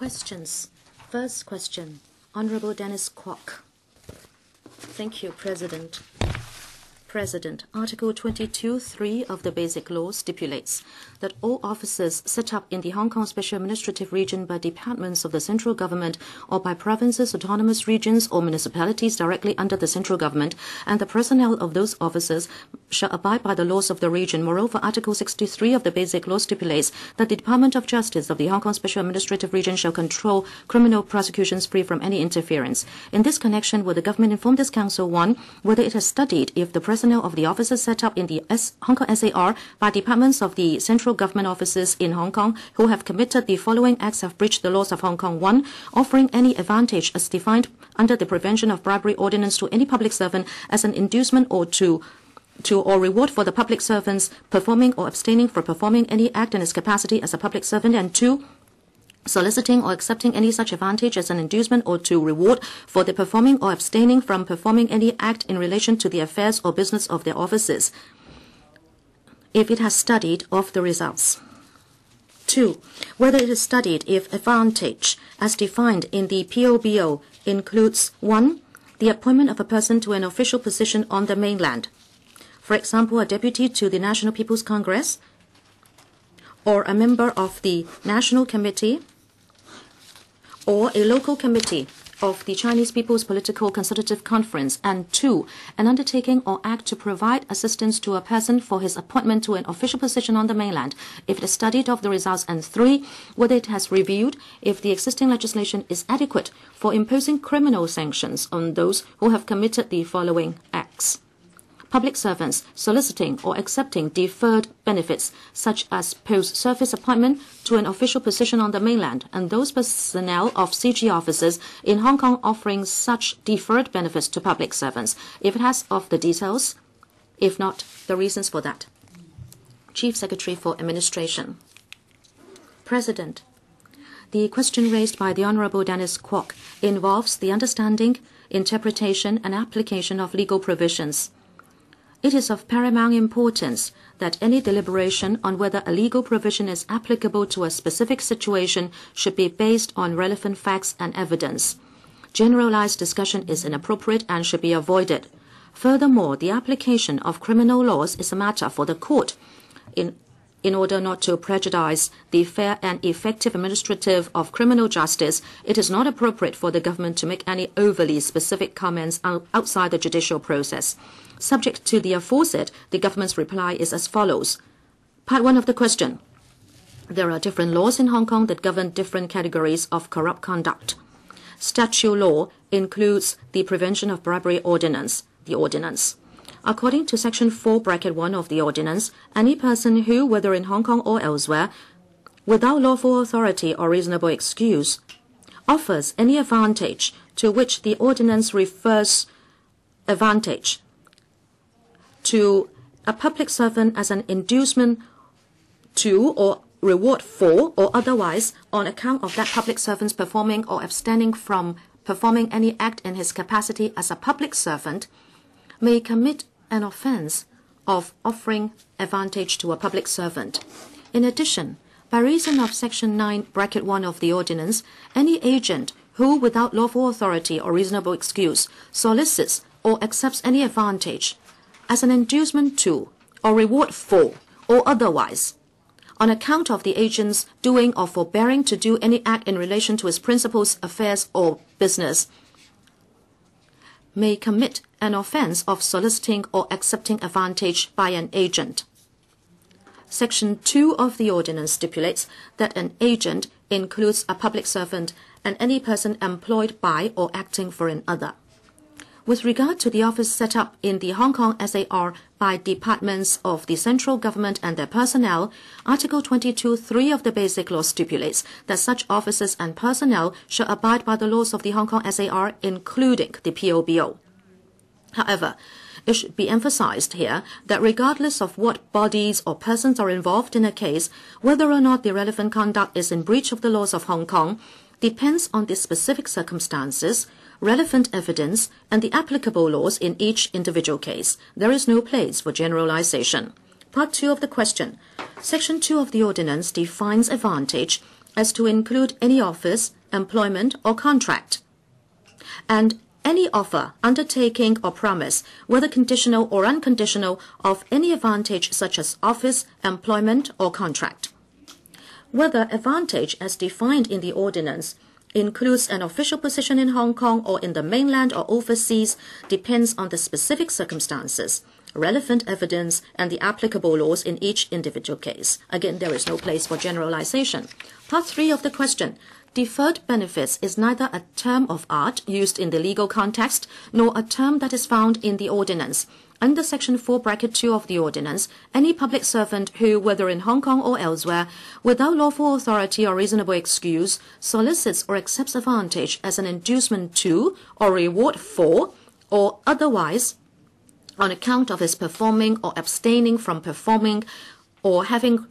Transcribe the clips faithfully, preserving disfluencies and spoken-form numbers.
questions. First question, Honorable Dennis Kwok. Thank you, President. President, Article twenty-two point three of the Basic Law stipulates that all offices set up in the Hong Kong Special Administrative Region by departments of the central government or by provinces, autonomous regions, or municipalities directly under the central government, and the personnel of those offices shall abide by the laws of the region. Moreover, Article sixty-three of the Basic Law stipulates that the Department of Justice of the Hong Kong Special Administrative Region shall control criminal prosecutions free from any interference. In this connection, will the government inform this Council, one, whether it has studied if the personnel of the officers set up in the S Hong Kong S A R by departments of the central government offices in Hong Kong who have committed the following acts have breached the laws of Hong Kong. One, offering any advantage as defined under the Prevention of Bribery Ordinance to any public servant as an inducement or to to or reward for the public servants performing or abstaining from performing any act in his capacity as a public servant. And two, soliciting or accepting any such advantage as an inducement or to reward for the performing or abstaining from performing any act in relation to the affairs or business of their offices, if it has studied of the results. Two, whether it is studied if advantage, as defined in the P O B O, includes one, the appointment of a person to an official position on the mainland, for example, a deputy to the National People's Congress, or a member of the National Committee, or a local committee of the Chinese People's Political Consultative Conference. And two, an undertaking or act to provide assistance to a person for his appointment to an official position on the mainland, if it is studied of the results. And three, whether it has reviewed if the existing legislation is adequate for imposing criminal sanctions on those who have committed the following acts. Public servants soliciting or accepting deferred benefits, such as post-service appointment to an official position on the mainland, and those personnel of C G offices in Hong Kong offering such deferred benefits to public servants, if it has of the details, if not, the reasons for that. Chief Secretary for Administration. President, the question raised by the Honourable Dennis Kwok involves the understanding, interpretation, and application of legal provisions. It is of paramount importance that any deliberation on whether a legal provision is applicable to a specific situation should be based on relevant facts and evidence. Generalized discussion is inappropriate and should be avoided. Furthermore, the application of criminal laws is a matter for the court in, in order not to prejudice the fair and effective administration of criminal justice. It is not appropriate for the government to make any overly specific comments outside the judicial process. Subject to the aforesaid, the government's reply is as follows. Part one of the question. There are different laws in Hong Kong that govern different categories of corrupt conduct. Statute law includes the Prevention of Bribery Ordinance, the ordinance. According to Section four, bracket one of the ordinance, any person who, whether in Hong Kong or elsewhere, without lawful authority or reasonable excuse, offers any advantage to which the ordinance refers advantage to a public servant as an inducement to or reward for or otherwise on account of that public servant's performing or abstaining from performing any act in his capacity as a public servant, may commit an offense of offering advantage to a public servant. In addition, by reason of Section nine, bracket one of the ordinance, any agent who, without lawful authority or reasonable excuse, solicits or accepts any advantage as an inducement to, or reward for, or otherwise, on account of the agent's doing or forbearing to do any act in relation to his principal's affairs or business, may commit an offense of soliciting or accepting advantage by an agent. Section two of the ordinance stipulates that an agent includes a public servant and any person employed by or acting for another. With regard to the office set up in the Hong Kong S A R by departments of the central government and their personnel, Article twenty-two point three of the Basic Law stipulates that such officers and personnel shall abide by the laws of the Hong Kong S A R, including the P O B O. However, it should be emphasized here that regardless of what bodies or persons are involved in a case, whether or not the relevant conduct is in breach of the laws of Hong Kong depends on the specific circumstances, relevant evidence, and the applicable laws in each individual case. There is no place for generalization. Part two of the question. Section two of the ordinance defines advantage as to include any office, employment, or contract, and any offer, undertaking, or promise, whether conditional or unconditional, of any advantage such as office, employment, or contract. Whether advantage as defined in the ordinance includes an official position in Hong Kong or in the mainland or overseas depends on the specific circumstances, relevant evidence, and the applicable laws in each individual case. Again, there is no place for generalization. Part three of the question. Deferred benefits is neither a term of art used in the legal context nor a term that is found in the ordinance. Under Section four bracket two of the ordinance, any public servant who, whether in Hong Kong or elsewhere, without lawful authority or reasonable excuse, solicits or accepts advantage as an inducement to or reward for or otherwise on account of his performing or abstaining from performing or having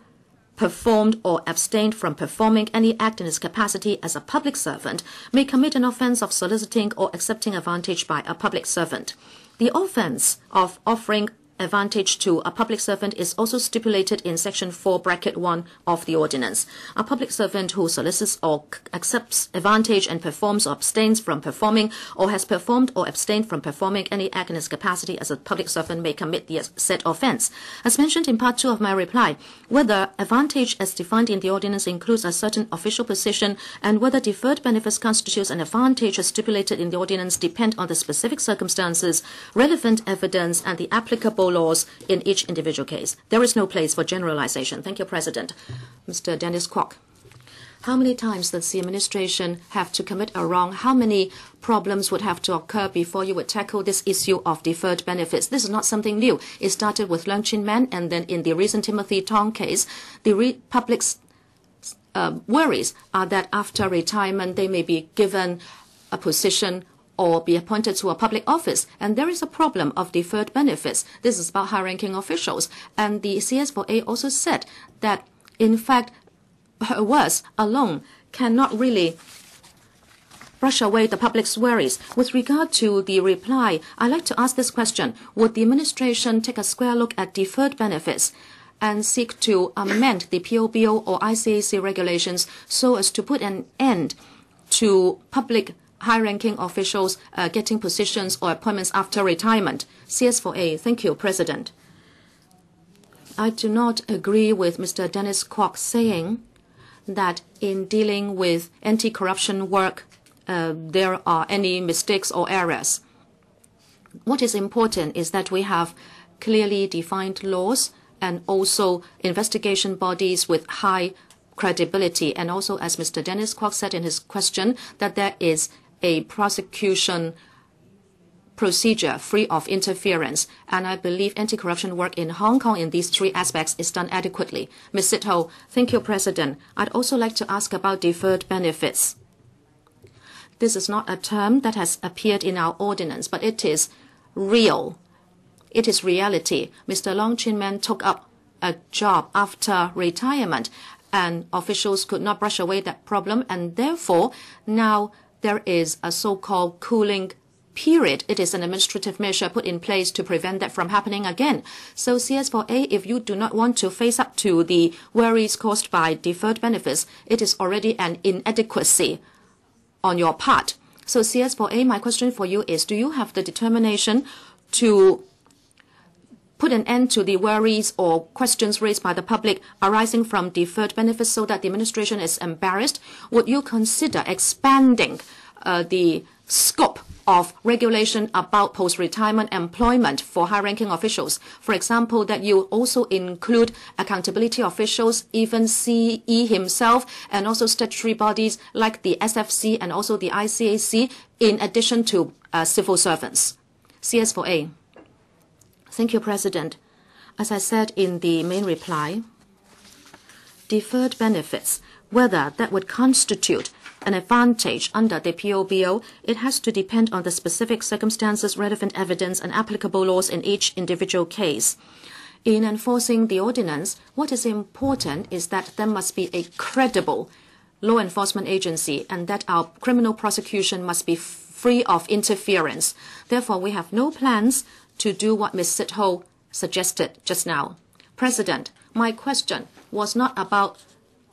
performed or abstained from performing any act in his capacity as a public servant, may commit an offense of soliciting or accepting advantage by a public servant. The offense of offering advantage to a public servant is also stipulated in Section four bracket one of the ordinance. A public servant who solicits or accepts advantage and performs or abstains from performing or has performed or abstained from performing any act in his capacity as a public servant may commit the said offense. As mentioned in Part two of my reply, whether advantage as defined in the ordinance includes a certain official position and whether deferred benefits constitutes an advantage as stipulated in the ordinance depend on the specific circumstances, relevant evidence, and the applicable laws in each individual case. There is no place for generalization. Thank you, President. Mister Dennis Kwok. How many times does the administration have to commit a wrong? How many problems would have to occur before you would tackle this issue of deferred benefits? This is not something new. It started with Leung Chin-man, and then in the recent Timothy Tong case, the re public's uh, worries are that after retirement they may be given a position or be appointed to a public office, and there is a problem of deferred benefits. This is about high-ranking officials, and the C S four A also said that, in fact, her words alone cannot really brush away the public's worries. With regard to the reply, I'd like to ask this question. Would the administration take a square look at deferred benefits and seek to amend the P O B O or I C A C regulations so as to put an end to public high-ranking officials uh, getting positions or appointments after retirement? C S four A, thank you, President. I do not agree with Mister Dennis Kwok saying that in dealing with anti-corruption work, uh, there are any mistakes or errors. What is important is that we have clearly defined laws and also investigation bodies with high credibility. And also, as Mister Dennis Kwok said in his question, that there is a prosecution procedure free of interference, and I believe anti-corruption work in Hong Kong in these three aspects is done adequately. Miz Sito, thank you, President. I'd also like to ask about deferred benefits. This is not a term that has appeared in our ordinance, but it is real. It is reality. Mister Leung Chin-man took up a job after retirement, and officials could not brush away that problem, and therefore now there is a so-called cooling period. It is an administrative measure put in place to prevent that from happening again. So C S four A, if you do not want to face up to the worries caused by deferred benefits, it is already an inadequacy on your part. So C S four A, my question for you is, do you have the determination to put an end to the worries or questions raised by the public arising from deferred benefits so that the administration is embarrassed? Would you consider expanding uh, the scope of regulation about post-retirement employment for high-ranking officials? For example, that you also include accountability officials, even C E himself, and also statutory bodies like the S F C and also the I C A C, in addition to uh, civil servants. C S four A. Thank you, President. As I said in the main reply, deferred benefits, whether that would constitute an advantage under the P O B O, it has to depend on the specific circumstances, relevant evidence, and applicable laws in each individual case. In enforcing the ordinance, what is important is that there must be a credible law enforcement agency and that our criminal prosecution must be free of interference. Therefore, we have no plans to do what Miz Sitho suggested just now. President, my question was not about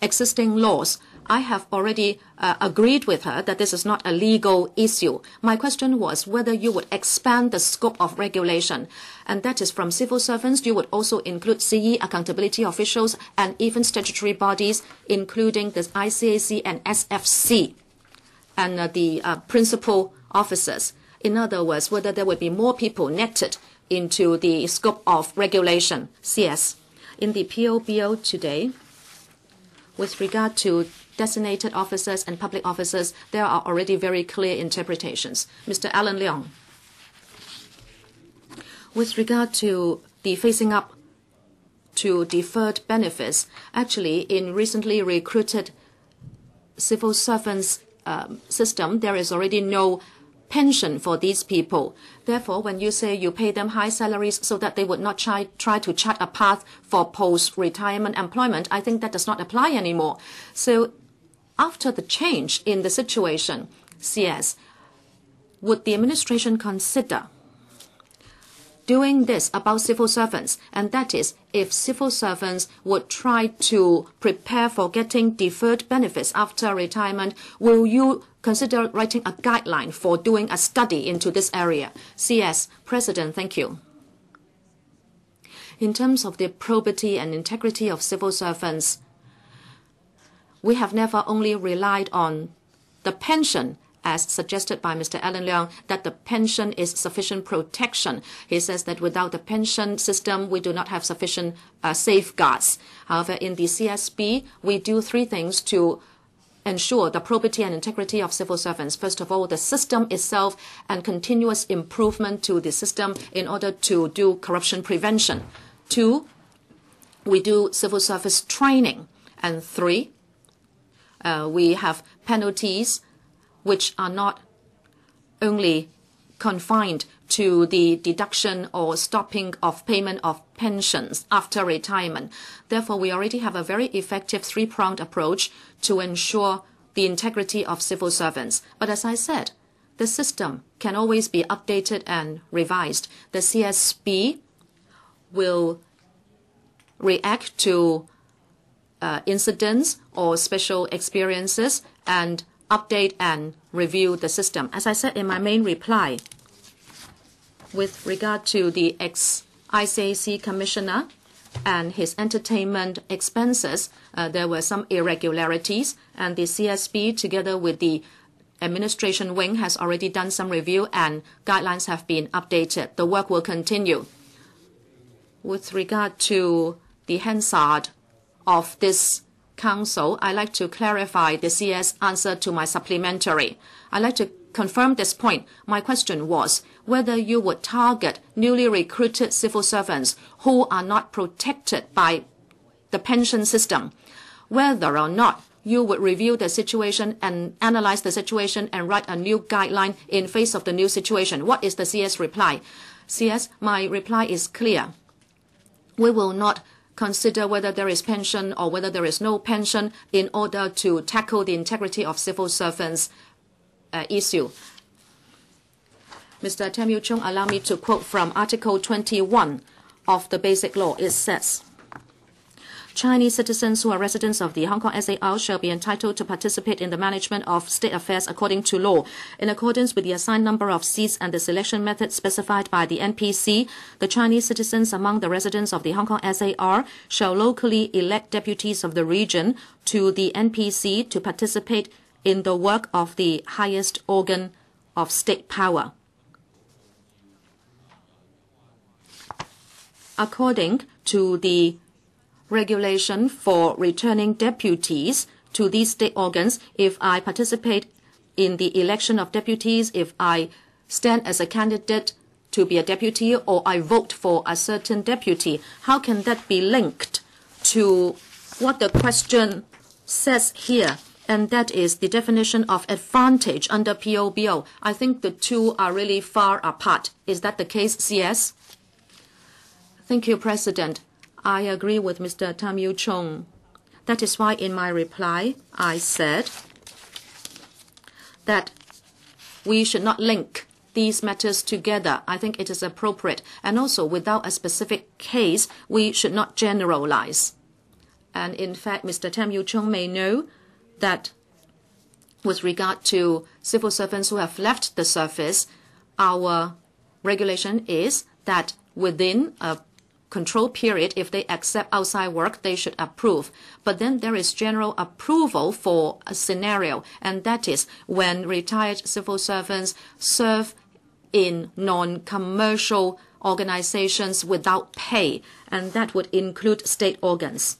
existing laws, I have already uh, agreed with her that this is not a legal issue. My question was whether you would expand the scope of regulation, and that is from civil servants, you would also include C E, accountability officials, and even statutory bodies, including the I C A C and S F C, and uh, the uh, principal officers. In other words, whether there would be more people netted into the scope of regulation. C S. In the P O B O today, with regard to designated officers and public officers, there are already very clear interpretations. Mister Alan Leong, with regard to the phasing up to deferred benefits, actually in recently recruited civil servants um, system, there is already no pension for these people. Therefore, when you say you pay them high salaries so that they would not try, try to chart a path for post-retirement employment, I think that does not apply anymore. So after the change in the situation, C S, would the administration consider doing this about civil servants? And that is, if civil servants would try to prepare for getting deferred benefits after retirement, will you consider writing a guideline for doing a study into this area? C S. President, thank you. In terms of the probity and integrity of civil servants, we have never only relied on the pension, as suggested by Mister Alan Leong, that the pension is sufficient protection. He says that without the pension system, we do not have sufficient uh, safeguards. However, in the C S B, we do three things to ensure the probity and integrity of civil servants. First of all, the system itself and continuous improvement to the system in order to do corruption prevention. Two, we do civil service training. And three, uh, we have penalties which are not only confined to the deduction or stopping of payment of pensions after retirement. Therefore, we already have a very effective three-pronged approach to ensure the integrity of civil servants. But as I said, the system can always be updated and revised. The C S B will react to uh, incidents or special experiences and update and review the system. As I said in my main reply, with regard to the ex-I C A C commissioner and his entertainment expenses, uh, there were some irregularities, and the C S B, together with the administration wing, has already done some review, and guidelines have been updated. The work will continue. With regard to the Hansard of this Council, I'd like to clarify the C S answer to my supplementary. I'd like to confirm this point. My question was whether you would target newly recruited civil servants who are not protected by the pension system, whether or not you would review the situation and analyze the situation and write a new guideline in face of the new situation. What is the C S reply? C S, my reply is clear. We will not consider whether there is pension or whether there is no pension in order to tackle the integrity of civil servants uh, issue. Mister Tam Yiu-chung, allow me to quote from Article twenty-one of the Basic Law. It says, Chinese citizens who are residents of the Hong Kong S A R shall be entitled to participate in the management of state affairs according to law. In accordance with the assigned number of seats and the selection method specified by the N P C, the Chinese citizens among the residents of the Hong Kong S A R shall locally elect deputies of the region to the N P C to participate in the work of the highest organ of state power. According to the regulation for returning deputies to these state organs, if I participate in the election of deputies, if I stand as a candidate to be a deputy, or I vote for a certain deputy, how can that be linked to what the question says here? And that is the definition of advantage under P O B O. I think the two are really far apart. Is that the case, C S? Thank you, President. I agree with Mister Tam Yiu-chung. That is why in my reply, I said that we should not link these matters together. I think it is appropriate. And also, without a specific case, we should not generalize. And in fact, Mister Tam Yiu-chung may know that with regard to civil servants who have left the service, our regulation is that within a control period, if they accept outside work, they should approve. But then there is general approval for a scenario, and that is when retired civil servants serve in non-commercial organizations without pay, and that would include state organs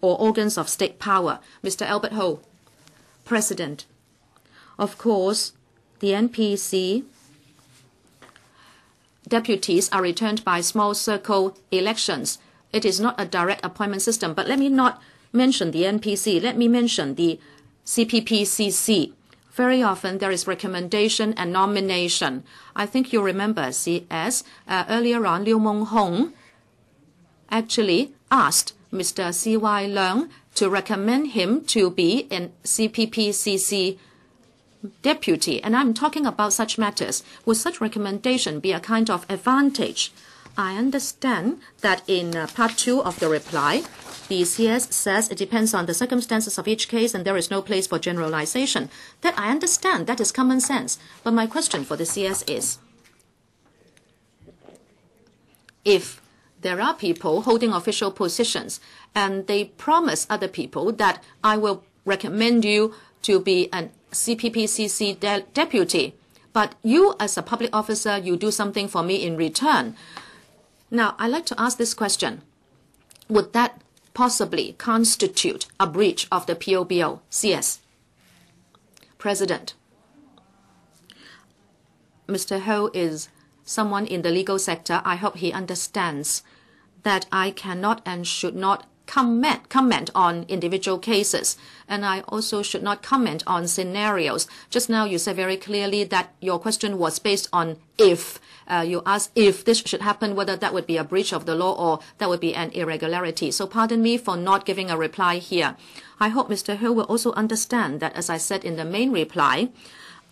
or organs of state power. Mister Albert Ho, President, of course, the N P C deputies are returned by small circle elections. It is not a direct appointment system, but let me not mention the N P C. Let me mention the C P P C C. Very often there is recommendation and nomination. I think you remember, C S, uh, earlier on, Liu Meng-hong actually asked Mister C Y Leung to recommend him to be a C P P C C deputy. And I'm talking about such matters. Would such recommendation be a kind of advantage? I understand that in uh, part two of the reply, the C S says it depends on the circumstances of each case and there is no place for generalization. That I understand. That is common sense. But my question for the C S is, if there are people holding official positions and they promise other people that I will recommend you to be a C P P C C de deputy, but you as a public officer, you do something for me in return. Now, I'd like to ask this question. Would that possibly constitute a breach of the P O B O? C S. President, Mister Ho is someone in the legal sector. I hope he understands that I cannot and should not comment, comment on individual cases, and I also should not comment on scenarios. Just now you said very clearly that your question was based on if. Uh, you asked if this should happen, whether that would be a breach of the law or that would be an irregularity. So pardon me for not giving a reply here. I hope Mister Hill will also understand that, as I said in the main reply,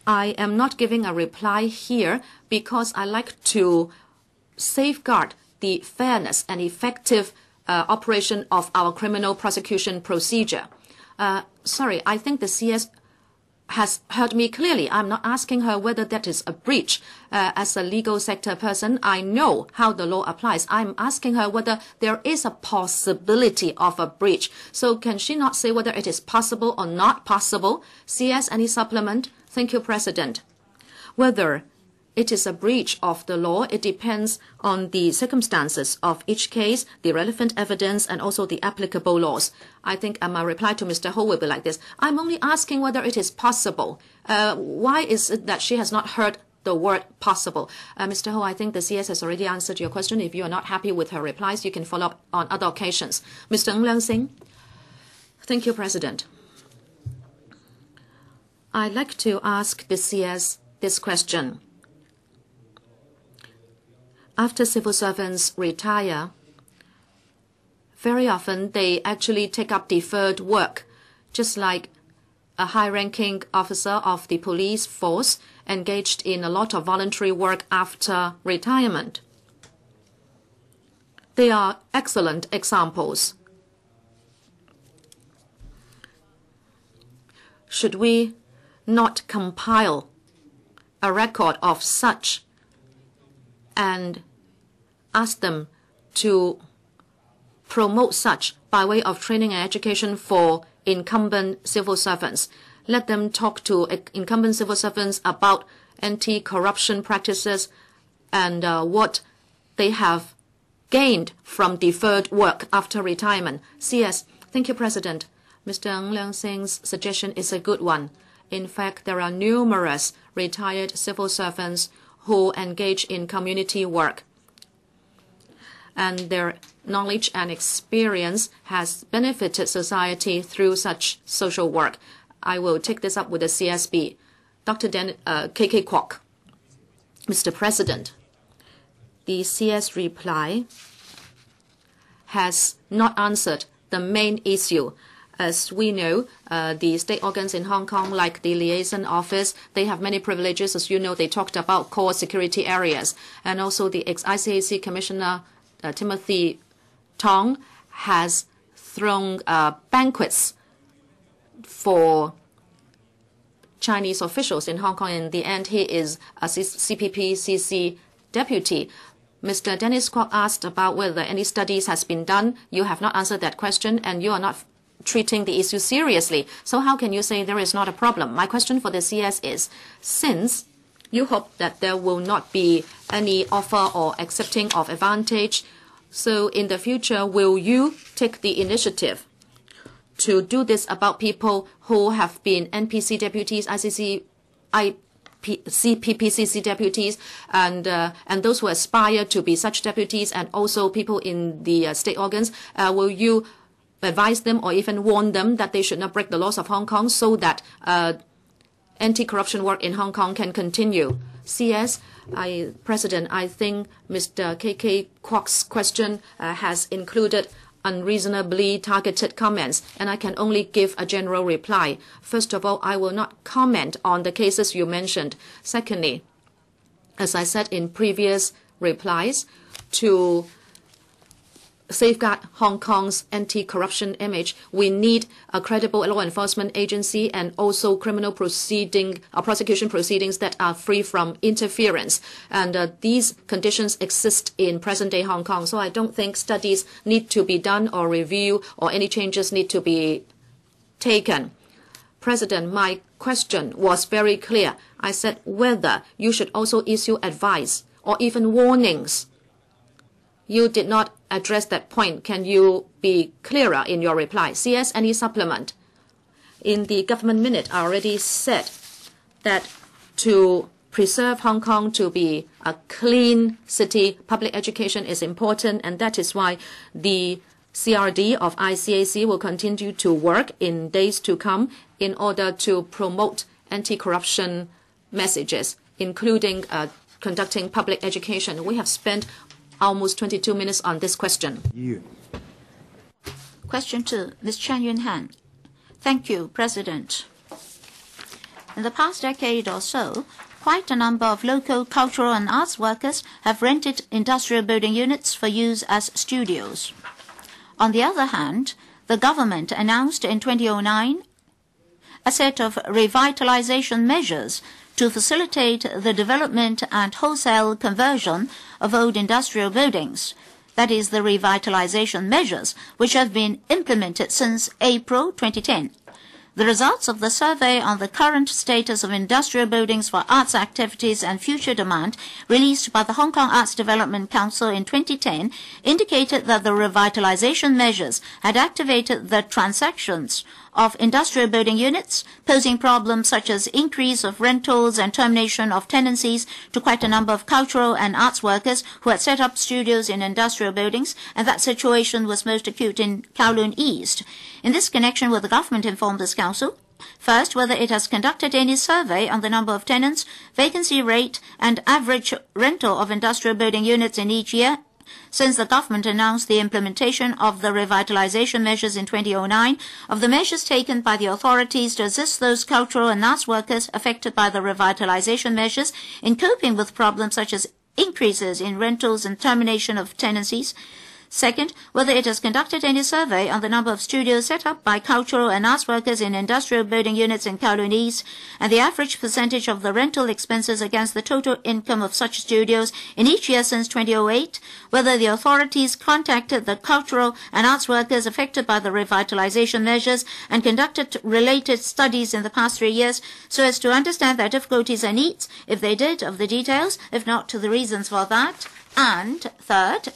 I am not giving a reply here because I like to safeguard the fairness and effective Uh, operation of our criminal prosecution procedure. Uh, sorry, I think the C S has heard me clearly. I'm not asking her whether that is a breach. Uh, as a legal sector person, I know how the law applies. I'm asking her whether there is a possibility of a breach. So can she not say whether it is possible or not possible? C S, any supplement? Thank you, President. Whether it is a breach of the law, it depends on the circumstances of each case, the relevant evidence, and also the applicable laws. I think my reply to Mister Ho will be like this. I'm only asking whether it is possible. Uh, why is it that she has not heard the word possible? Uh, Mister Ho, I think the C S has already answered your question. If you are not happy with her replies, you can follow up on other occasions. Mister Ng Leung Sing. Thank you, President. I'd like to ask the C S this question. After civil servants retire, very often they actually take up deferred work, just like a high-ranking officer of the police force engaged in a lot of voluntary work after retirement. They are excellent examples. Should we not compile a record of such and ask them to promote such by way of training and education for incumbent civil servants? Let them talk to incumbent civil servants about anti-corruption practices and uh, what they have gained from deferred work after retirement. C S. Thank you, President. Mister Ng Leung Sing's suggestion is a good one. In fact, there are numerous retired civil servants who engage in community work, and their knowledge and experience has benefited society through such social work. I will take this up with the C S B. Doctor Den, uh, K K. Kwok. Mister President, the C S reply has not answered the main issue. As we know, uh, the state organs in Hong Kong, like the liaison office, they have many privileges. As you know, they talked about core security areas. And also the ex-I C A C Commissioner, uh, Timothy Tong, has thrown uh, banquets for Chinese officials in Hong Kong. In the end, he is a C P P C C deputy. Mister Dennis Kwok asked about whether any studies has been done. You have not answered that question, and you are not treating the issue seriously. So how can you say there is not a problem? My question for the C S is, since you hope that there will not be any offer or accepting of advantage, so in the future, will you take the initiative to do this about people who have been N P C deputies, I C C, I P C P P C C deputies, and uh, and those who aspire to be such deputies, and also people in the uh, state organs? Uh, will you advise them or even warn them that they should not break the laws of Hong Kong so that uh, anti-corruption work in Hong Kong can continue? C S, I, President, I think Mister K K. Kwok's question uh, has included unreasonably targeted comments, and I can only give a general reply. First of all, I will not comment on the cases you mentioned. Secondly, as I said in previous replies, to safeguard Hong Kong's anti-corruption image, we need a credible law enforcement agency and also criminal proceeding, uh, prosecution proceedings that are free from interference. And uh, these conditions exist in present-day Hong Kong. So I don't think studies need to be done or review or any changes need to be taken. President, my question was very clear. I said whether you should also issue advice or even warnings. You did not address that point. Can you be clearer in your reply? C S, any supplement? In the government minute, I already said that to preserve Hong Kong to be a clean city, public education is important, and that is why the C R D of I C A C will continue to work in days to come in order to promote anti-corruption messages, including uh, conducting public education. We have spent almost twenty-two minutes on this question. You. Question two, Miz Chan Yuen-han. Thank you, President. In the past decade or so, quite a number of local cultural and arts workers have rented industrial building units for use as studios. On the other hand, the government announced in two thousand nine a set of revitalization measures to facilitate the development and wholesale conversion of old industrial buildings. That is, the revitalization measures which have been implemented since April twenty ten. The results of the survey on the current status of industrial buildings for arts activities and future demand, released by the Hong Kong Arts Development Council in twenty ten, indicated that the revitalization measures had activated the transactions of industrial building units, posing problems such as increase of rentals and termination of tenancies to quite a number of cultural and arts workers who had set up studios in industrial buildings, and that situation was most acute in Kowloon East. In this connection, will the government inform this council, first, whether it has conducted any survey on the number of tenants, vacancy rate, and average rental of industrial building units in each year since the government announced the implementation of the revitalization measures in two thousand nine, of the measures taken by the authorities to assist those cultural and arts workers affected by the revitalization measures in coping with problems such as increases in rentals and termination of tenancies. Second, whether it has conducted any survey on the number of studios set up by cultural and arts workers in industrial building units in Kowloon East, and the average percentage of the rental expenses against the total income of such studios in each year since two thousand eight, whether the authorities contacted the cultural and arts workers affected by the revitalization measures and conducted related studies in the past three years so as to understand their difficulties and needs, if they did, of the details, if not, to the reasons for that. And third,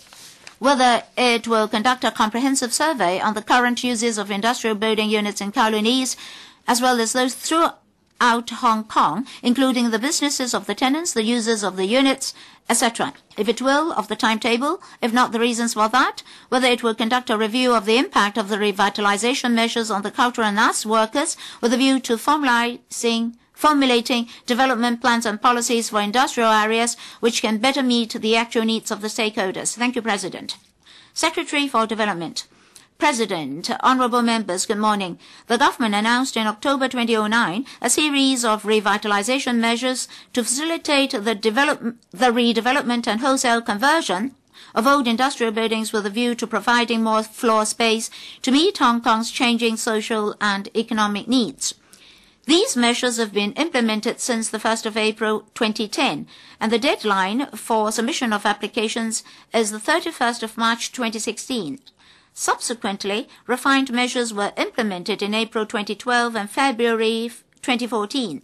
whether it will conduct a comprehensive survey on the current uses of industrial building units in Kowloon East, as well as those throughout Hong Kong, including the businesses of the tenants, the users of the units, et cetera. If it will, of the timetable, if not, the reasons for that, whether it will conduct a review of the impact of the revitalization measures on the cultural and arts workers with a view to formalizing formulating development plans and policies for industrial areas which can better meet the actual needs of the stakeholders. Thank you, President. Secretary for Development. President, honorable members, good morning. The government announced in October twenty oh nine a series of revitalization measures to facilitate the, develop the redevelopment and wholesale conversion of old industrial buildings with a view to providing more floor space to meet Hong Kong's changing social and economic needs. These measures have been implemented since the first of April twenty ten, and the deadline for submission of applications is the thirty-first of March twenty sixteen. Subsequently, refined measures were implemented in April twenty twelve and February twenty fourteen.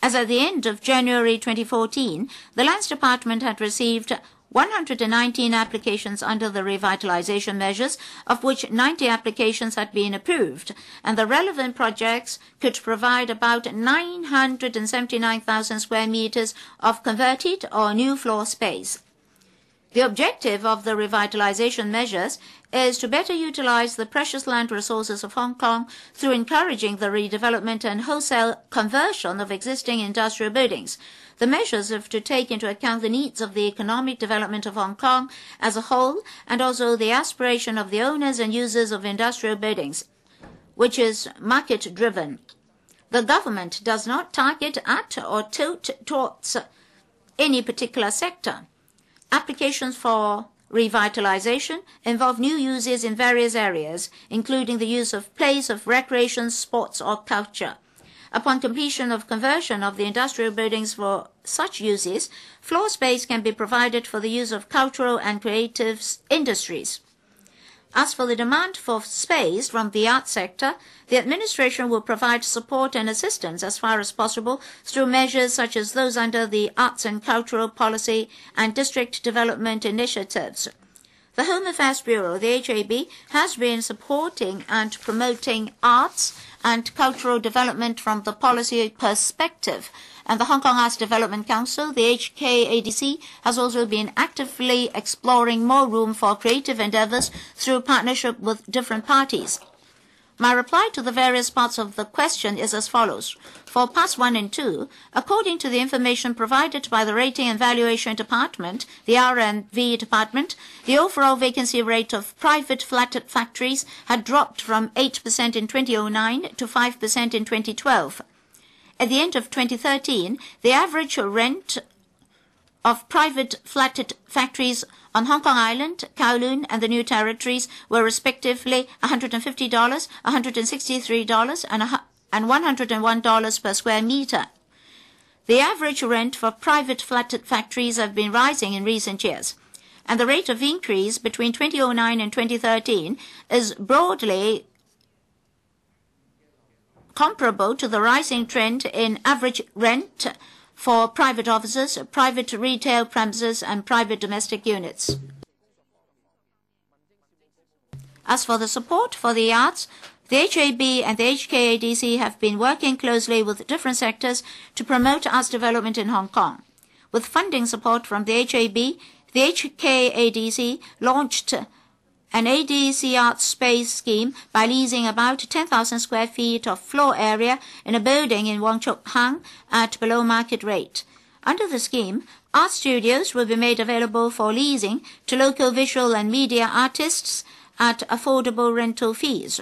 As at the end of January twenty fourteen, the Lands Department had received one hundred nineteen applications under the revitalization measures, of which ninety applications had been approved, and the relevant projects could provide about nine hundred seventy-nine thousand square meters of converted or new floor space. The objective of the revitalization measures is to better utilize the precious land resources of Hong Kong through encouraging the redevelopment and wholesale conversion of existing industrial buildings. The measures have to take into account the needs of the economic development of Hong Kong as a whole and also the aspiration of the owners and users of industrial buildings, which is market-driven. The government does not target at or tilt towards any particular sector. Applications for revitalization involve new uses in various areas, including the use of place of recreation, sports or culture. Upon completion of conversion of the industrial buildings for such uses, floor space can be provided for the use of cultural and creative industries. As for the demand for space from the art sector, the administration will provide support and assistance as far as possible through measures such as those under the Arts and Cultural Policy and District Development Initiatives. The Home Affairs Bureau, the H A B, has been supporting and promoting arts and cultural development from the policy perspective, and the Hong Kong Arts Development Council, the H K A D C, has also been actively exploring more room for creative endeavours through partnership with different parties. My reply to the various parts of the question is as follows. For parts one and two, according to the information provided by the Rating and Valuation Department, the R and V Department, the overall vacancy rate of private flat factories had dropped from eight percent in two thousand nine to five percent in twenty twelve. At the end of twenty thirteen, the average rent of private flat factories on Hong Kong Island, Kowloon and the New Territories were respectively one hundred fifty dollars, one hundred sixty-three dollars and one hundred one dollars per square metre. The average rent for private flat factories have been rising in recent years, and the rate of increase between two thousand nine and twenty thirteen is broadly comparable to the rising trend in average rent for private offices, private retail premises and private domestic units. As for the support for the arts, the H A B and the H K A D C have been working closely with different sectors to promote arts development in Hong Kong. With funding support from the H A B, the H K A D C launched an A D C art space scheme by leasing about ten thousand square feet of floor area in a building in Wong Kwok-hing at below market rate. Under the scheme, art studios will be made available for leasing to local visual and media artists at affordable rental fees.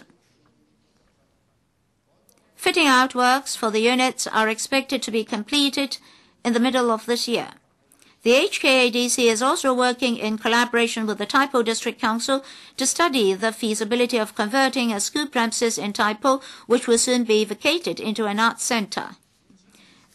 Fitting out works for the units are expected to be completed in the middle of this year. The H K A D C is also working in collaboration with the Tai Po District Council to study the feasibility of converting a school premises in Tai Po, which will soon be vacated into an arts centre.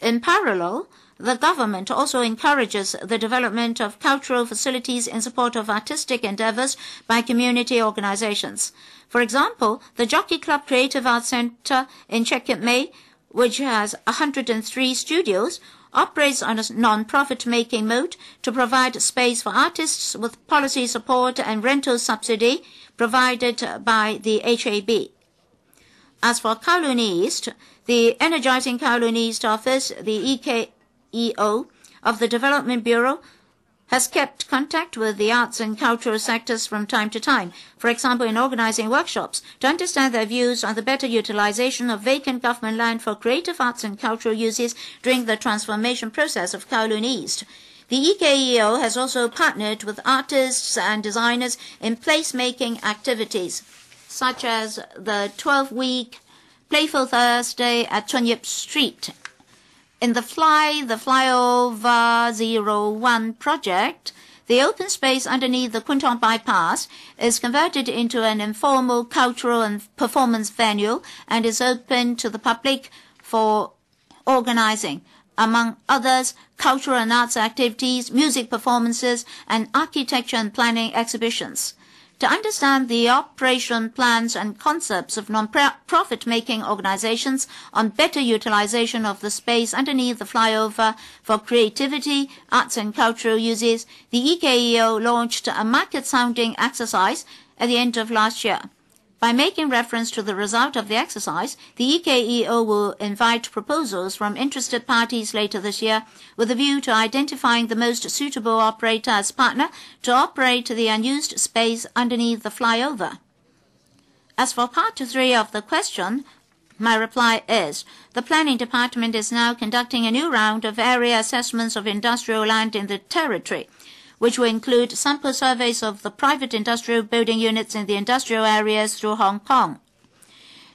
In parallel, the government also encourages the development of cultural facilities in support of artistic endeavours by community organisations. For example, the Jockey Club Creative Arts Centre in Chequit May, which has one hundred three studios, operates on a non-profit making mode to provide space for artists with policy support and rental subsidy provided by the H A B. As for Kowloon East, the Energising Kowloon East Office, the E K E O of the Development Bureau, has kept contact with the arts and cultural sectors from time to time, for example in organising workshops, to understand their views on the better utilisation of vacant government land for creative arts and cultural uses during the transformation process of Kowloon East. The E K E O has also partnered with artists and designers in place-making activities, such as the twelve-week Playful Thursday at Chun Yip Street. In the Fly, the Flyover zero one project, The open space underneath the Kwun Tong bypass is converted into an informal cultural and performance venue and is open to the public for organizing, among others, cultural and arts activities, music performances, and architecture and planning exhibitions. To understand the operation plans and concepts of non-profit-making organizations on better utilization of the space underneath the flyover for creativity, arts and cultural uses, the E K E O launched a market-sounding exercise at the end of last year. By making reference to the result of the exercise, the E K E O will invite proposals from interested parties later this year with a view to identifying the most suitable operator as partner to operate the unused space underneath the flyover. As for part three of the question, my reply is, the Planning Department is now conducting a new round of area assessments of industrial land in the territory, which will include sample surveys of the private industrial building units in the industrial areas through Hong Kong.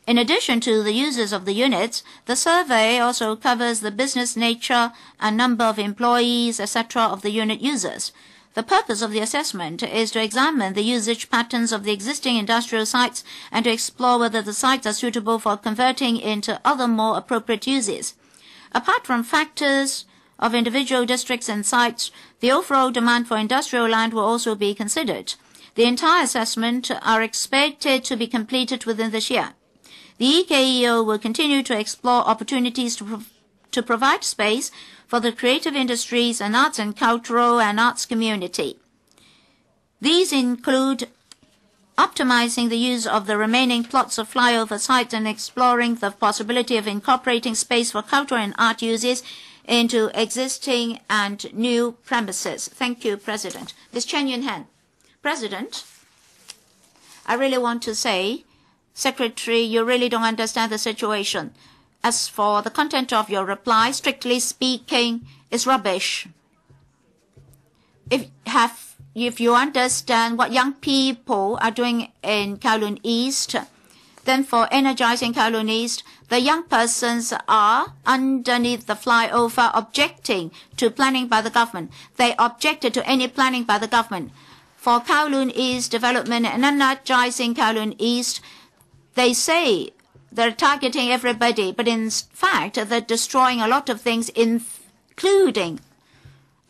In addition to the uses of the units, the survey also covers the business nature and number of employees, et cetera of the unit users. The purpose of the assessment is to examine the usage patterns of the existing industrial sites and to explore whether the sites are suitable for converting into other more appropriate uses. Apart from factors of individual districts and sites, the overall demand for industrial land will also be considered. The entire assessment are expected to be completed within this year. The E K E O will continue to explore opportunities to, prov to provide space for the creative industries and arts and cultural and arts community. These include optimizing the use of the remaining plots of flyover sites and exploring the possibility of incorporating space for cultural and art uses into existing and new premises. Thank you, President. Miz Chan Yuen-han. President, I really want to say, Secretary, you really don't understand the situation. As for the content of your reply, strictly speaking, it's rubbish. If, have, if you understand what young people are doing in Kowloon East, then for energizing Kowloon East, the young persons are underneath the flyover objecting to planning by the government. They objected to any planning by the government. For Kowloon East development and energizing Kowloon East, they say they're targeting everybody, but in fact, they're destroying a lot of things, including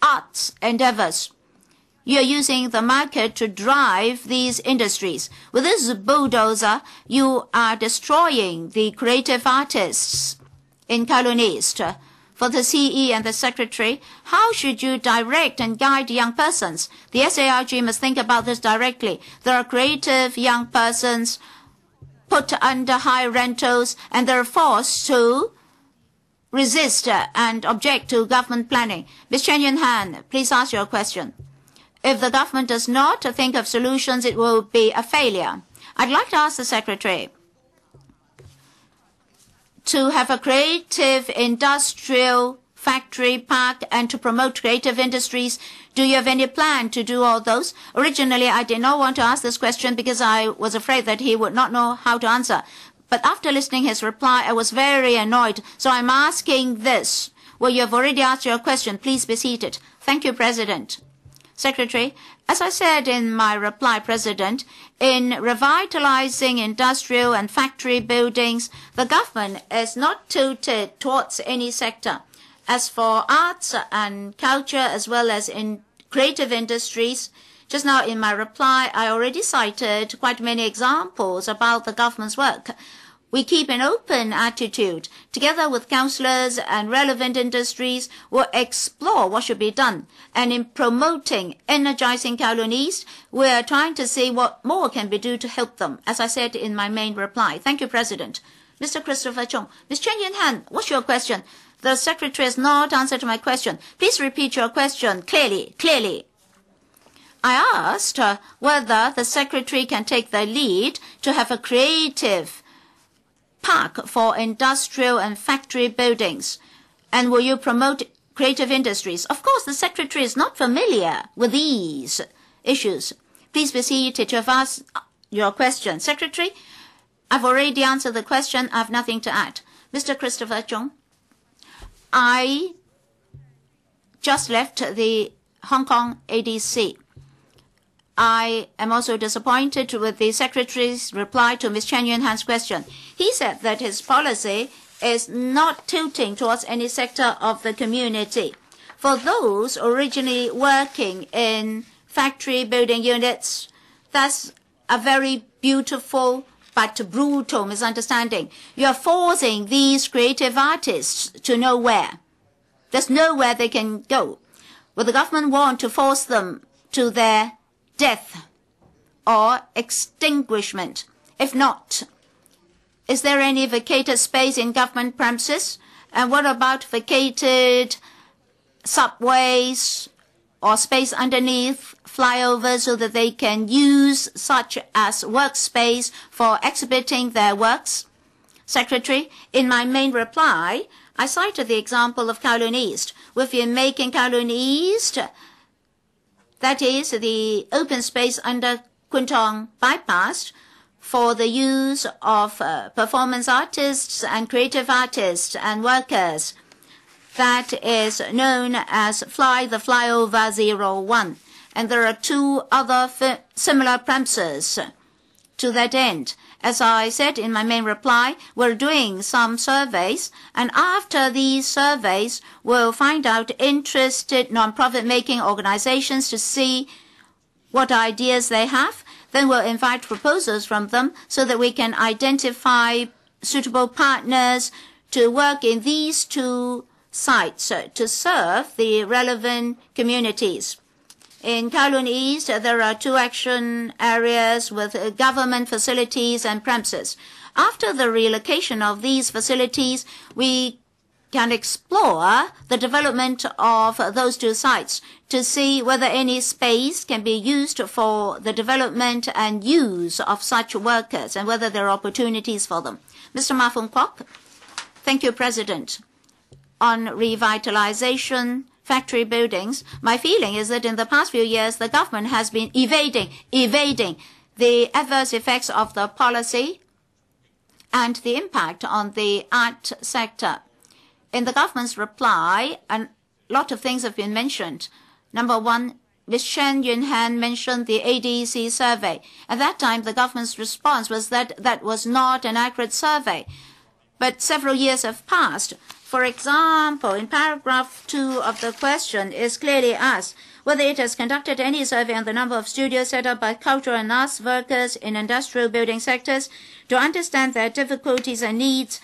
arts endeavors. You're using the market to drive these industries. With this bulldozer, you are destroying the creative artists in Kowloon East. For the C E and the Secretary, how should you direct and guide young persons? The S A R G must think about this directly. There are creative young persons put under high rentals, and they're forced to resist and object to government planning. Miz Chan Yuen-han, please ask your question. If the government does not think of solutions, it will be a failure. I'd like to ask the Secretary to have a creative industrial factory park and to promote creative industries. Do you have any plan to do all those? Originally, I did not want to ask this question because I was afraid that he would not know how to answer. But after listening his reply, I was very annoyed. So I'm asking this. Well, you have already asked your question. Please be seated. Thank you, President. Secretary, as I said in my reply, President, in revitalizing industrial and factory buildings, the government is not tilted towards any sector. As for arts and culture, as well as in creative industries, just now in my reply, I already cited quite many examples about the government's work. We keep an open attitude. Together with councillors and relevant industries, we'll explore what should be done. And in promoting, energizing Kowloon East, we're trying to see what more can be done to help them, as I said in my main reply. Thank you, President. Mister Christopher Chung. Miz Chan Yuen-han, what's your question? The Secretary has not answered my question. Please repeat your question clearly, clearly. I asked uh, whether the Secretary can take the lead to have a creative park for industrial and factory buildings, and will you promote creative industries? Of course, the Secretary is not familiar with these issues. Please be seated. You have asked your question. Secretary, I've already answered the question. I have nothing to add. Mister Christopher Chung, I just left the Hong Kong A D C. I am also disappointed with the Secretary's reply to Miz Chan Yuen-han's question. He said that his policy is not tilting towards any sector of the community. For those originally working in factory building units, that's a very beautiful but brutal misunderstanding. You are forcing these creative artists to nowhere. There's nowhere they can go. Will the government want to force them to their death or extinguishment? If not, is there any vacated space in government premises? And what about vacated subways or space underneath flyovers so that they can use such as workspace for exhibiting their works? Secretary, in my main reply, I cited the example of Kowloon East. We've been making Kowloon East, that is the open space under Kwun Tong bypass, for the use of uh, performance artists and creative artists and workers. That is known as Fly the Flyover zero one. And there are two other f similar premises to that end. As I said in my main reply, we're doing some surveys, and after these surveys, we'll find out interested non-profit-making organizations to see what ideas they have. Then we'll invite proposals from them so that we can identify suitable partners to work in these two sites to serve the relevant communities. In Kowloon East, there are two action areas with government facilities and premises. After the relocation of these facilities, we can explore the development of those two sites to see whether any space can be used for the development and use of such workers and whether there are opportunities for them. Mister Ma Fung-kwok, thank you, President. On revitalization, factory buildings, my feeling is that in the past few years, the government has been evading, evading the adverse effects of the policy and the impact on the art sector. In the government's reply, a lot of things have been mentioned. Number one, Miz Chan Yuen-han mentioned the A D C survey. At that time, the government's response was that that was not an accurate survey. But several years have passed. For example, in paragraph two of the question is clearly asked whether it has conducted any survey on the number of studios set up by cultural and arts workers in industrial building sectors to understand their difficulties and needs,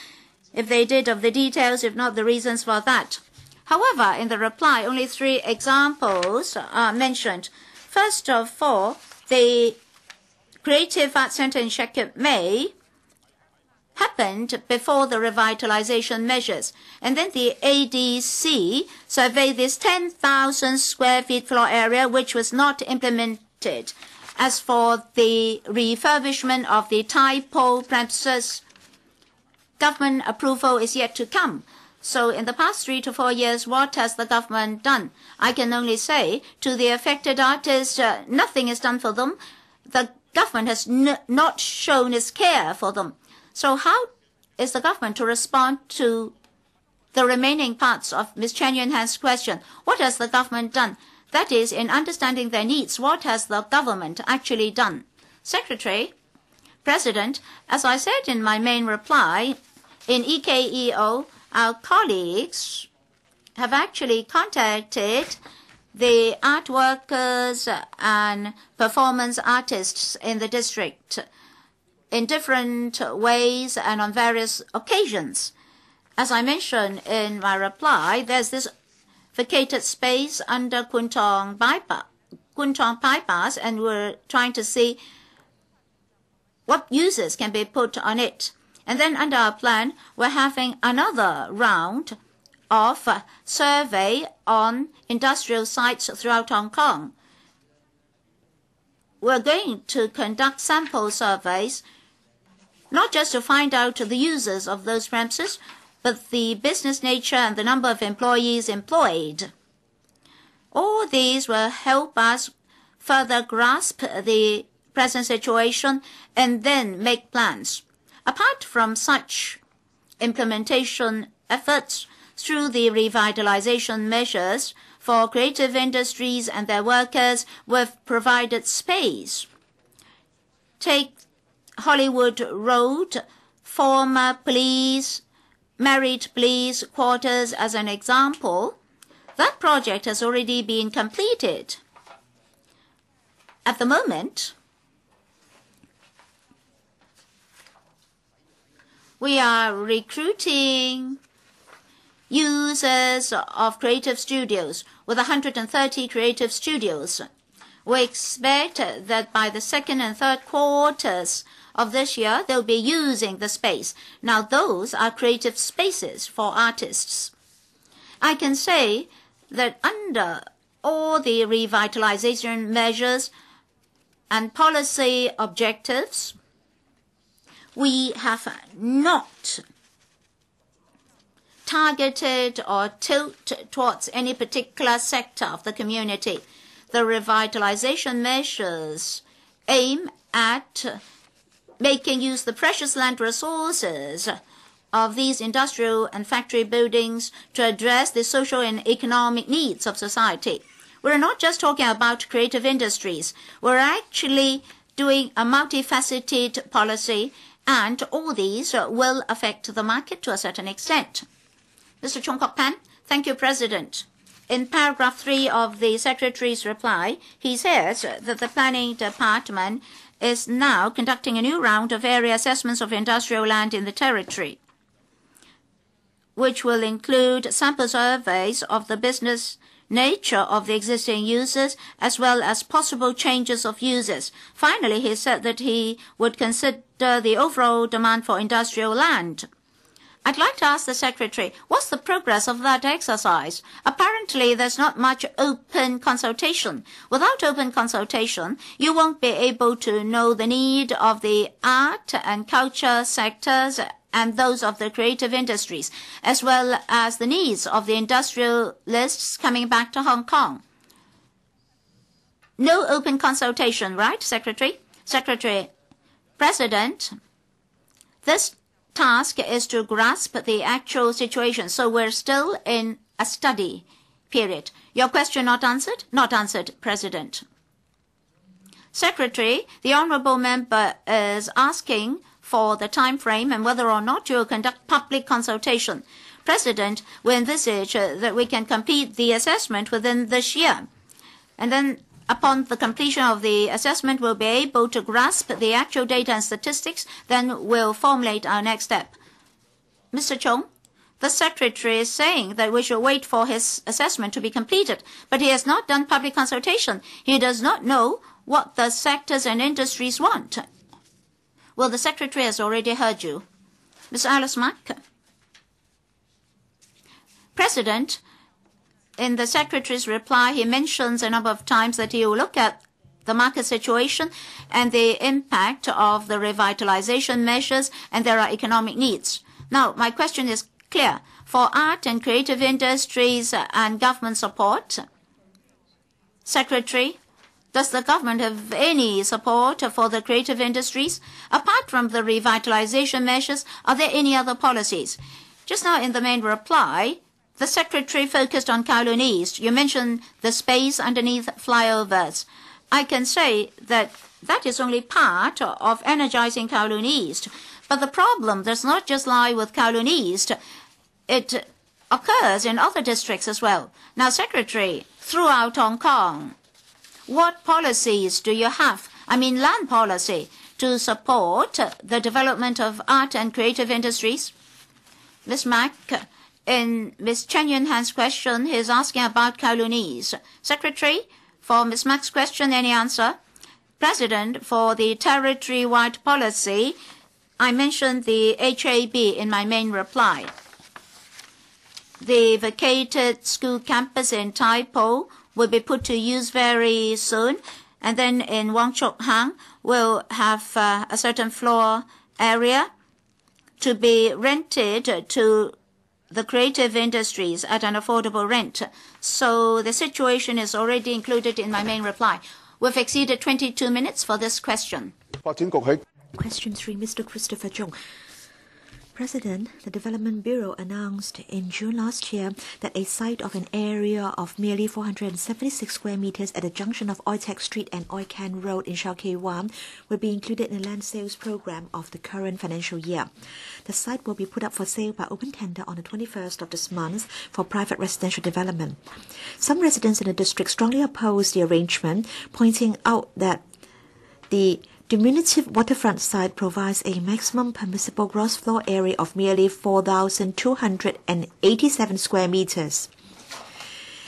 if they did, of the details, if not the reasons for that. However, in the reply, only three examples are mentioned. First of all, the Creative Arts Center in Sheikh May happened before the revitalization measures. And then the A D C surveyed this ten thousand square feet floor area, which was not implemented. As for the refurbishment of the Tai Po premises, government approval is yet to come. So in the past three to four years, what has the government done? I can only say to the affected artists, uh, nothing is done for them. The government has n not shown its care for them. So how is the government to respond to the remaining parts of Miz Chan Yuen-han's question? What has the government done? That is, in understanding their needs, what has the government actually done? Secretary, President, as I said in my main reply, in E K E O, our colleagues have actually contacted the art workers and performance artists in the district in different ways and on various occasions. As I mentioned in my reply, there's this vacated space under Kwun Tong bypass, Kwun Tong bypass, and we're trying to see what uses can be put on it. And then under our plan, we're having another round of survey on industrial sites throughout Hong Kong. We're going to conduct sample surveys not just to find out the users of those premises, but the business nature and the number of employees employed. All these will help us further grasp the present situation and then make plans. Apart from such implementation efforts, through the revitalization measures for creative industries and their workers, we've provided space. Take Hollywood Road, former police, married police quarters as an example. That project has already been completed. At the moment, we are recruiting users of creative studios with one hundred thirty creative studios. We expect that by the second and third quarters of this year, they'll be using the space. Now, those are creative spaces for artists. I can say that under all the revitalization measures and policy objectives, we have not targeted or tilted towards any particular sector of the community. The revitalization measures aim at making use of the precious land resources of these industrial and factory buildings to address the social and economic needs of society. We're not just talking about creative industries. We're actually doing a multifaceted policy, and all these will affect the market to a certain extent. Mister Chong Kok-pan, thank you, President. In paragraph three of the Secretary's reply, he says that the Planning Department is now conducting a new round of area assessments of industrial land in the territory, which will include sample surveys of the business nature of the existing uses as well as possible changes of uses. Finally, he said that he would consider the overall demand for industrial land. I'd like to ask the Secretary, what's the progress of that exercise? Apparently, there's not much open consultation. Without open consultation, you won't be able to know the need of the art and culture sectors and those of the creative industries, as well as the needs of the industrialists coming back to Hong Kong. No open consultation, right, Secretary? Secretary, President, this task is to grasp the actual situation, so we're still in a study period. Your question not answered? Not answered, President. Secretary, the Honourable Member is asking for the time frame and whether or not you will conduct public consultation. President, we envisage uh, that we can complete the assessment within this year, and then upon the completion of the assessment, we'll be able to grasp the actual data and statistics, then we'll formulate our next step. Mister Chung, the Secretary is saying that we should wait for his assessment to be completed, but he has not done public consultation. He does not know what the sectors and industries want. Well, the Secretary has already heard you. Miz Alice Mack. President, in the Secretary's reply, he mentions a number of times that he will look at the market situation and the impact of the revitalization measures, and there are economic needs. Now, my question is clear. For art and creative industries and government support, Secretary, does the government have any support for the creative industries? Apart from the revitalization measures, are there any other policies? Just now in the main reply, the Secretary focused on Kowloon East. You mentioned the space underneath flyovers. I can say that that is only part of energizing Kowloon East. But the problem does not just lie with Kowloon East. It occurs in other districts as well. Now, Secretary, throughout Hong Kong, what policies do you have? I mean, land policy to support the development of art and creative industries? Miz Mack, in Miz Chan Yuen-han's question, he is asking about Kowloon East. Secretary, for Miz Mack's question, any answer? President, for the territory-wide policy, I mentioned the H A B in my main reply. The vacated school campus in Tai Po will be put to use very soon, and then in Wong Kwok-hing we'll have uh, a certain floor area to be rented to the creative industries at an affordable rent. So the situation is already included in my main reply. We've exceeded twenty-two minutes for this question. Question three, Mister Christopher Chung. President, the Development Bureau announced in June last year that a site of an area of merely four hundred seventy-six square meters at the junction of Oei Tak Street and Oei Kan Road in Shau Kei Wan will be included in the land sales program of the current financial year. The site will be put up for sale by open tender on the twenty-first of this month for private residential development. Some residents in the district strongly opposed the arrangement, pointing out that the diminutive waterfront site provides a maximum permissible gross floor area of merely four thousand two hundred eighty-seven square meters,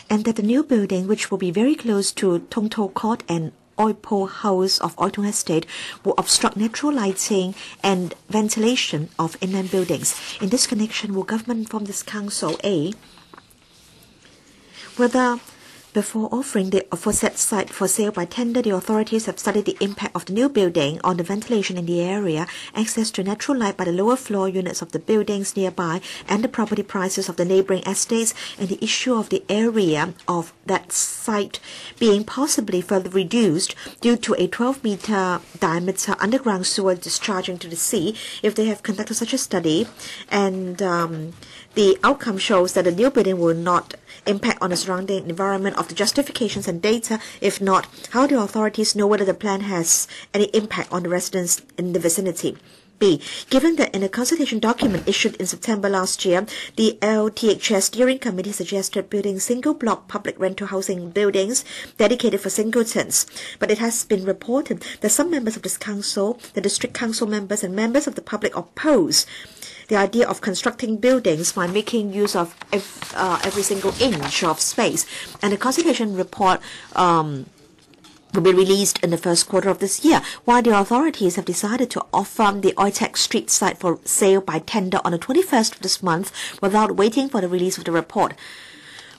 and that the new building, which will be very close to Tong Toh Court and Oi Po House of Oi Tung Estate, will obstruct natural lighting and ventilation of inland buildings. In this connection, will government inform this council A, whether before offering the aforesaid site for sale by tender, the authorities have studied the impact of the new building on the ventilation in the area, access to natural light by the lower floor units of the buildings nearby, and the property prices of the neighbouring estates, and the issue of the area of that site being possibly further reduced due to a twelve metre diameter underground sewer discharging to the sea, if they have conducted such a study, and um, the outcome shows that the new building will not impact on the surrounding environment of the justifications and data. If not, how do authorities know whether the plan has any impact on the residents in the vicinity? B. Given that in a consultation document issued in September last year, the L T H S steering committee suggested building single-block public rental housing buildings dedicated for singletons, but it has been reported that some members of this council, the district council members and members of the public, oppose the idea of constructing buildings by making use of if, uh, every single inch of space. And the consultation report um, will be released in the first quarter of this year, while the authorities have decided to offer the Oei Tak Street site for sale by tender on the twenty-first of this month without waiting for the release of the report.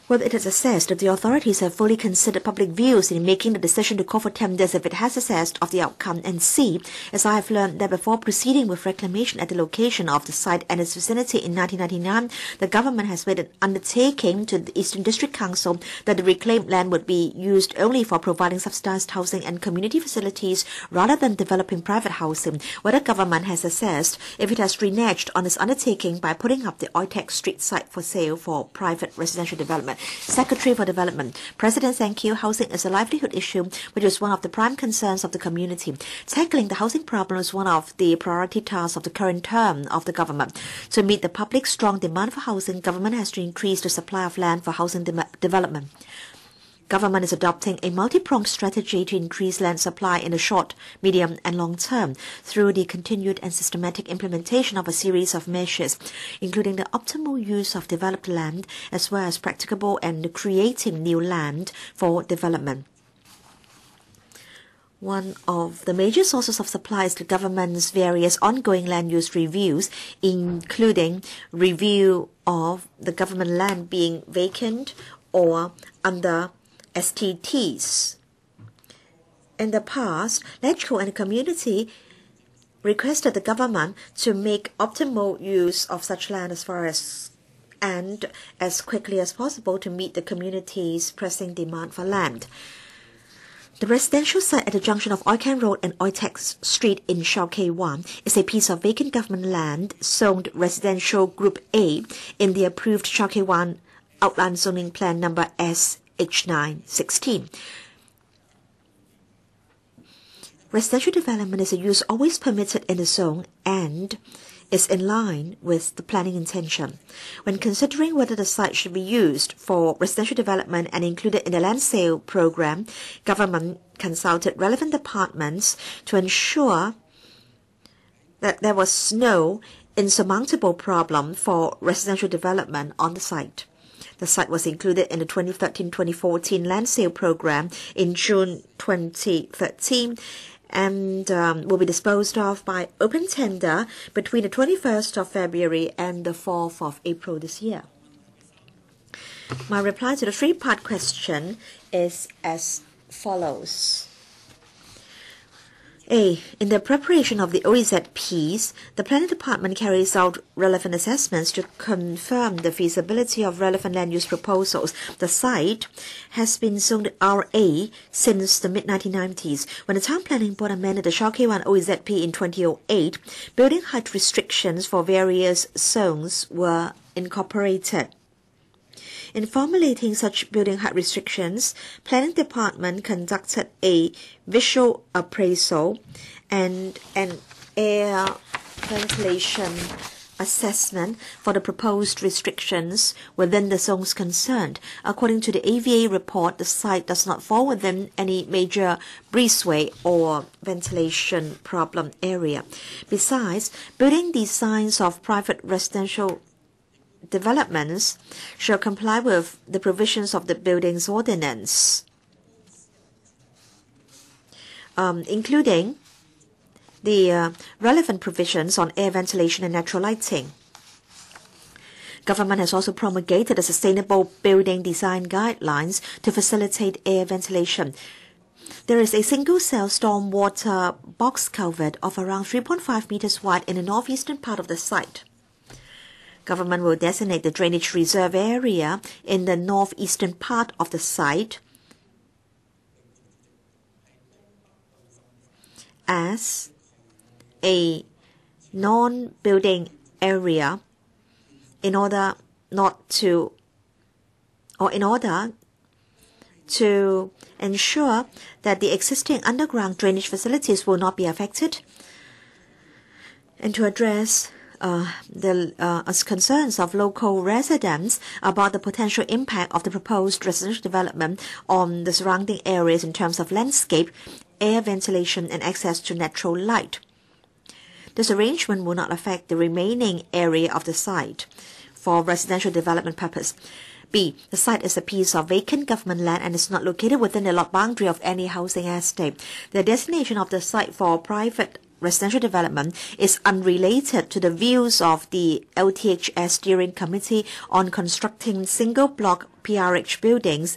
Whether it has assessed if the authorities have fully considered public views in making the decision to call for tenders, if it has assessed of the outcome, and C, as I have learned that before proceeding with reclamation at the location of the site and its vicinity in nineteen ninety-nine, the government has made an undertaking to the Eastern District Council that the reclaimed land would be used only for providing subsidised housing and community facilities rather than developing private housing. Whether government has assessed if it has reneged on its undertaking by putting up the Oei Tak Street site for sale for private residential development. Secretary for Development, President Thank you, housing is a livelihood issue, which is one of the prime concerns of the community. Tackling the housing problem is one of the priority tasks of the current term of the government. To meet the public's strong demand for housing, government has to increase the supply of land for housing de development. Government is adopting a multi-pronged strategy to increase land supply in the short, medium and long term through the continued and systematic implementation of a series of measures, including the optimal use of developed land as well as practicable and creating new land for development. One of the major sources of supply is the government's various ongoing land use reviews, including review of the government land being vacant or under S T Ts. In the past, LegCo and the community requested the government to make optimal use of such land as far as and as quickly as possible to meet the community's pressing demand for land. The residential site at the junction of Oei Kan Road and Oei Tak Street in Shau Kei Wan is a piece of vacant government land zoned residential group A in the approved Shau Kei Wan outline zoning plan number S H nine sixteen. Residential development is a use always permitted in the zone and is in line with the planning intention. When considering whether the site should be used for residential development and included in the land sale program, government consulted relevant departments to ensure that there was no insurmountable problem for residential development on the site. The site was included in the twenty thirteen twenty fourteen land sale program in June twenty thirteen and um, will be disposed of by open tender between the twenty-first of February and the fourth of April this year. My reply to the three-part question is as follows. A. In the preparation of the O E Z Ps, the Planning Department carries out relevant assessments to confirm the feasibility of relevant land use proposals. The site has been zoned R A since the mid nineteen nineties. When the Town Planning Board amended the Shau Kei Wan O E Z P in twenty oh eight, building height restrictions for various zones were incorporated. In formulating such building height restrictions, Planning Department conducted a visual appraisal and an air ventilation assessment for the proposed restrictions within the zones concerned. According to the A V A report, the site does not fall within any major breezeway or ventilation problem area. Besides, building designs of private residential developments shall comply with the provisions of the Buildings Ordinance, um, including the uh, relevant provisions on air ventilation and natural lighting. Government has also promulgated the Sustainable Building Design Guidelines to facilitate air ventilation. There is a single-cell stormwater box culvert of around three point five meters wide in the northeastern part of the site. Government will designate the drainage reserve area in the northeastern part of the site as a non-building area in order not to, or in order to ensure that the existing underground drainage facilities will not be affected, and to address Uh, the uh, concerns of local residents about the potential impact of the proposed residential development on the surrounding areas in terms of landscape, air ventilation, and access to natural light. This arrangement will not affect the remaining area of the site for residential development purpose. B. The site is a piece of vacant government land and is not located within the lot boundary of any housing estate. The designation of the site for private residential development is unrelated to the views of the L T H S Steering Committee on constructing single-block P R H buildings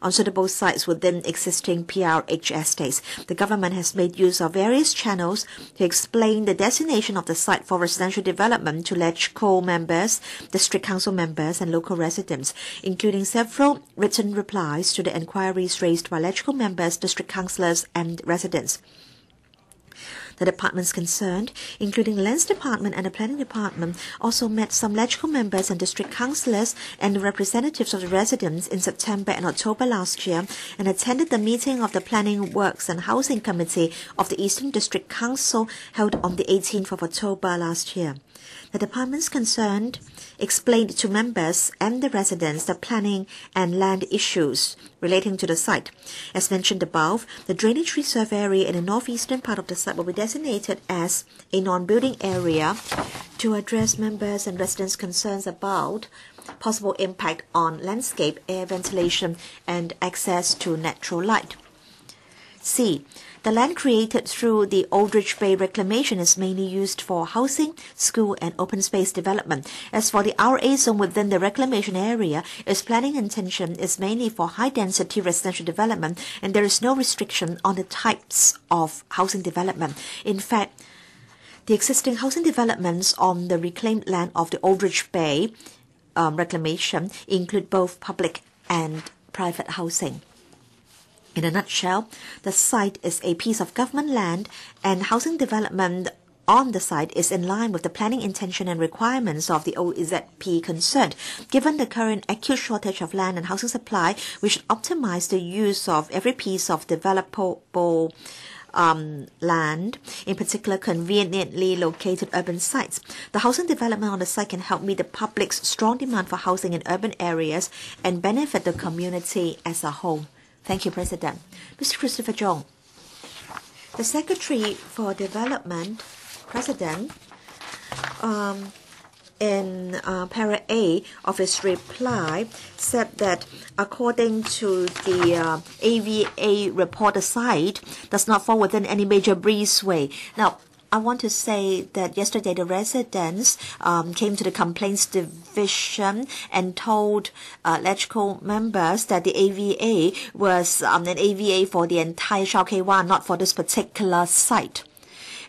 on suitable sites within existing P R H estates. The government has made use of various channels to explain the designation of the site for residential development to LegCo members, district council members, and local residents, including several written replies to the inquiries raised by LegCo members, district councillors, and residents. The departments concerned, including the Lands Department and the Planning Department, also met some LegCo members and district councillors and representatives of the residents in September and October last year, and attended the meeting of the Planning, Works and Housing Committee of the Eastern District Council held on the eighteenth of October last year. The departments concerned explained to members and the residents the planning and land issues relating to the site. As mentioned above, the drainage reserve area in the northeastern part of the site will be designated as a non-building area to address members and residents' concerns about possible impact on landscape, air ventilation, and access to natural light. C. The land created through the Aldrich Bay Reclamation is mainly used for housing, school, and open space development. As for the R A zone within the reclamation area, its planning intention is mainly for high-density residential development, and there is no restriction on the types of housing development. In fact, the existing housing developments on the reclaimed land of the Aldrich Bay um, Reclamation include both public and private housing. In a nutshell, the site is a piece of government land, and housing development on the site is in line with the planning intention and requirements of the O E Z P concerned. Given the current acute shortage of land and housing supply, we should optimize the use of every piece of developable Um, land, in particular conveniently located urban sites. The housing development on the site can help meet the public's strong demand for housing in urban areas and benefit the community as a whole. Thank you, President. Mister Christopher Chung, the Secretary for Development, President, um, in uh, Para A of his reply, said that according to the uh, A V A report, the site does not fall within any major breezeway. Now, I want to say that yesterday the residents um, came to the complaints division and told uh, LegCo members that the A V A was um, an A V A for the entire Shau Kei Wan, not for this particular site.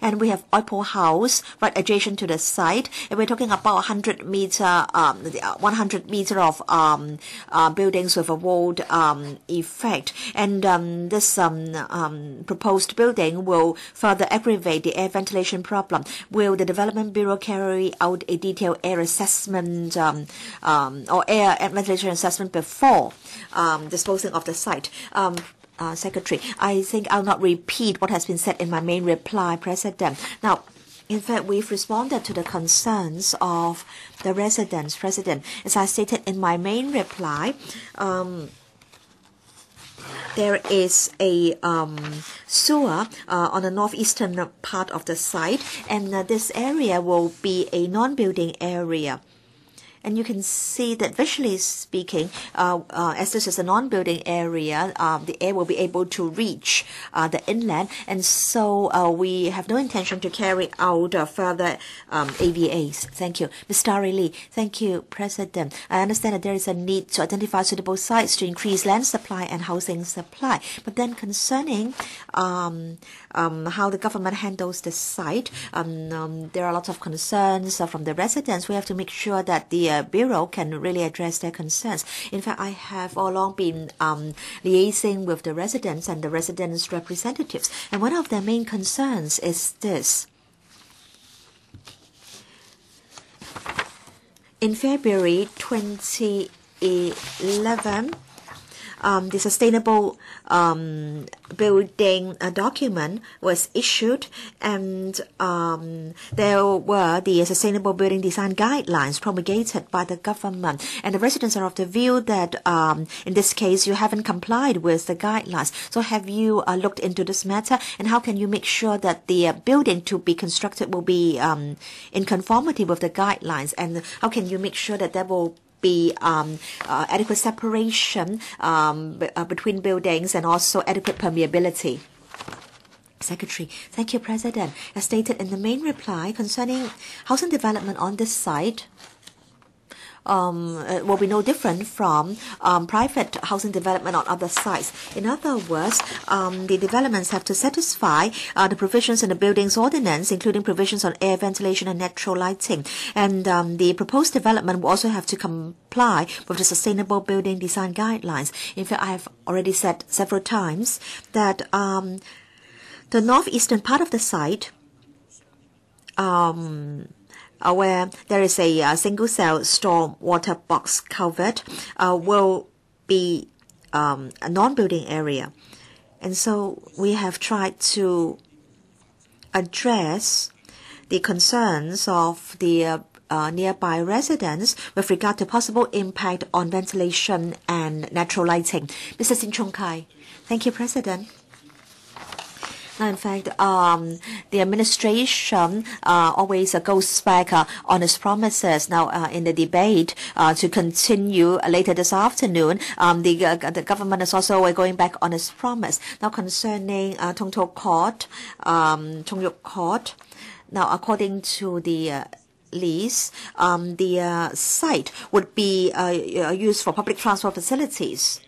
And we have Oipo House right adjacent to the site. And we're talking about one hundred meter, um, one hundred meter of um, uh, buildings with a walled um, effect. And um, this um, um, proposed building will further aggravate the air ventilation problem. Will the Development Bureau carry out a detailed air assessment um, um, or air and ventilation assessment before um, disposing of the site? Um, Uh, Secretary, I think I'll not repeat what has been said in my main reply, President. Now, in fact, we've responded to the concerns of the residents, President. As I stated in my main reply, um, there is a um, sewer uh, on the northeastern part of the site, and uh, this area will be a non-building area. And you can see that visually speaking, uh, uh, as this is a non-building area, um, the air will be able to reach uh, the inland. And so uh, we have no intention to carry out uh, further um, A V As. Thank you. Miz Starry Lee, thank you, President. I understand that there is a need to identify suitable sites to increase land supply and housing supply. But then concerning um, um, how the government handles the site, um, um, there are lots of concerns uh, from the residents. We have to make sure that the Uh, Bureau can really address their concerns. In fact, I have all along been um, liaising with the residents and the residents' representatives, and one of their main concerns is this. In February twenty eleven, Um, the sustainable um, building uh, document was issued, and um, there were the sustainable building design guidelines promulgated by the government. And the residents are of the view that um, in this case you haven't complied with the guidelines. So have you uh, looked into this matter, and how can you make sure that the uh, building to be constructed will be um, in conformity with the guidelines, and how can you make sure that there will be um, uh, adequate separation um, uh, between buildings and also adequate permeability. Secretary, thank you, President. As stated in the main reply concerning housing development on this site, um, it will be no different from um, private housing development on other sites. In other words, um, the developments have to satisfy uh, the provisions in the Buildings Ordinance, including provisions on air ventilation and natural lighting. And um, the proposed development will also have to comply with the Sustainable Building Design Guidelines. In fact, I have already said several times that um, the northeastern part of the site, um, Uh, where there is a uh, single-cell storm water box culvert, uh, will be um, a non-building area. And so we have tried to address the concerns of the uh, uh, nearby residents with regard to possible impact on ventilation and natural lighting. Mister Sin Chung-kai, thank you, President. In fact, um, the administration uh, always uh, goes back uh, on its promises. Now, uh, in the debate uh, to continue later this afternoon, um, the uh, the government is also going back on its promise. Now, concerning uh, Tong Tou Court, um, Tong Yuk Court. Now, according to the uh, lease, um, the uh, site would be uh, used for public transport facilities.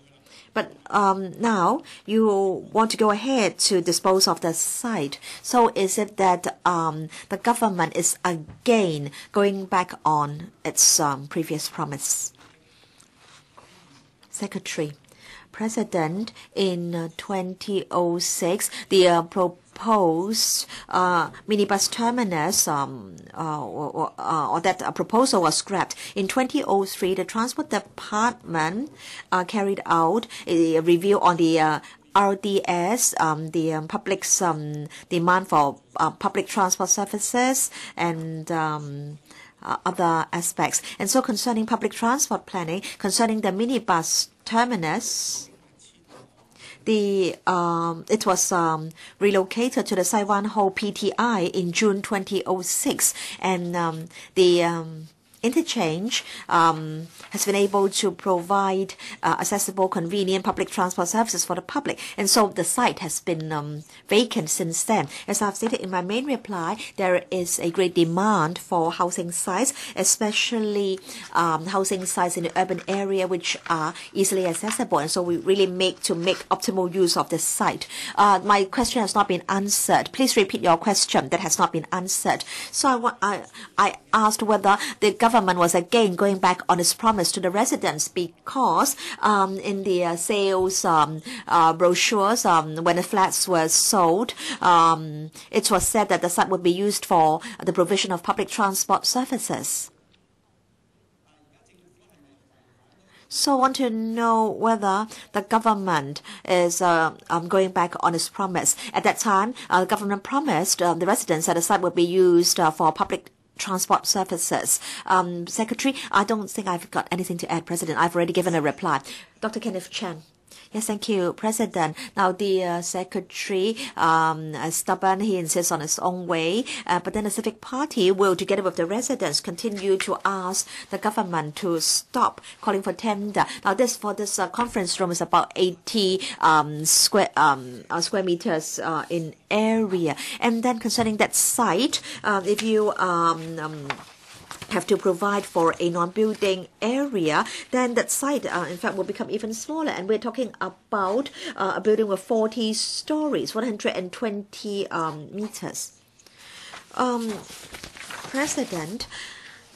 But um, now you want to go ahead to dispose of the site. So is it that um, the government is again going back on its um, previous promise? Secretary, President, in twenty oh six, the uh, proposed uh, minibus terminus um, uh, or, or, or that proposal was scrapped. In twenty oh three, the Transport Department uh, carried out a review on the uh, R D S, um, the um, public's um, demand for uh, public transport services and um, Uh, other aspects. And so concerning public transport planning, concerning the minibus terminus, the um, it was um, relocated to the Sai Wan Ho P T I in June twenty oh six, and um, the um, interchange um, has been able to provide uh, accessible, convenient public transport services for the public. And so the site has been um, vacant since then. As I've stated in my main reply, there is a great demand for housing sites, especially um, housing sites in the urban area which are easily accessible. And so we really make to make optimal use of this site. Uh, my question has not been answered. Please repeat your question that has not been answered. So I want, I, I asked whether the government was again going back on its promise to the residents, because um, in the uh, sales um, uh, brochures, um, when the flats were sold, um, it was said that the site would be used for the provision of public transport services. So I want to know whether the government is uh, um, going back on its promise. At that time, uh, the government promised uh, the residents that the site would be used uh, for public transport services. Um, Secretary, I don't think I've got anything to add, President. I've already given a reply. Doctor Kenneth Chan. Yes, thank you, President. Now, the uh, Secretary um, is stubborn. He insists on his own way. Uh, but then the Civic Party will, together with the residents, continue to ask the government to stop calling for tender. Now, this for this uh, conference room is about eighty um, square um, uh, square meters uh, in area. And then concerning that site, uh, if you... Um, um, have to provide for a non-building area, then that site, uh, in fact, will become even smaller. And we're talking about uh, a building with forty stories, one hundred twenty um, meters. Um, President,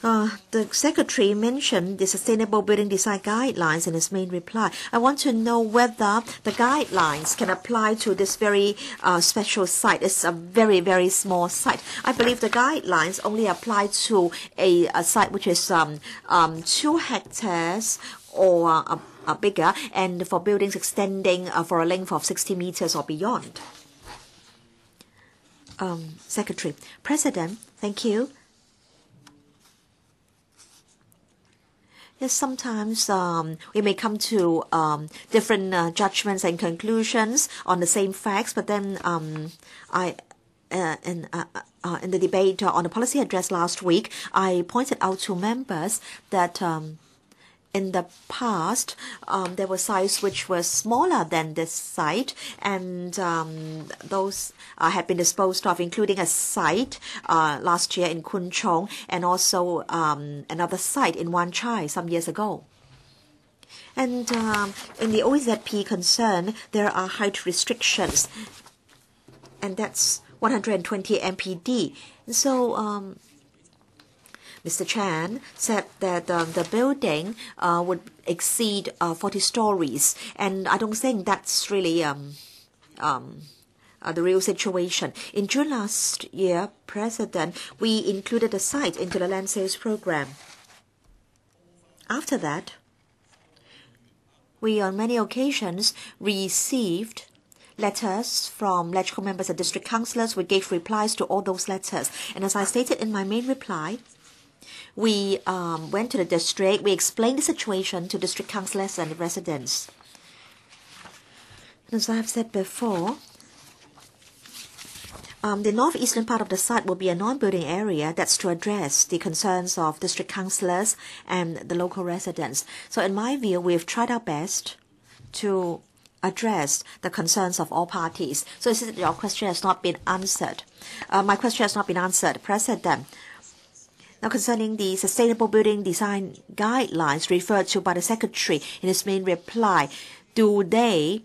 uh, the Secretary mentioned the Sustainable Building Design Guidelines in his main reply. I want to know whether the guidelines can apply to this very uh, special site. It's a very, very small site. I believe the guidelines only apply to a, a site which is um, um, two hectares or uh, uh, bigger, and for buildings extending uh, for a length of sixty meters or beyond. Um, Secretary. President, thank you. Yes, sometimes um, we may come to um, different uh, judgments and conclusions on the same facts, but then um, I, uh, in, uh, uh, in the debate on the policy address last week, I pointed out to members that um, in the past, um, there were sites which were smaller than this site, and um, those uh, had been disposed of, including a site uh, last year in Kun Chong, and also um, another site in Wan Chai some years ago. And um, in the O E Z P concern, there are height restrictions, and that's one hundred twenty M P D. So... Um, Mister Chan said that um, the building uh, would exceed uh, forty stories, and I don't think that's really um, um, uh, the real situation. In June last year, President, we included a site into the land sales program. After that, we on many occasions received letters from legislative members and district councillors. We gave replies to all those letters, and as I stated in my main reply, we um, went to the district, we explained the situation to district councillors and residents. As I have said before, um, the northeastern part of the site will be a non-building area that's to address the concerns of district councillors and the local residents. So in my view, we've tried our best to address the concerns of all parties. So this is, your question has not been answered. Uh, my question has not been answered, President. Now, concerning the Sustainable Building Design Guidelines referred to by the Secretary in his main reply, do they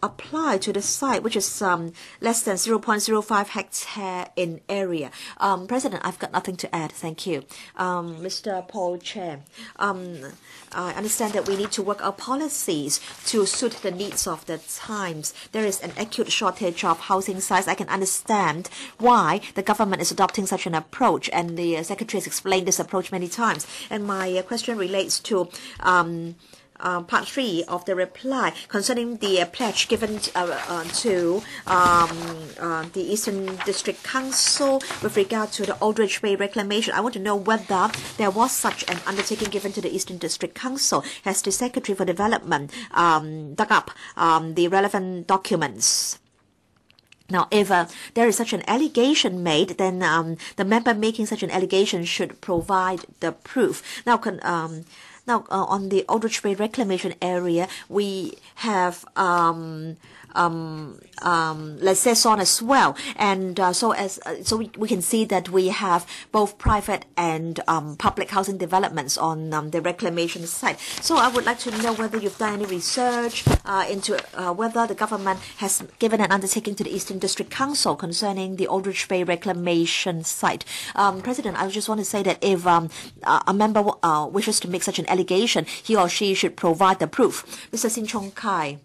apply to the site which is um, less than zero point zero five hectare in area? Um, President, I've got nothing to add. Thank you. Um, Mister Paul Chair, um, I understand that we need to work our policies to suit the needs of the times. There is an acute shortage of housing sites. I can understand why the government is adopting such an approach, and the Secretary has explained this approach many times. And my question relates to... Um, Um, part three of the reply concerning the uh, pledge given uh, uh, to um, uh, the Eastern District Council with regard to the Aldrich Bay reclamation. I want to know whether there was such an undertaking given to the Eastern District Council. Has the Secretary for Development um, dug up um, the relevant documents? Now, if uh, there is such an allegation made, then um, the member making such an allegation should provide the proof. Now, con um, now uh, on the auto trade reclamation area, we have um, um, um, liaison as well, and uh, so as uh, so we, we can see that we have both private and um, public housing developments on um, the reclamation side. So I would like to know whether you've done any research uh, into uh, whether the government has given an undertaking to the Eastern District Council concerning the Aldrich Bay reclamation site. Um, President, I just want to say that if um, a member uh, wishes to make such an allegation, he or she should provide the proof. Mister Sin Chung-kai,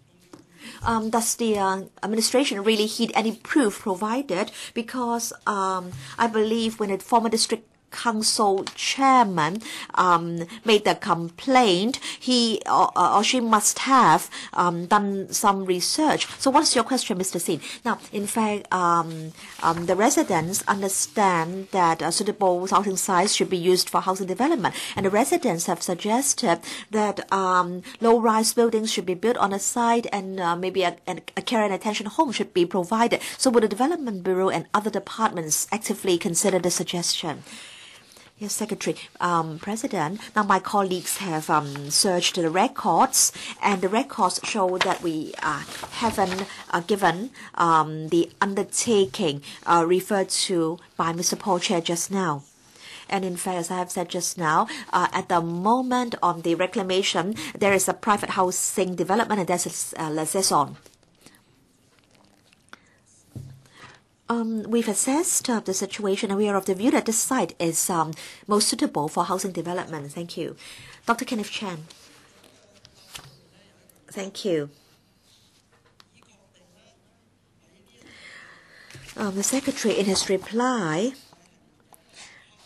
um, does the uh, administration really heed any proof provided? Because um, I believe when a former district council chairman um, made the complaint, he or, or she must have um, done some research. So what's your question, Mister Sin? Now, in fact, um, um, the residents understand that uh, suitable housing sites should be used for housing development, and the residents have suggested that um, low-rise buildings should be built on a site, and uh, maybe a, a, a care and attention home should be provided. So would the Development Bureau and other departments actively consider the suggestion? Yes, Secretary. Um, President, now my colleagues have um, searched the records, and the records show that we uh, haven't uh, given um, the undertaking uh, referred to by Mister Paul Chair just now. And in fact, as I have said just now, uh, at the moment on the reclamation, there is a private housing development, and there's a liaison. Um, we've assessed uh, the situation, and we are of the view that this site is um, most suitable for housing development. Thank you. Doctor Kenneth Chan. Thank you. Um, the Secretary, in his reply,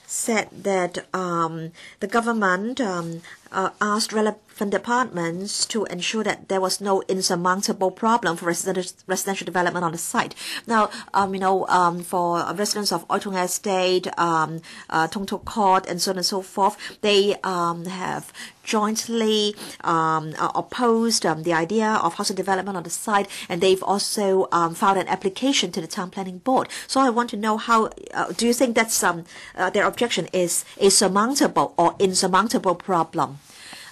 said that um, the government um, uh, asked relevant departments to ensure that there was no insurmountable problem for residential, residential development on the site. Now, um, you know, um, for residents of Oitong Estate, um, uh, Tong Tok Court, and so on and so forth, they um, have jointly um, opposed um, the idea of housing development on the site, and they've also um, filed an application to the Town Planning Board. So I want to know how uh, do you think that's um, uh, their objection is a surmountable or insurmountable problem?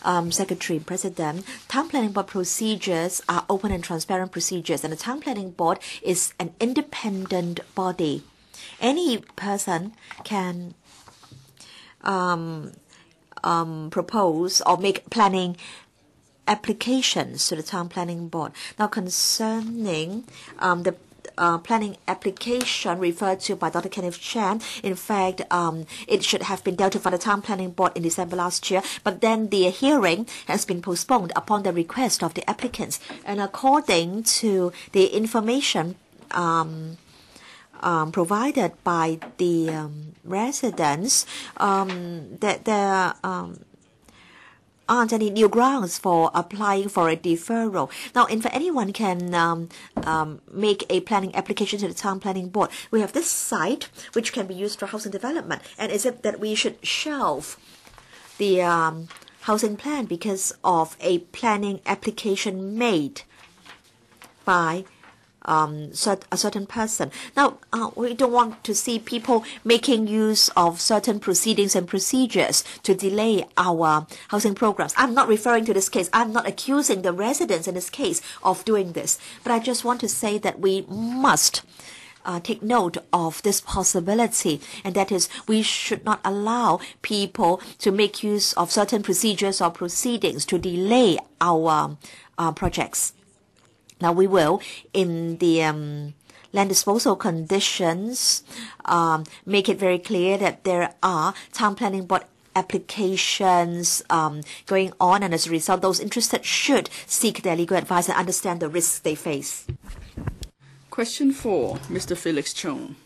Um, Secretary, President, Town Planning Board procedures are open and transparent procedures, and the Town Planning Board is an independent body. Any person can um, Um, propose or make planning applications to the Town Planning Board. Now, concerning um, the uh, planning application referred to by Doctor Kenneth Chan, in fact, um, it should have been dealt with by the Town Planning Board in December last year, but then the hearing has been postponed upon the request of the applicants. And according to the information um, Um, provided by the um, residents, um, that there um, aren't any new grounds for applying for a deferral. Now, in fact, anyone can um, um, make a planning application to the Town Planning Board. We have this site, which can be used for housing development, and is it that we should shelve the um, housing plan because of a planning application made by Um, a certain person? Now, uh, we don't want to see people making use of certain proceedings and procedures to delay our housing programs. I'm not referring to this case. I'm not accusing the residents in this case of doing this. But I just want to say that we must uh, take note of this possibility, and that is we should not allow people to make use of certain procedures or proceedings to delay our uh, projects. Now, we will, in the um, land disposal conditions, um, make it very clear that there are Town Planning Board applications um, going on, and as a result, those interested should seek their legal advice and understand the risks they face. Question four, Mister Felix Chung.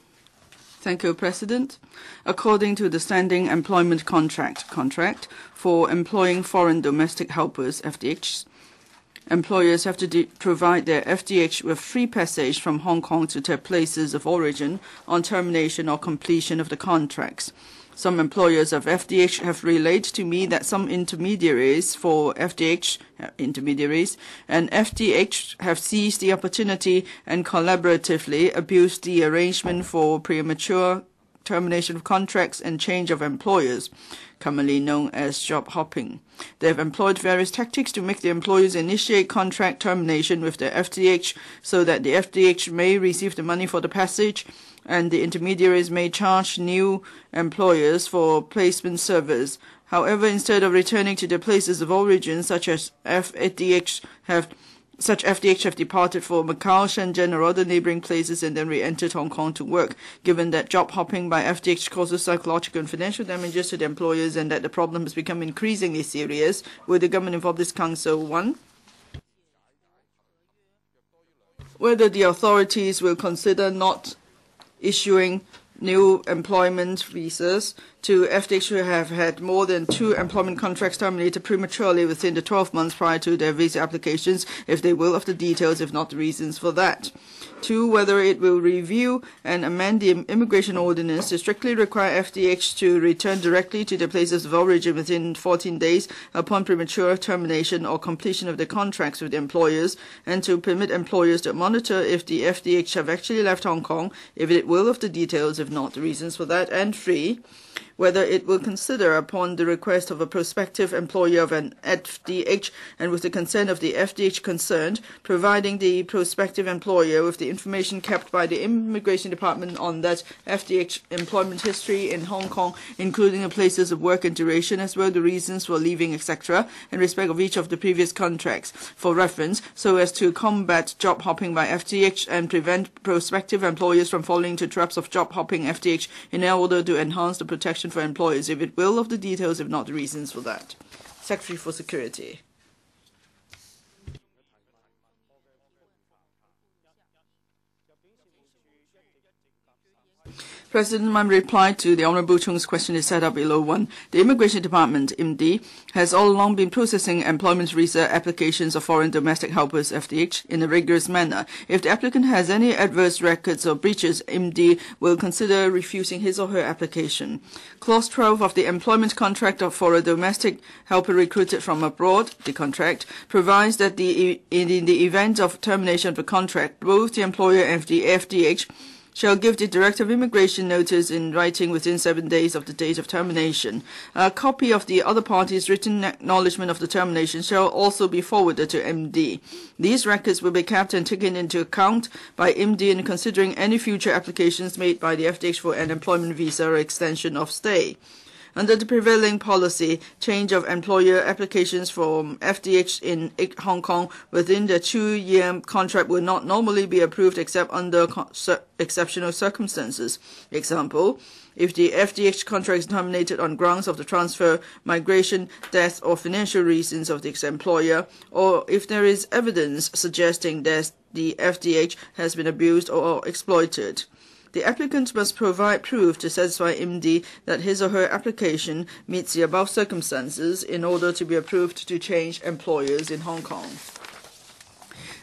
Thank you, President. According to the Standing Employment Contract contract for employing foreign domestic helpers, F D H, Employers have to provide their F D H with free passage from Hong Kong to their places of origin on termination or completion of the contracts. Some employers of F D H have relayed to me that some intermediaries for F D H uh, intermediaries and F D H have seized the opportunity and collaboratively abused the arrangement for premature termination of contracts and change of employers, commonly known as job hopping. They have employed various tactics to make the employers initiate contract termination with the F D H so that the F D H may receive the money for the passage, and the intermediaries may charge new employers for placement service. However, instead of returning to their places of origin, such as F D H have such F D H have departed for Macau, Shenzhen, or other neighboring places and then re-entered Hong Kong to work. Given that job hopping by F D H causes psychological and financial damages to the employers and that the problem has become increasingly serious, will the government involve this council? One, whether the authorities will consider not issuing new employment visas to F D H who have had more than two employment contracts terminated prematurely within the twelve months prior to their visa applications, if they will, of the details, if not the reasons for that. Two, whether it will review and amend the immigration ordinance to strictly require F D H to return directly to their places of origin within fourteen days upon premature termination or completion of their contracts with the employers, and to permit employers to monitor if the F D H have actually left Hong Kong, if it will, of the details, if not the reasons for that. And three, whether it will consider, upon the request of a prospective employer of an F D H and with the consent of the F D H concerned, providing the prospective employer with the information kept by the Immigration Department on that F D H employment history in Hong Kong, including the places of work and duration, as well the reasons for leaving, et cetera, in respect of each of the previous contracts, for reference, so as to combat job hopping by F D H and prevent prospective employers from falling into traps of job hopping F D H in order to enhance the protection for employers, if it will, of the details, if not the reasons for that. Secretary for Security. President, my reply to the Honourable Chung's question is set up below. One, the Immigration Department, I M D, has all along been processing employment visa applications of foreign domestic helpers, F D H, in a rigorous manner. If the applicant has any adverse records or breaches, I M D will consider refusing his or her application. Clause twelve of the employment contract for a domestic helper recruited from abroad, the contract, provides that the, in the event of termination of the contract, both the employer and the F D H shall give the Director of Immigration notice in writing within seven days of the date of termination. A copy of the other party's written acknowledgement of the termination shall also be forwarded to M D. These records will be kept and taken into account by M D in considering any future applications made by the F D H for an employment visa or extension of stay. Under the prevailing policy, change of employer applications from F D H in Hong Kong within the two-year contract will not normally be approved except under exceptional circumstances. Example, if the F D H contract is terminated on grounds of the transfer, migration, death, or financial reasons of the ex-employer, or if there is evidence suggesting that the F D H has been abused or exploited. The applicant must provide proof to satisfy M D that his or her application meets the above circumstances in order to be approved to change employers in Hong Kong.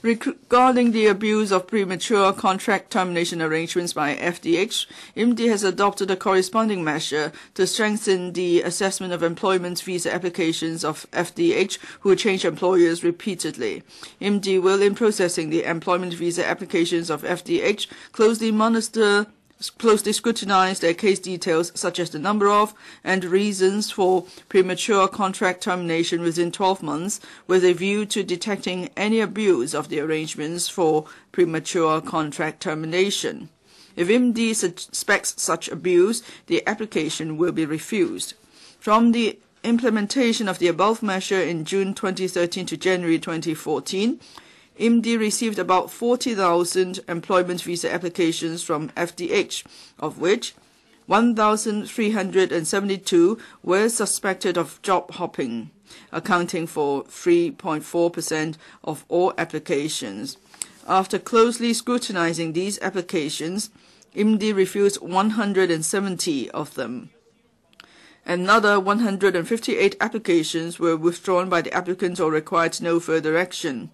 Regarding the abuse of premature contract termination arrangements by F D H, I M D has adopted a corresponding measure to strengthen the assessment of employment visa applications of F D H who change employers repeatedly. I M D will, in processing the employment visa applications of F D H, closely monitor, closely scrutinize their case details, such as the number of and reasons for premature contract termination within twelve months, with a view to detecting any abuse of the arrangements for premature contract termination. If I M D suspects such abuse, the application will be refused. From the implementation of the above measure in June twenty thirteen to January twenty fourteen, I M D received about forty thousand employment visa applications from F D H, of which one thousand three hundred seventy-two were suspected of job hopping, accounting for three point four percent of all applications. After closely scrutinizing these applications, I M D refused one hundred seventy of them. Another one hundred fifty-eight applications were withdrawn by the applicants or required no further action.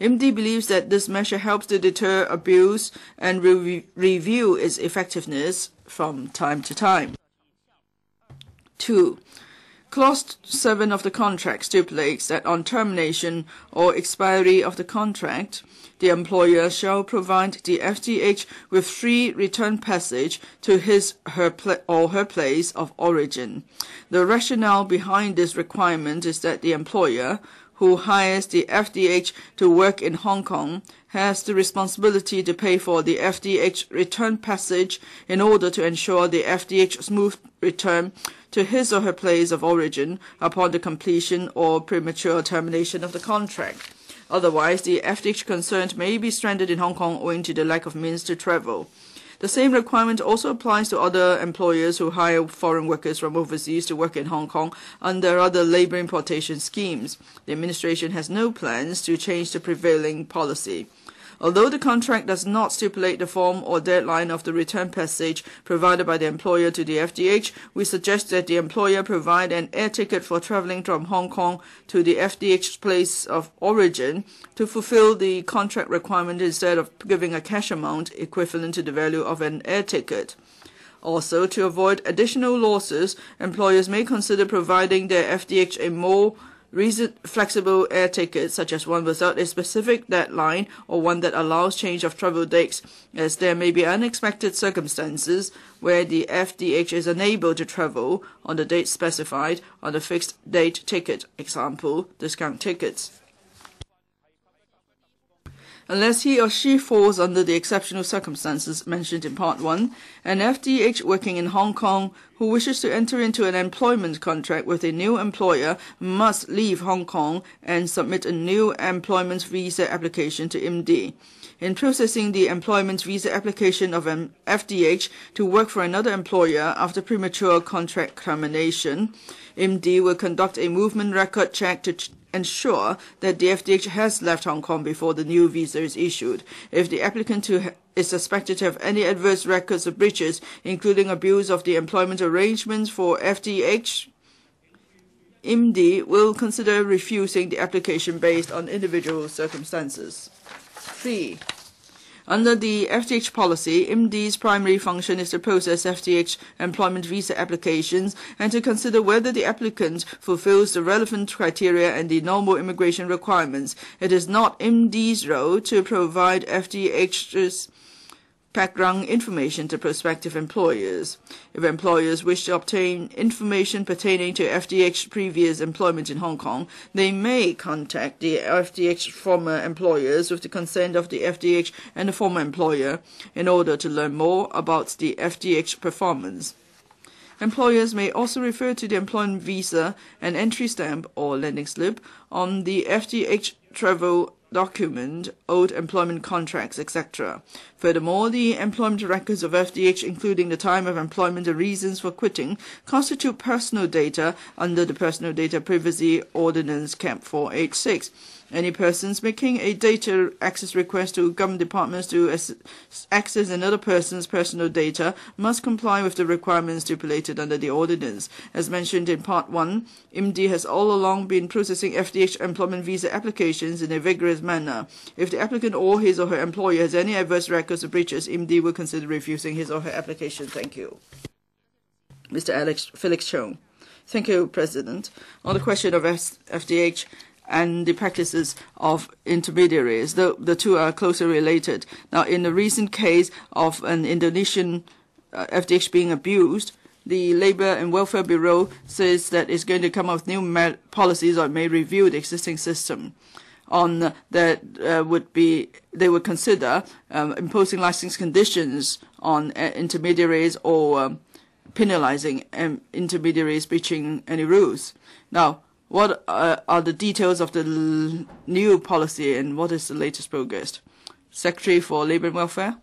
M D believes that this measure helps to deter abuse and re review its effectiveness from time to time. two. Clause seven of the contract stipulates that on termination or expiry of the contract, the employer shall provide the F D H with free return passage to his her or her place of origin. The rationale behind this requirement is that the employer who hires the F D H to work in Hong Kong has the responsibility to pay for the F D H return passage in order to ensure the F D H smooth return to his or her place of origin upon the completion or premature termination of the contract. Otherwise, the F D H concerned may be stranded in Hong Kong owing to the lack of means to travel. The same requirement also applies to other employers who hire foreign workers from overseas to work in Hong Kong under other labour importation schemes. The administration has no plans to change the prevailing policy. Although the contract does not stipulate the form or deadline of the return passage provided by the employer to the F D H, we suggest that the employer provide an air ticket for travelling from Hong Kong to the F D H's place of origin to fulfill the contract requirement instead of giving a cash amount equivalent to the value of an air ticket. Also, to avoid additional losses, employers may consider providing their F D H a more recent flexible air tickets, such as one without a specific deadline or one that allows change of travel dates, as there may be unexpected circumstances where the F D H is unable to travel on the date specified on the fixed date ticket, example, discount tickets. Unless he or she falls under the exceptional circumstances mentioned in Part one, an F D H working in Hong Kong who wishes to enter into an employment contract with a new employer must leave Hong Kong and submit a new employment visa application to M D. In processing the employment visa application of an F D H to work for another employer after premature contract termination, M D will conduct a movement record check to ch ensure that the F D H has left Hong Kong before the new visa is issued. If the applicant who is suspected to have any adverse records of breaches, including abuse of the employment arrangements for F D H, M D will consider refusing the application based on individual circumstances. three. Under the F D H policy, M D's primary function is to process F D H employment visa applications and to consider whether the applicant fulfills the relevant criteria and the normal immigration requirements. It is not M D's role to provide F D H's background information to prospective employers. If employers wish to obtain information pertaining to F D H's previous employment in Hong Kong, they may contact the F D H's former employers with the consent of the F D H and the former employer in order to learn more about the F D H performance. Employers may also refer to the employment visa and entry stamp or landing slip on the F D H travel document, old employment contracts, et cetera. Furthermore, the employment records of F D H, including the time of employment and reasons for quitting, constitute personal data under the Personal Data Privacy Ordinance Cap four eighty-six. Any persons making a data access request to government departments to access another person's personal data must comply with the requirements stipulated under the ordinance. As mentioned in Part one, M D has all along been processing F D H employment visa applications in a vigorous manner. If the applicant or his or her employer has any adverse records of breaches, M D will consider refusing his or her application. Thank you. Mister Alex Felix Chung. Thank you, President. On the question of F D H and the practices of intermediaries, the, the two are closely related. Now, in the recent case of an Indonesian uh, F D H being abused, the Labour and Welfare Bureau says that it's going to come up with new policies or may review the existing system on that uh, would be they would consider um, imposing license conditions on uh, intermediaries or um, penalising um, intermediaries breaching any rules. Now, what uh, are the details of the l new policy and what is the latest progress? Secretary for Labour and Welfare.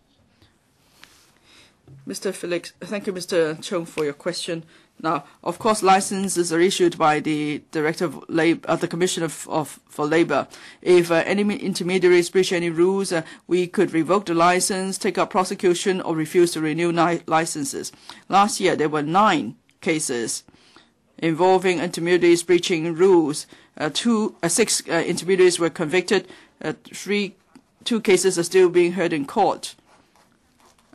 Mister Felix, thank you, Mister Chung, for your question. Now, of course, licenses are issued by the Director of Labour, uh, the Commission of, of for Labour. If uh, any intermediaries breach any rules, uh, we could revoke the license, take up prosecution, or refuse to renew licenses. Last year, there were nine cases involving intermediaries breaching rules. Uh, two, uh, six uh, intermediaries were convicted. Uh, three, two cases are still being heard in court.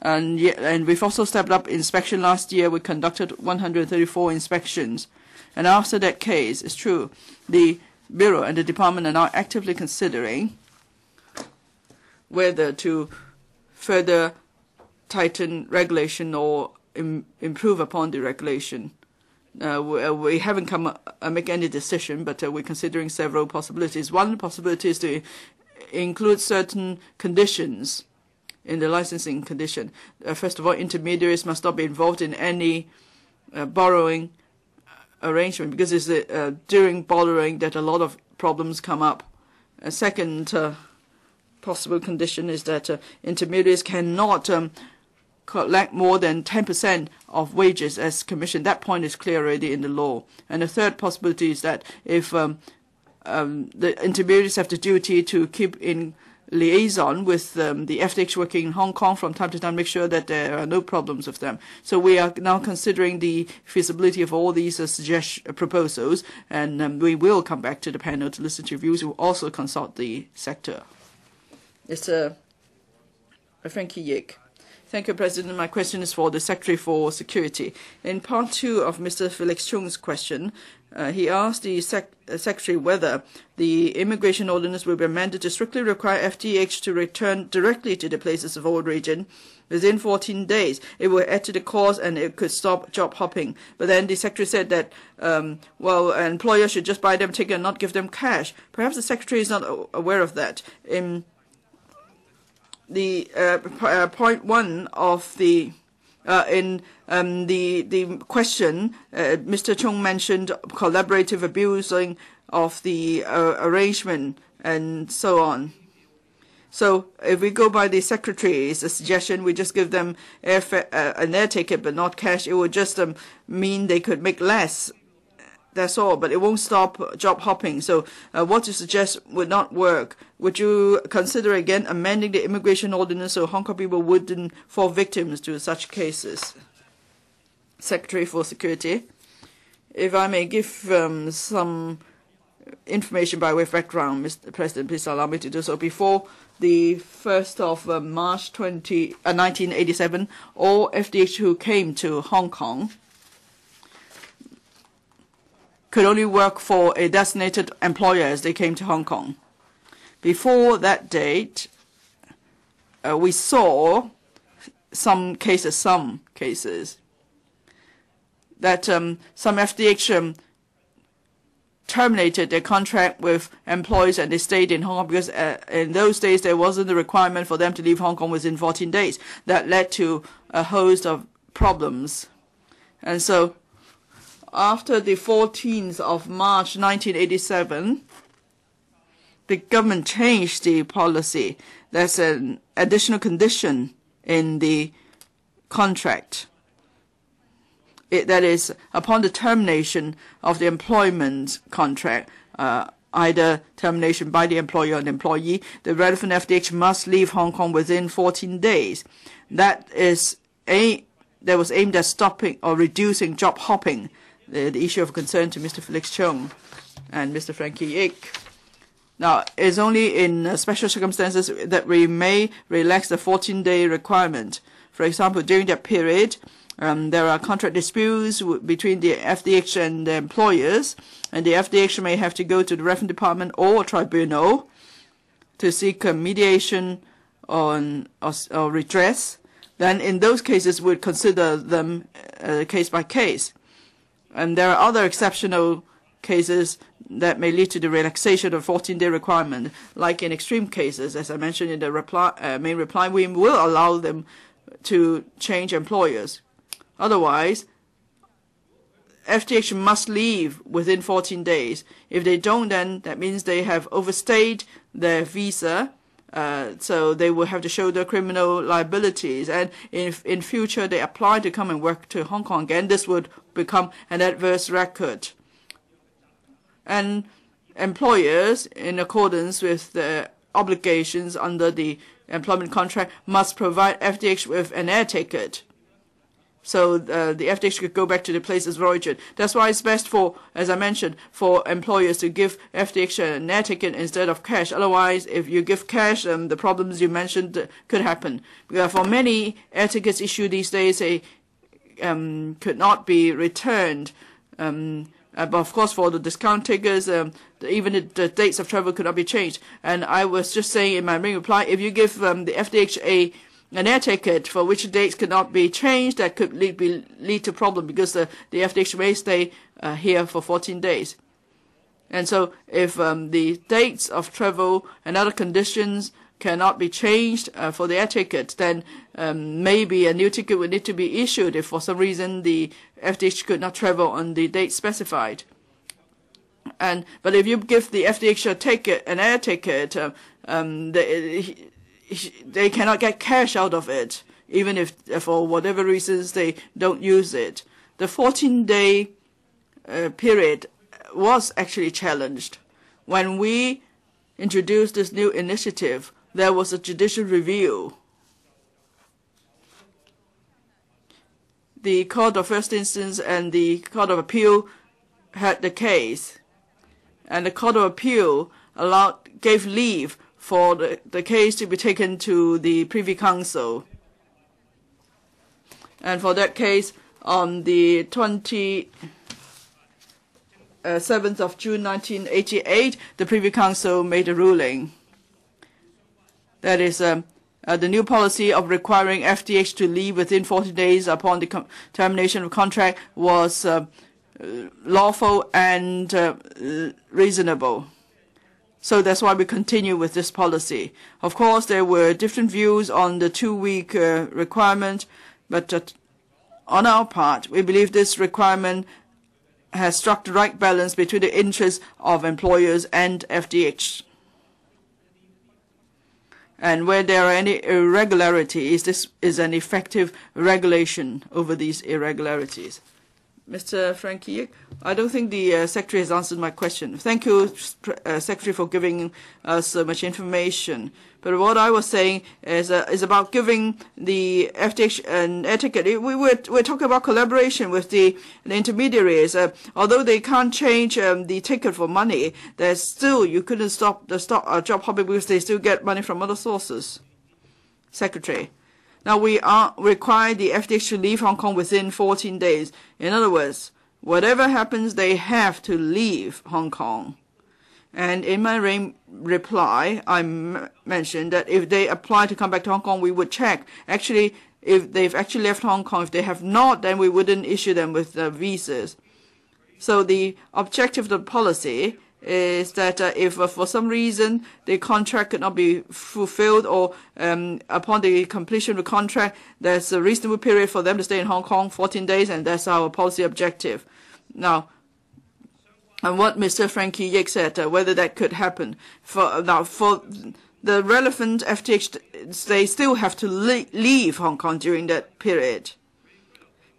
And, yet, and we've also stepped up inspection. Last year, we conducted one hundred thirty-four inspections. And after that case, it's true, the Bureau and the Department are now actively considering whether to further tighten regulation or im improve upon the regulation. Uh, we, uh, we haven't come uh, make any decision, but uh, we're considering several possibilities. One possibility is to include certain conditions in the licensing condition. Uh, first of all, intermediaries must not be involved in any uh, borrowing arrangement, because it's uh, during borrowing that a lot of problems come up. A second uh, possible condition is that uh, intermediaries cannot um, collect more than ten percent of wages as commission. That point is clear already in the law. And the third possibility is that if um, um, the intermediaries have the duty to keep in liaison with um, the F T H working in Hong Kong from time to time, make sure that there are no problems with them. So we are now considering the feasibility of all these uh, suggest proposals, and um, we will come back to the panel to listen to views. We will also consult the sector. It's uh, Frankie Yip. Thank you, President. My question is for the Secretary for Security. In part two of Mister Felix Chung's question, uh, he asked the sec uh, Secretary whether the immigration ordinance will be amended to strictly require F T H to return directly to the places of origin within fourteen days. It will add to the cost and it could stop job hopping. But then the Secretary said that, um, well, an employer should just buy them ticket and not give them cash. Perhaps the Secretary is not aware of that. In The uh, uh, point one of the uh, in um, the the question, uh, Mister Chung mentioned collaborative abusing of the uh, arrangement and so on. So if we go by the Secretary's suggestion, we just give them air uh, an air ticket but not cash. It would just um, mean they could make less. That's all, but it won't stop job hopping. So uh, what you suggest would not work. Would you consider again amending the immigration ordinance so Hong Kong people wouldn't fall victims to such cases? Secretary for Security, if I may give um, some information by way of background, Mister President, please allow me to do so. Before the first of March nineteen eighty-seven, all F D H who came to Hong Kong could only work for a designated employer as they came to Hong Kong. Before that date, uh, we saw some cases, some cases, that um, some F D H um, terminated their contract with employees and they stayed in Hong Kong because uh, in those days there wasn't the requirement for them to leave Hong Kong within fourteen days. That led to a host of problems. And so after the fourteenth of March nineteen eighty-seven, the government changed the policy. There's an additional condition in the contract. It, that is, upon the termination of the employment contract, uh, either termination by the employer or the employee, the relevant F D H must leave Hong Kong within fourteen days. That is a that was aimed at stopping or reducing job hopping. The, the issue of concern to Mister Felix Chung and Mister Frankie Yip. Now, it's only in uh, special circumstances that we may relax the fourteen-day requirement. For example, during that period, um, there are contract disputes w between the F D H and the employers, and the F D H may have to go to the relevant department or tribunal to seek uh, mediation on, or, or redress. Then in those cases, we'd consider them uh, case by case. And there are other exceptional cases that may lead to the relaxation of fourteen-day requirement, like in extreme cases, as I mentioned in the reply, uh, main reply, we will allow them to change employers. Otherwise, F T H must leave within fourteen days. If they don't, then that means they have overstayed their visa. Uh, so they will have to shoulder criminal liabilities, and if in future they apply to come and work to Hong Kong again, this would become an adverse record. And employers, in accordance with their obligations under the employment contract, must provide F D H with an air ticket. so uh, the F D H could go back to the places of origin. That's why it's best for, as I mentioned, for employers to give F D H a net ticket instead of cash. Otherwise, if you give cash, um, the problems you mentioned could happen. Because for many air tickets issued these days, they um, could not be returned. Um, Uh, but of course, for the discount tickets, um, the, even the, the dates of travel could not be changed. And I was just saying in my main reply, if you give um, the F D H a, an air ticket for which dates could not be changed, that could lead, be, lead to problem because the, the F D H may stay uh, here for fourteen days. And so if um, the dates of travel and other conditions cannot be changed uh, for the air ticket, then um, maybe a new ticket would need to be issued if for some reason the F D H could not travel on the date specified. And but if you give the F D H a ticket, an air ticket, uh, um, they, they cannot get cash out of it, even if for whatever reasons they don't use it. The fourteen-day uh, period was actually challenged when we introduced this new initiative. There was a judicial review. The Court of First Instance and the Court of Appeal had the case, and the Court of Appeal allowed, gave leave for the, the case to be taken to the Privy Council. And for that case, on the twenty-seventh of June nineteen eighty-eight, the Privy Council made a ruling. That is um, uh, the new policy of requiring F D H to leave within forty days upon the termination of contract was uh, lawful and uh, reasonable. So that's why we continue with this policy. Of course, there were different views on the two-week uh, requirement, but uh, on our part, we believe this requirement has struck the right balance between the interests of employers and F D H. And where there are any irregularities, this is an effective regulation over these irregularities. Mister Frankie Yip, I don't think the uh, Secretary has answered my question. Thank you, uh, Secretary, for giving us so much information. But what I was saying is, uh, is about giving the F D H an etiquette. We were, we're talking about collaboration with the, the intermediaries. Uh, although they can't change um, the ticket for money, there's still, you couldn't stop the stop, uh, job hopping because they still get money from other sources. Secretary. Now, we are require the F D H to leave Hong Kong within fourteen days. In other words, whatever happens, they have to leave Hong Kong. And in my re reply, I m mentioned that if they apply to come back to Hong Kong, we would check. Actually, if they've actually left Hong Kong, if they have not, then we wouldn't issue them with uh, visas. So the objective of the policy is that uh, if uh, for some reason the contract could not be fulfilled or um, upon the completion of the contract, there's a reasonable period for them to stay in Hong Kong, fourteen days, and that's our policy objective. Now, and what Mister Frankie Yip said, uh, whether that could happen. For, now, for the relevant F T H, they still have to le leave Hong Kong during that period.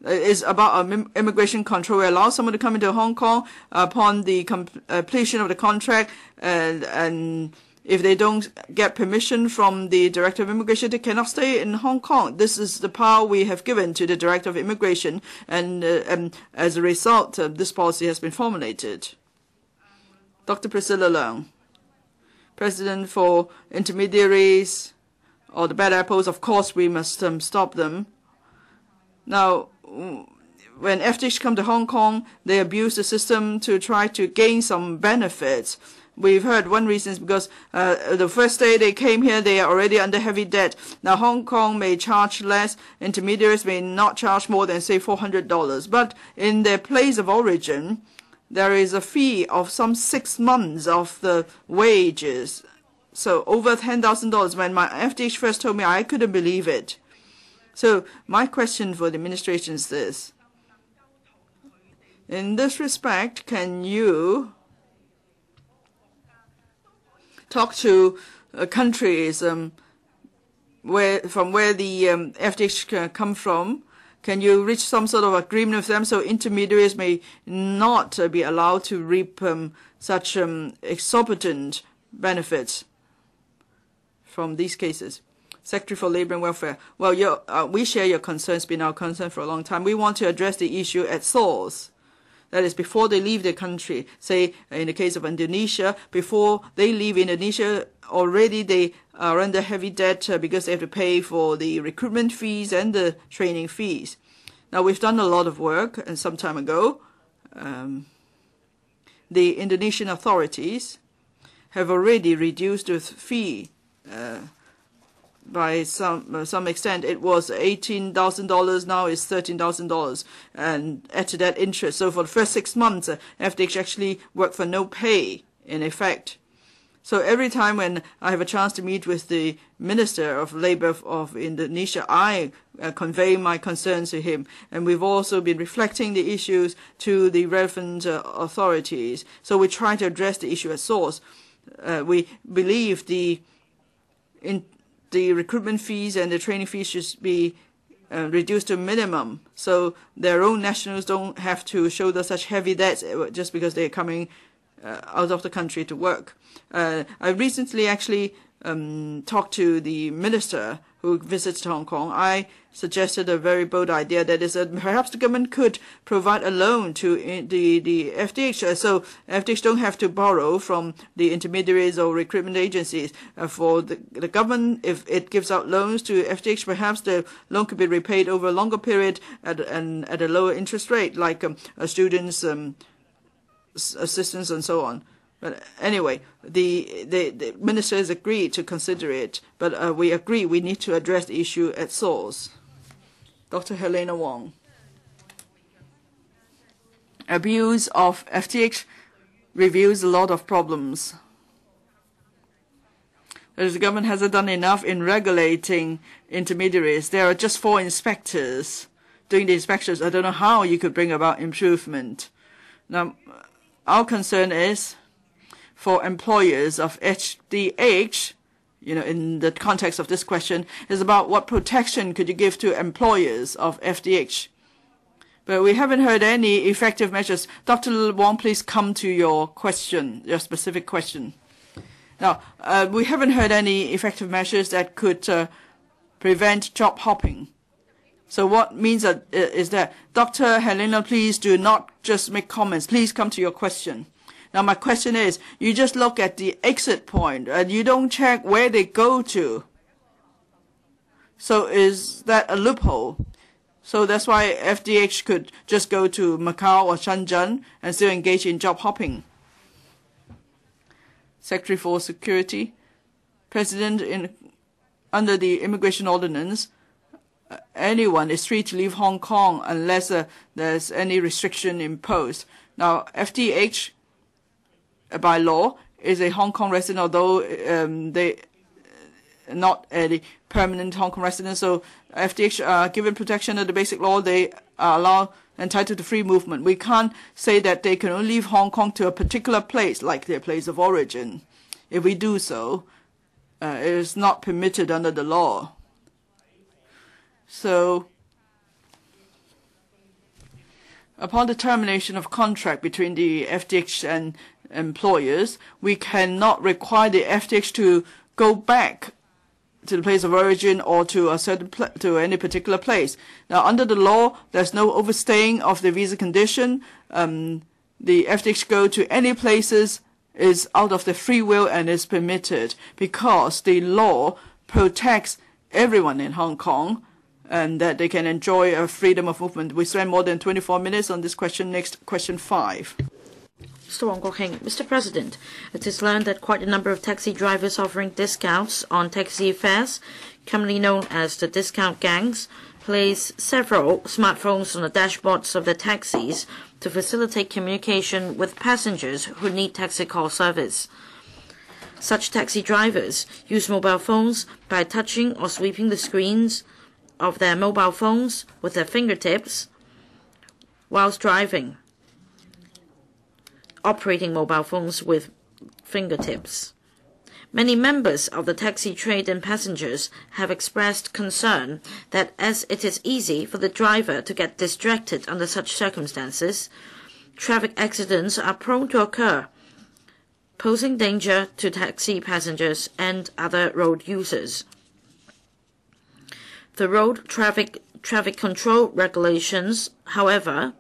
Is about um, immigration control. We allow someone to come into Hong Kong upon the completion of the contract, and, and if they don't get permission from the Director of Immigration, they cannot stay in Hong Kong. This is the power we have given to the Director of Immigration, and, uh, and as a result, uh, this policy has been formulated. Doctor Priscilla Leung, President for Intermediaries or the Bad Apples, of course we must um, stop them. Now, when F D H come to Hong Kong, they abuse the system to try to gain some benefits. We've heard one reason is because uh, the first day they came here, they are already under heavy debt. Now, Hong Kong may charge less. Intermediaries may not charge more than, say, four hundred dollars. But in their place of origin, there is a fee of some six months of the wages. So over ten thousand dollars. When my F D H first told me, I couldn't believe it. So my question for the administration is this. In this respect, can you talk to uh, countries um, where, from where the um, F D H come from? Can you reach some sort of agreement with them so intermediaries may not uh, be allowed to reap um, such um, exorbitant benefits from these cases? Secretary for Labour and Welfare. Well, your, uh, we share your concern. It's been our concern for a long time. We want to address the issue at source. That is, before they leave the country. Say, in the case of Indonesia, before they leave Indonesia, already they are under heavy debt because they have to pay for the recruitment fees and the training fees. Now, we've done a lot of work, and some time ago, um, the Indonesian authorities have already reduced the fee uh, by some uh, some extent. It was eighteen thousand dollars, now it's thirteen thousand dollars, and add to that interest. So for the first six months, uh, F D H actually worked for no pay, in effect. So every time when I have a chance to meet with the Minister of Labour of Indonesia, I uh, convey my concerns to him. And we've also been reflecting the issues to the relevant uh, authorities. So we try to address the issue at source. Uh, we believe the in, the recruitment fees and the training fees should be uh, reduced to a minimum, so their own nationals don't have to shoulder such heavy debts just because they're coming uh, out of the country to work. Uh, I recently actually um, talked to the minister who visits Hong Kong. I suggested a very bold idea, that is that perhaps the government could provide a loan to the, the F D H, so F D H don't have to borrow from the intermediaries or recruitment agencies. Uh, for the, the government, if it gives out loans to F D H, perhaps the loan could be repaid over a longer period at, and at a lower interest rate, like um, a student's um, assistance and so on. But anyway, the, the, the ministers agreed to consider it, but uh, we agree we need to address the issue at source. Doctor Helena Wong. Abuse of F T H reveals a lot of problems. The government hasn't done enough in regulating intermediaries. There are just four inspectors doing the inspections. I don't know how you could bring about improvement. Now, our concern is, for employers of F D H, you know, in the context of this question, is about what protection could you give to employers of F D H. But we haven't heard any effective measures. Doctor Wong, please come to your question, your specific question. Now, uh, we haven't heard any effective measures that could uh, prevent job hopping. So what means that is that, Doctor Helena, please do not just make comments. Please come to your question. Now, my question is, you just look at the exit point and you don't check where they go to. So is that a loophole? So that's why F D H could just go to Macau or Shenzhen and still engage in job hopping. Secretary for Security, President, in, under the Immigration Ordinance, anyone is free to leave Hong Kong unless uh, there's any restriction imposed. Now, F D H, by law, is a Hong Kong resident, although um, they not a permanent Hong Kong resident. So F D H are given protection under the basic law. They are allowed, entitled to free movement. We can't say that they can only leave Hong Kong to a particular place, like their place of origin. If we do so, uh, it is not permitted under the law. So, upon the termination of contract between the F D H and employers, we cannot require the F T H to go back to the place of origin or to a certain to any particular place. Now, under the law, there's no overstaying of the visa condition. Um, the F T H go to any places is out of the free will and is permitted because the law protects everyone in Hong Kong and that they can enjoy a freedom of movement. We spend more than twenty-four minutes on this question. Next, question five. Mister Wong Kwok-hing. Mister President, it is learned that quite a number of taxi drivers offering discounts on taxi fares, commonly known as the discount gangs, place several smartphones on the dashboards of their taxis to facilitate communication with passengers who need taxi call service. Such taxi drivers use mobile phones by touching or sweeping the screens of their mobile phones with their fingertips whilst driving, operating mobile phones with fingertips. Many members of the taxi trade and passengers have expressed concern that as it is easy for the driver to get distracted under such circumstances, traffic accidents are prone to occur, posing danger to taxi passengers and other road users. The road traffic traffic control regulations, however,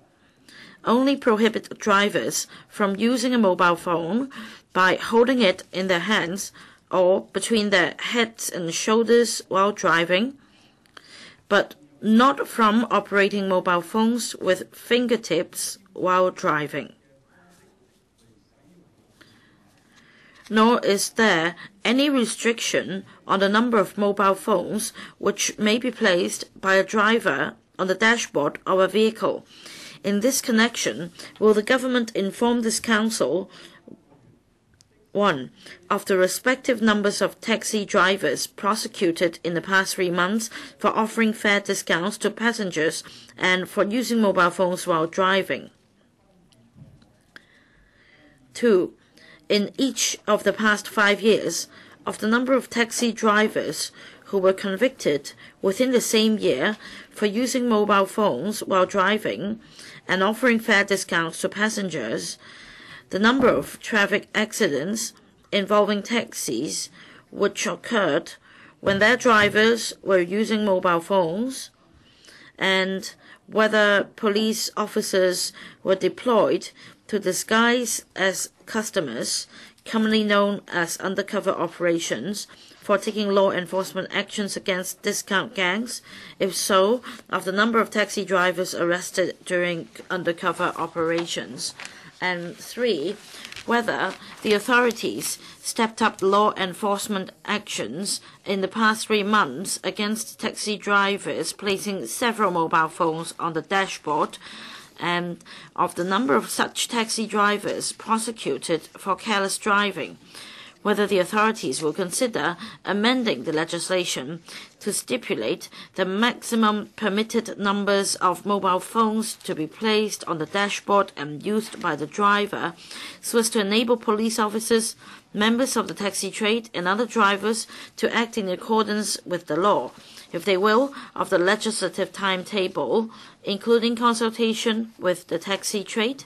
only prohibit drivers from using a mobile phone by holding it in their hands or between their heads and shoulders while driving, but not from operating mobile phones with fingertips while driving. Nor is there any restriction on the number of mobile phones which may be placed by a driver on the dashboard of a vehicle. In this connection, will the government inform this council, one, of the respective numbers of taxi drivers prosecuted in the past three months for offering fare discounts to passengers and for using mobile phones while driving? Two, in each of the past five years, of the number of taxi drivers who were convicted within the same year for using mobile phones while driving and offering fare discounts to passengers, the number of traffic accidents involving taxis which occurred when their drivers were using mobile phones, and whether police officers were deployed to disguise as customers, commonly known as undercover operations, for taking law enforcement actions against discount gangs, if so, of the number of taxi drivers arrested during undercover operations. And three, whether the authorities stepped up law enforcement actions in the past three months against taxi drivers placing several mobile phones on the dashboard, and of the number of such taxi drivers prosecuted for careless driving, whether the authorities will consider amending the legislation to stipulate the maximum permitted numbers of mobile phones to be placed on the dashboard and used by the driver, so as to enable police officers, members of the taxi trade, and other drivers to act in accordance with the law, if they will, of the legislative timetable, including consultation with the taxi trade.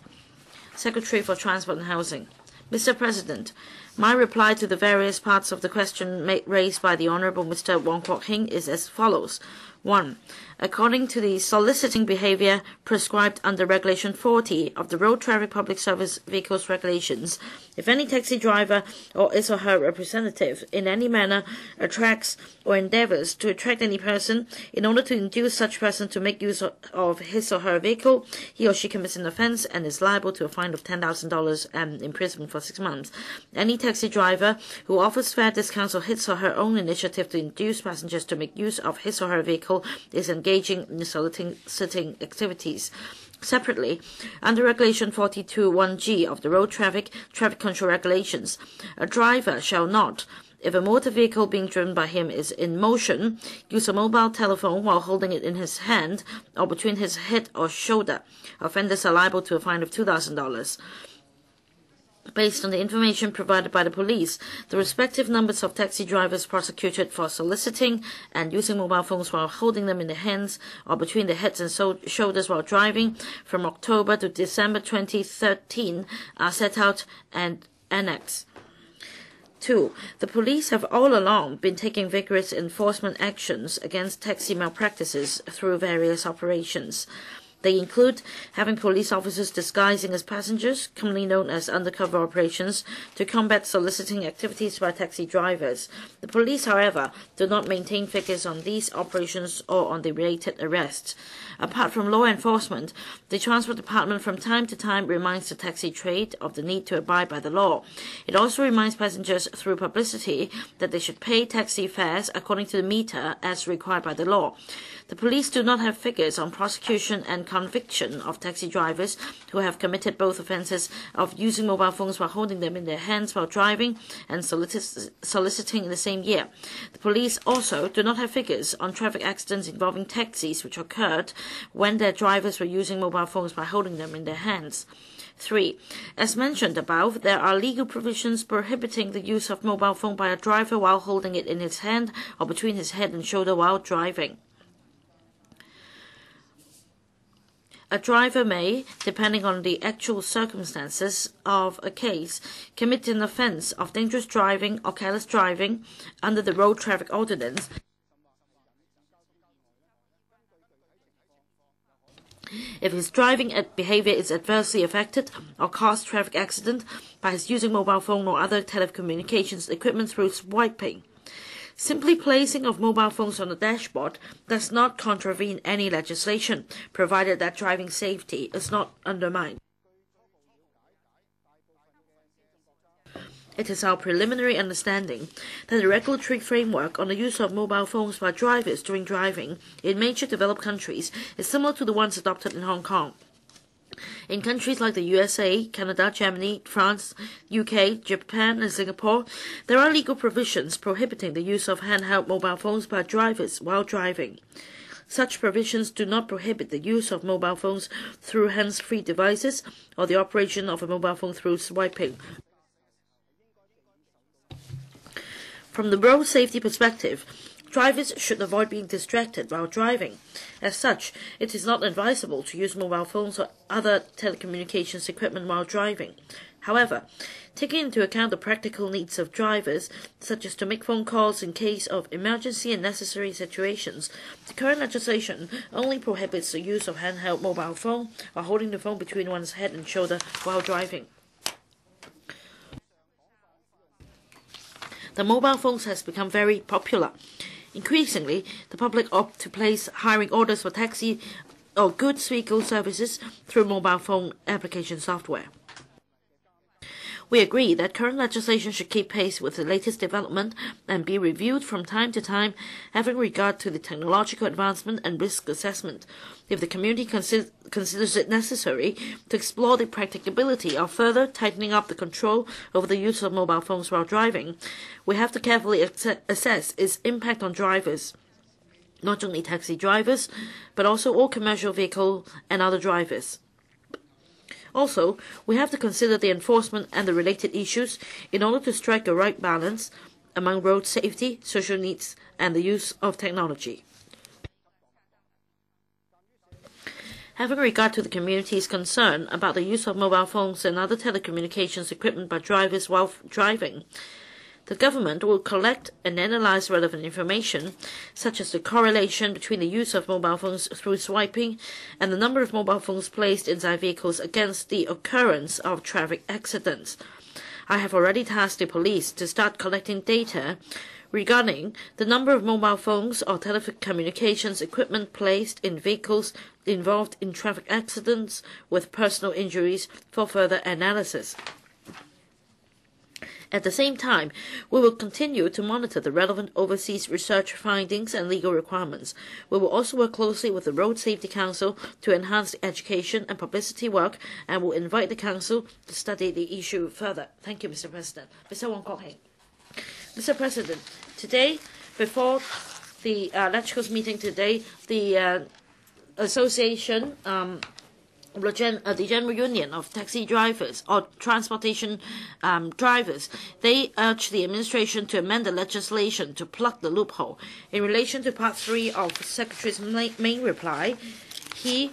Secretary for Transport and Housing. Mister President, my reply to the various parts of the question made, raised by the Honourable Mister Wong Kwok-hing is as follows. one. According to the soliciting behaviour prescribed under Regulation forty of the Road Traffic Public Service Vehicles Regulations, if any taxi driver or his or her representative in any manner attracts or endeavours to attract any person in order to induce such person to make use of his or her vehicle, he or she commits an offence and is liable to a fine of ten thousand dollars and imprisonment for six months. Any taxi driver who offers fare discounts or his or her own initiative to induce passengers to make use of his or her vehicle is engaging in soliciting activities. Separately, under Regulation forty-two one G of the Road Traffic Traffic Control Regulations, a driver shall not, if a motor vehicle being driven by him is in motion, use a mobile telephone while holding it in his hand or between his head or shoulder. Offenders are liable to a fine of two thousand dollars. Based on the information provided by the police, the respective numbers of taxi drivers prosecuted for soliciting and using mobile phones while holding them in their hands or between their heads and so shoulders while driving from October to December twenty thirteen are set out and annexed. Two, the police have all along been taking vigorous enforcement actions against taxi malpractices through various operations. They include having police officers disguising as passengers, commonly known as undercover operations, to combat soliciting activities by taxi drivers. The police, however, do not maintain figures on these operations or on the related arrests. Apart from law enforcement, the Transport Department from time to time reminds the taxi trade of the need to abide by the law. It also reminds passengers through publicity that they should pay taxi fares according to the meter as required by the law. The police do not have figures on prosecution and conviction of taxi drivers who have committed both offences of using mobile phones while holding them in their hands while driving and solic soliciting in the same year. The police also do not have figures on traffic accidents involving taxis which occurred when their drivers were using mobile phones by holding them in their hands. Three, as mentioned above, there are legal provisions prohibiting the use of mobile phone by a driver while holding it in his hand or between his head and shoulder while driving. A driver may, depending on the actual circumstances of a case, commit an offence of dangerous driving or careless driving under the Road Traffic Ordinance If his driving at behavior is adversely affected or caused traffic accident by his using mobile phone or other telecommunications equipment through swiping. Simply placing of mobile phones on the dashboard does not contravene any legislation, provided that driving safety is not undermined. It is our preliminary understanding that the regulatory framework on the use of mobile phones by drivers during driving in major developed countries is similar to the ones adopted in Hong Kong. In countries like the U S A, Canada, Germany, France, U K, Japan and Singapore, there are legal provisions prohibiting the use of handheld mobile phones by drivers while driving. Such provisions do not prohibit the use of mobile phones through hands-free devices or the operation of a mobile phone through swiping. From the road safety perspective, drivers should avoid being distracted while driving. As such, it is not advisable to use mobile phones or other telecommunications equipment while driving. However, taking into account the practical needs of drivers, such as to make phone calls in case of emergency and necessary situations, the current legislation only prohibits the use of handheld mobile phone or holding the phone between one's head and shoulder while driving. The mobile phones has become very popular. Increasingly, the public opt to place hiring orders for taxi or goods vehicle services through mobile phone application software. We agree that current legislation should keep pace with the latest development and be reviewed from time to time, having regard to the technological advancement and risk assessment, if the community consi- considers it necessary to explore the practicability of further tightening up the control over the use of mobile phones while driving. We have to carefully ac- assess its impact on drivers, not only taxi drivers, but also all commercial vehicle and other drivers. Also, we have to consider the enforcement and the related issues in order to strike a right balance among road safety, social needs, and the use of technology. Having regard to the community's concern about the use of mobile phones and other telecommunications equipment by drivers while driving, the government will collect and analyse relevant information, such as the correlation between the use of mobile phones through swiping and the number of mobile phones placed inside vehicles against the occurrence of traffic accidents. I have already tasked the police to start collecting data regarding the number of mobile phones or telecommunications equipment placed in vehicles involved in traffic accidents with personal injuries for further analysis. At the same time, we will continue to monitor the relevant overseas research findings and legal requirements. We will also work closely with the Road Safety Council to enhance the education and publicity work, and will invite the Council to study the issue further. Thank you, Mister President. Mister Wong Kwok-hing. Mister President, today, before the uh, Legislative meeting today, the uh, Association... Um, the General Union of Taxi Drivers or Transportation um, Drivers, they urge the administration to amend the legislation to plug the loophole. In relation to Part three of the Secretary's main reply, he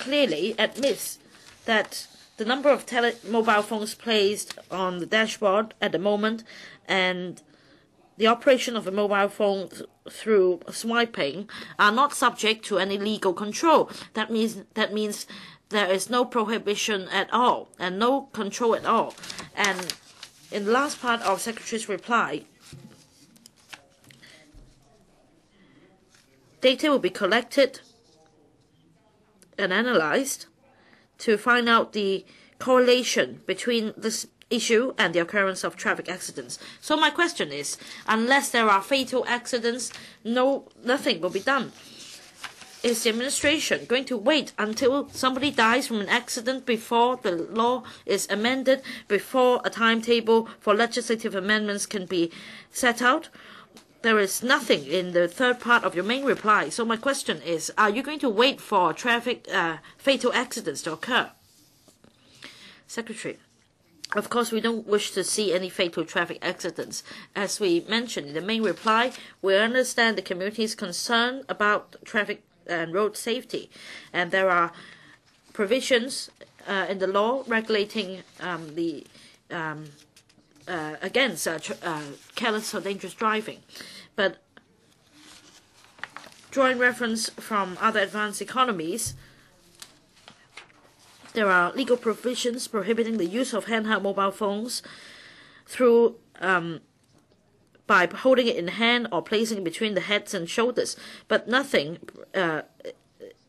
clearly admits that the number of tele mobile phones placed on the dashboard at the moment and the operation of a mobile phone through swiping are not subject to any legal control. That means that means there is no prohibition at all and no control at all. And in the last part of Secretary's reply, data will be collected and analysed to find out the correlation between this issue and the occurrence of traffic accidents. So my question is, unless there are fatal accidents, no, nothing will be done. Is the administration going to wait until somebody dies from an accident before the law is amended, before a timetable for legislative amendments can be set out? There is nothing in the third part of your main reply. So my question is, are you going to wait for traffic uh, fatal accidents to occur? Secretary. Of course, we don't wish to see any fatal traffic accidents. As we mentioned in the main reply, we understand the community's concern about traffic and road safety. And there are provisions uh, in the law regulating um, the um, uh, against uh, uh, careless or dangerous driving. But drawing reference from other advanced economies, there are legal provisions prohibiting the use of handheld mobile phones through um, by holding it in hand or placing it between the heads and shoulders, but nothing. Uh,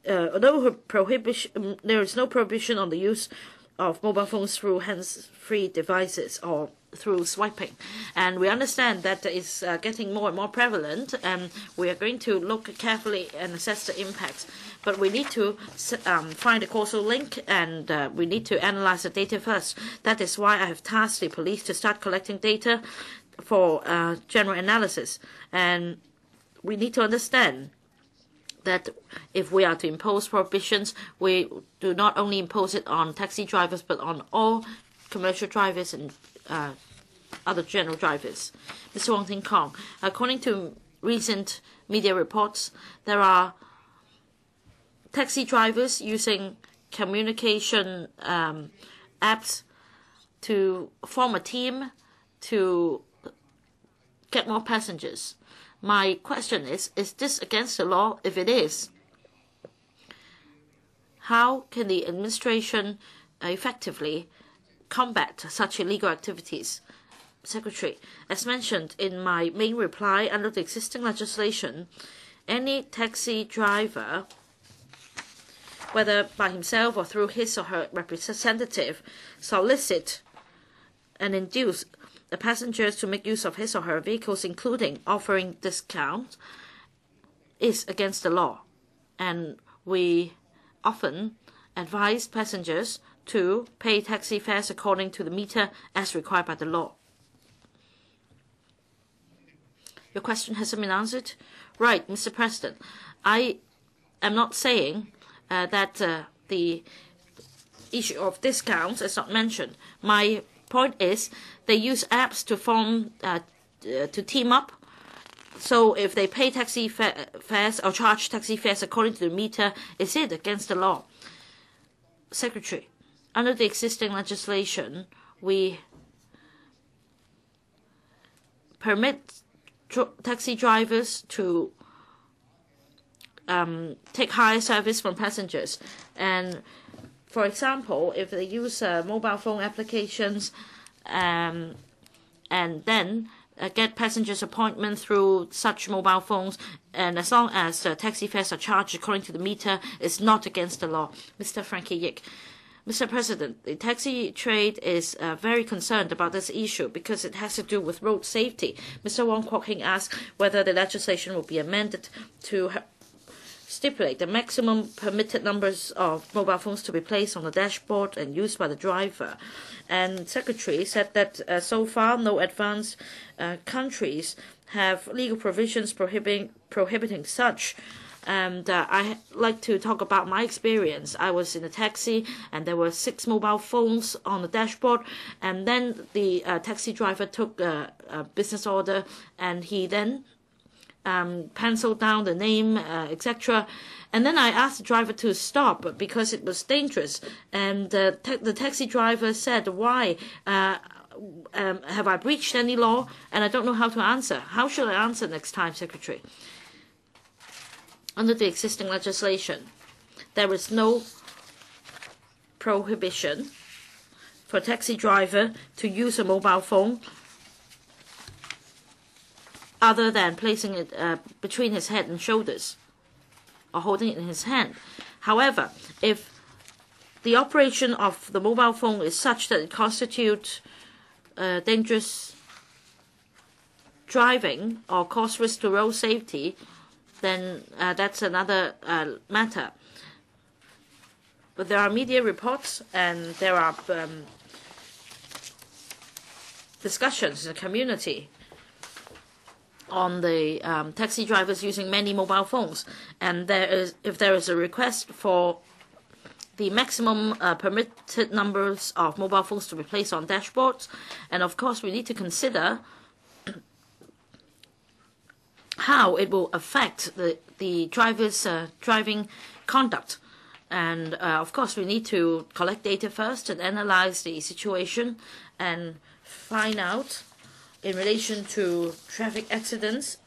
uh, although prohibition, there is no prohibition on the use of mobile phones through hands-free devices or through swiping, and we understand that it's uh, getting more and more prevalent, and we are going to look carefully and assess the impacts. But we need to um, find a causal link, and uh, we need to analyze the data first. That is why I have tasked the police to start collecting data for uh, general analysis, and we need to understand that if we are to impose prohibitions, we do not only impose it on taxi drivers, but on all commercial drivers and uh, other general drivers. Mister Wong Ting Kong, according to recent media reports, there are taxi drivers using communication um, apps to form a team to get more passengers. My question is, is this against the law? If it is, how can the administration effectively combat such illegal activities? Secretary, as mentioned in my main reply, under the existing legislation, any taxi driver, whether by himself or through his or her representative, solicit and induce the passengers to make use of his or her vehicles, including offering discounts, is against the law. And we often advise passengers to pay taxi fares according to the meter as required by the law. Your question hasn't been answered? Right, Mister President, I am not saying uh, that uh, the issue of discounts is not mentioned. My point is they use apps to form, uh, uh, to team up. So if they pay taxi fa fares or charge taxi fares according to the meter, is it against the law? Secretary, under the existing legislation, we permit dr taxi drivers to um, take higher service from passengers. And for example, if they use uh, mobile phone applications um, and then uh, get passengers' appointment through such mobile phones, and as long as uh, taxi fares are charged according to the meter, it's not against the law. Mister Frankie Yip. Mister President, the taxi trade is uh, very concerned about this issue because it has to do with road safety. Mister Wong Kwok-hing asked whether the legislation will be amended to stipulate the maximum permitted numbers of mobile phones to be placed on the dashboard and used by the driver. And Secretary said that uh, so far no advanced uh, countries have legal provisions prohibiting, prohibiting such. And uh, I like to talk about my experience. I was in a taxi and there were six mobile phones on the dashboard, and then the uh, taxi driver took uh, a business order, and he then um, penciled down the name, uh, et cetera. And then I asked the driver to stop because it was dangerous. And uh, ta the taxi driver said, why? Uh, um, have I breached any law? And I don't know how to answer. How should I answer next time, Secretary? Under the existing legislation, there is no prohibition for a taxi driver to use a mobile phone other than placing it uh, between his head and shoulders or holding it in his hand. However, if the operation of the mobile phone is such that it constitutes uh, dangerous driving or cause risk to road safety, then uh, that's another uh, matter. But there are media reports and there are um, discussions in the community on the um, taxi drivers using many mobile phones. And there is, if there is a request for the maximum uh, permitted numbers of mobile phones to be placed on dashboards, and of course we need to consider how it will affect the, the driver's uh, driving conduct. And uh, of course we need to collect data first and analyze the situation and find out in relation to traffic accidents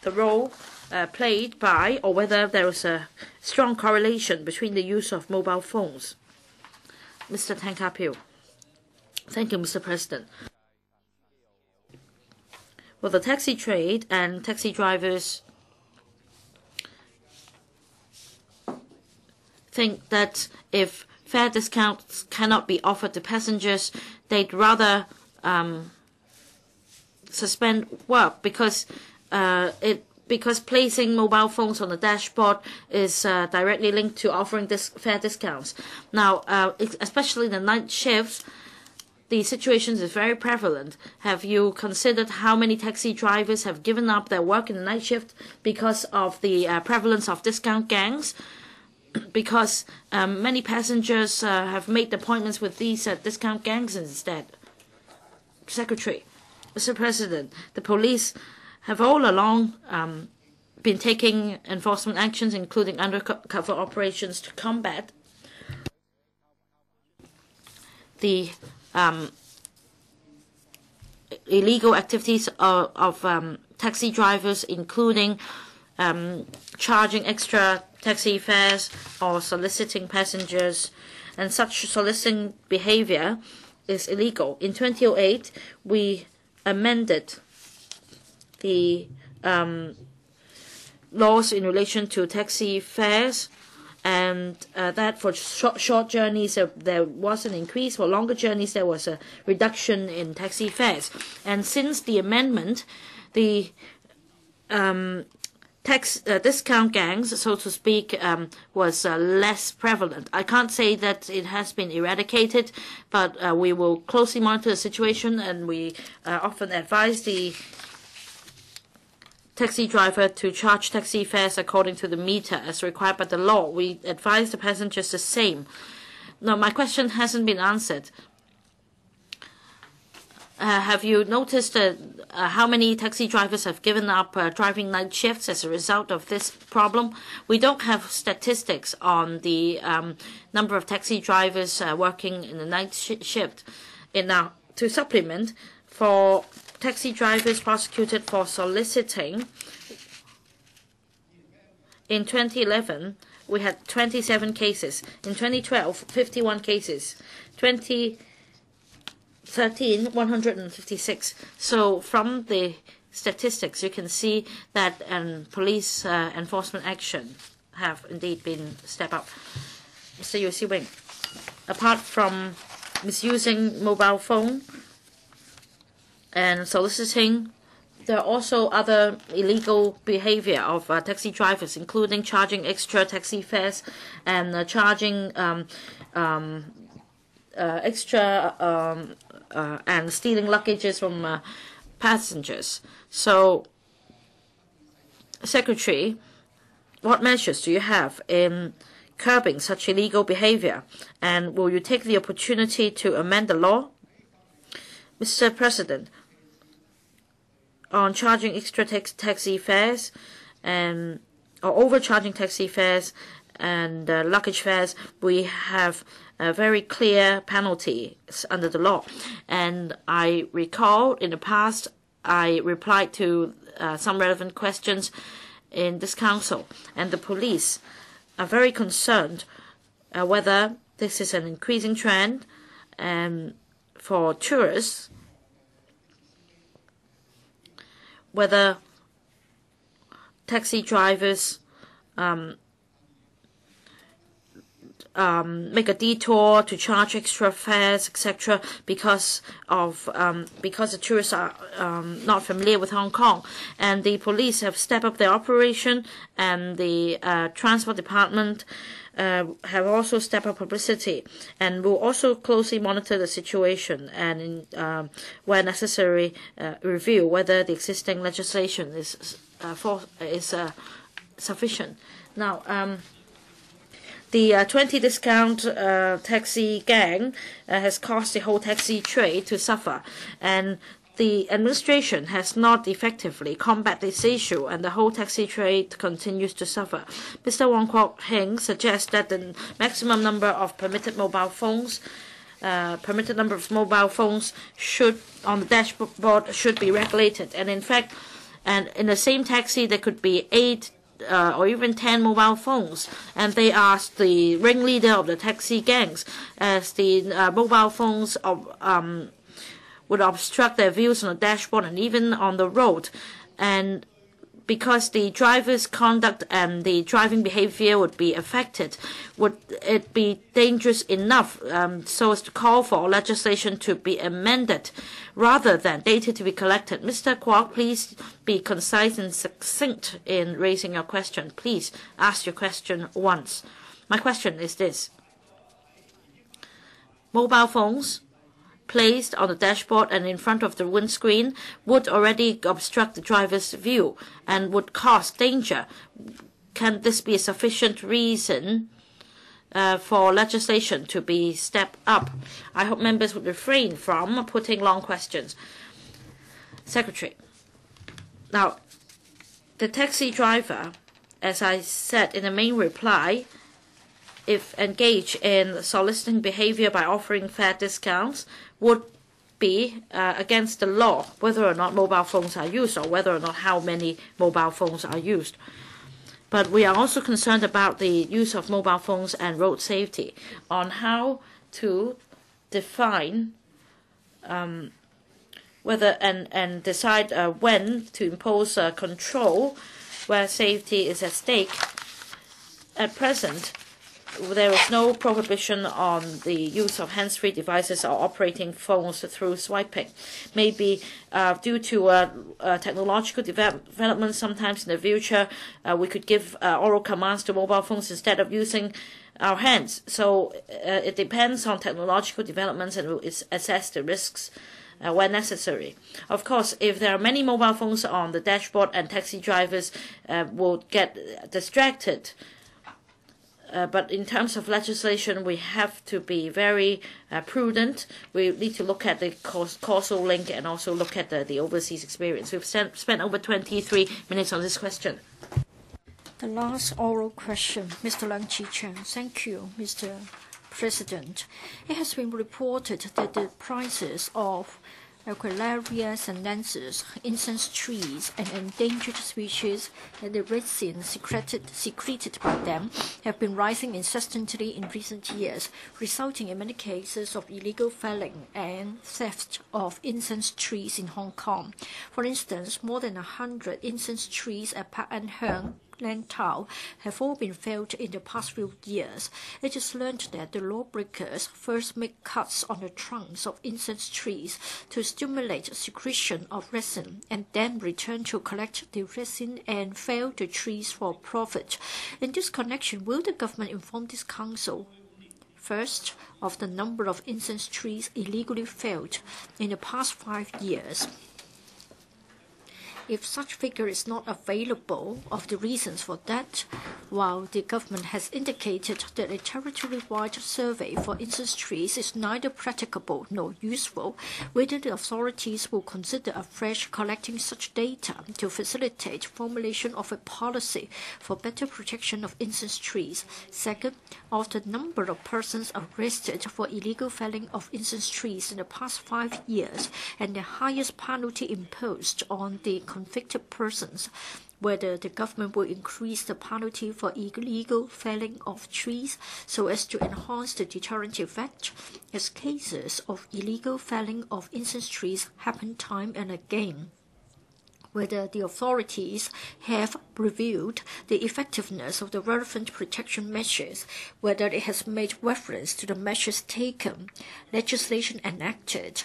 the role uh, played by, or whether there was a strong correlation between the use of mobile phones. Mister Tan Kah Pew. Thank you, Mister President. Well, the taxi trade and taxi drivers think that if fare discounts cannot be offered to passengers, they'd rather um, suspend work because uh, it because placing mobile phones on the dashboard is uh, directly linked to offering this fare discounts. Now, uh, especially the night shifts, the situation is very prevalent. Have you considered how many taxi drivers have given up their work in the night shift because of the uh, prevalence of discount gangs? Because um, many passengers uh, have made appointments with these uh, discount gangs instead. Secretary, Mister President, the police have all along um, been taking enforcement actions, including undercover operations, to combat the um, illegal activities of, of um, taxi drivers, including um, charging extra taxi fares or soliciting passengers, and such soliciting behavior is illegal. In two thousand eight, we amended the um, laws in relation to taxi fares, and uh, that for short, short journeys uh, there was an increase, for longer journeys there was a reduction in taxi fares. And since the amendment, the um, Tax uh, discount gangs, so to speak, um, was uh, less prevalent. I can't say that it has been eradicated, but uh, we will closely monitor the situation, and we uh, often advise the taxi driver to charge taxi fares according to the meter as required by the law. We advise the passengers the same. Now, my question hasn't been answered. Uh, have you noticed uh, uh, how many taxi drivers have given up uh, driving night shifts as a result of this problem? We don't have statistics on the um, number of taxi drivers uh, working in the night sh shift. And now, to supplement, for taxi drivers prosecuted for soliciting, in twenty eleven, we had twenty-seven cases. In twenty twelve, fifty-one cases. twenty thirteen, one hundred fifty-six. So from the statistics, you can see that um, police uh, enforcement action have indeed been stepped up. Mister Yu Si-wing, apart from misusing mobile phone and soliciting, there are also other illegal behavior of uh, taxi drivers, including charging extra taxi fares and uh, charging um, um, uh, extra um, Uh, and stealing luggages from uh, passengers. So, Secretary, what measures do you have in curbing such illegal behavior? And will you take the opportunity to amend the law? Mister President, on charging extra tax taxi fares and or overcharging taxi fares and uh, luggage fares, we have a very clear penalty under the law. And I recall in the past, I replied to uh, some relevant questions in this council, and the police are very concerned uh, whether this is an increasing trend um, for tourists, whether taxi drivers um, Um, make a detour to charge extra fares, et cetera, because of um, because the tourists are um, not familiar with Hong Kong, and the police have stepped up their operation, and the uh, transport department uh, have also stepped up publicity, and will also closely monitor the situation, and in, um, where necessary, uh, review whether the existing legislation is uh, for is uh, sufficient. Now. Um, The uh, twenty discount uh, taxi gang uh, has caused the whole taxi trade to suffer, and the administration has not effectively combated this issue, and the whole taxi trade continues to suffer. Mister Wong Kwok-hing suggests that the maximum number of permitted mobile phones, uh, permitted number of mobile phones should on the dashboard should be regulated, and in fact, and in the same taxi there could be eight Uh, or even ten mobile phones, and they are the ringleader of the taxi gangs, as the uh, mobile phones of, um, would obstruct their views on the dashboard and even on the road. And because the driver's conduct and the driving behavior would be affected, would it be dangerous enough um, so as to call for legislation to be amended rather than data to be collected? Mister Kwok, please be concise and succinct in raising your question. Please ask your question once. My question is this. Mobile phones placed on the dashboard and in front of the windscreen would already obstruct the driver's view and would cause danger. Can this be a sufficient reason uh, for legislation to be stepped up? I hope members would refrain from putting long questions. Secretary, now, the taxi driver, as I said in the main reply, if engaged in soliciting behavior by offering fair discounts, would be uh, against the law, whether or not mobile phones are used or whether or not how many mobile phones are used. But we are also concerned about the use of mobile phones and road safety, on how to define um, whether and, and decide uh, when to impose uh, control where safety is at stake. At present, there is no prohibition on the use of hands-free devices or operating phones through swiping. Maybe uh, due to uh, uh, technological develop development, sometimes in the future, uh, we could give uh, oral commands to mobile phones instead of using our hands. So uh, it depends on technological developments and we'll assess the risks Uh, where necessary. Of course, if there are many mobile phones on the dashboard and taxi drivers uh, will get distracted, Uh, but in terms of legislation, we have to be very uh, prudent. We need to look at the causal link and also look at the, the overseas experience. We've sent, spent over twenty-three minutes on this question. The last oral question, Mister Leung Chin-man. Thank you, Mister President. It has been reported that the prices of Aquilaria sinensis, incense trees, and endangered species, and the resin secreted, secreted by them, have been rising incessantly in recent years, resulting in many cases of illegal felling and theft of incense trees in Hong Kong. For instance, more than a hundred incense trees at Pak An Heng Lantau have all been felled in the past few years. It is learned that the lawbreakers first make cuts on the trunks of incense trees to stimulate secretion of resin and then return to collect the resin and fell the trees for profit. In this connection, will the government inform this council, first, of the number of incense trees illegally felled in the past five years? If such figure is not available, of the reasons for that, while the government has indicated that a territory-wide survey for incense trees is neither practicable nor useful, whether the authorities will consider afresh collecting such data to facilitate formulation of a policy for better protection of incense trees. Second, of the number of persons arrested for illegal felling of incense trees in the past five years, and the highest penalty imposed on the convicted persons, whether the government will increase the penalty for illegal felling of trees so as to enhance the deterrent effect, as cases of illegal felling of incense trees happen time and again, whether the authorities have reviewed the effectiveness of the relevant protection measures, whether it has made reference to the measures taken, legislation enacted,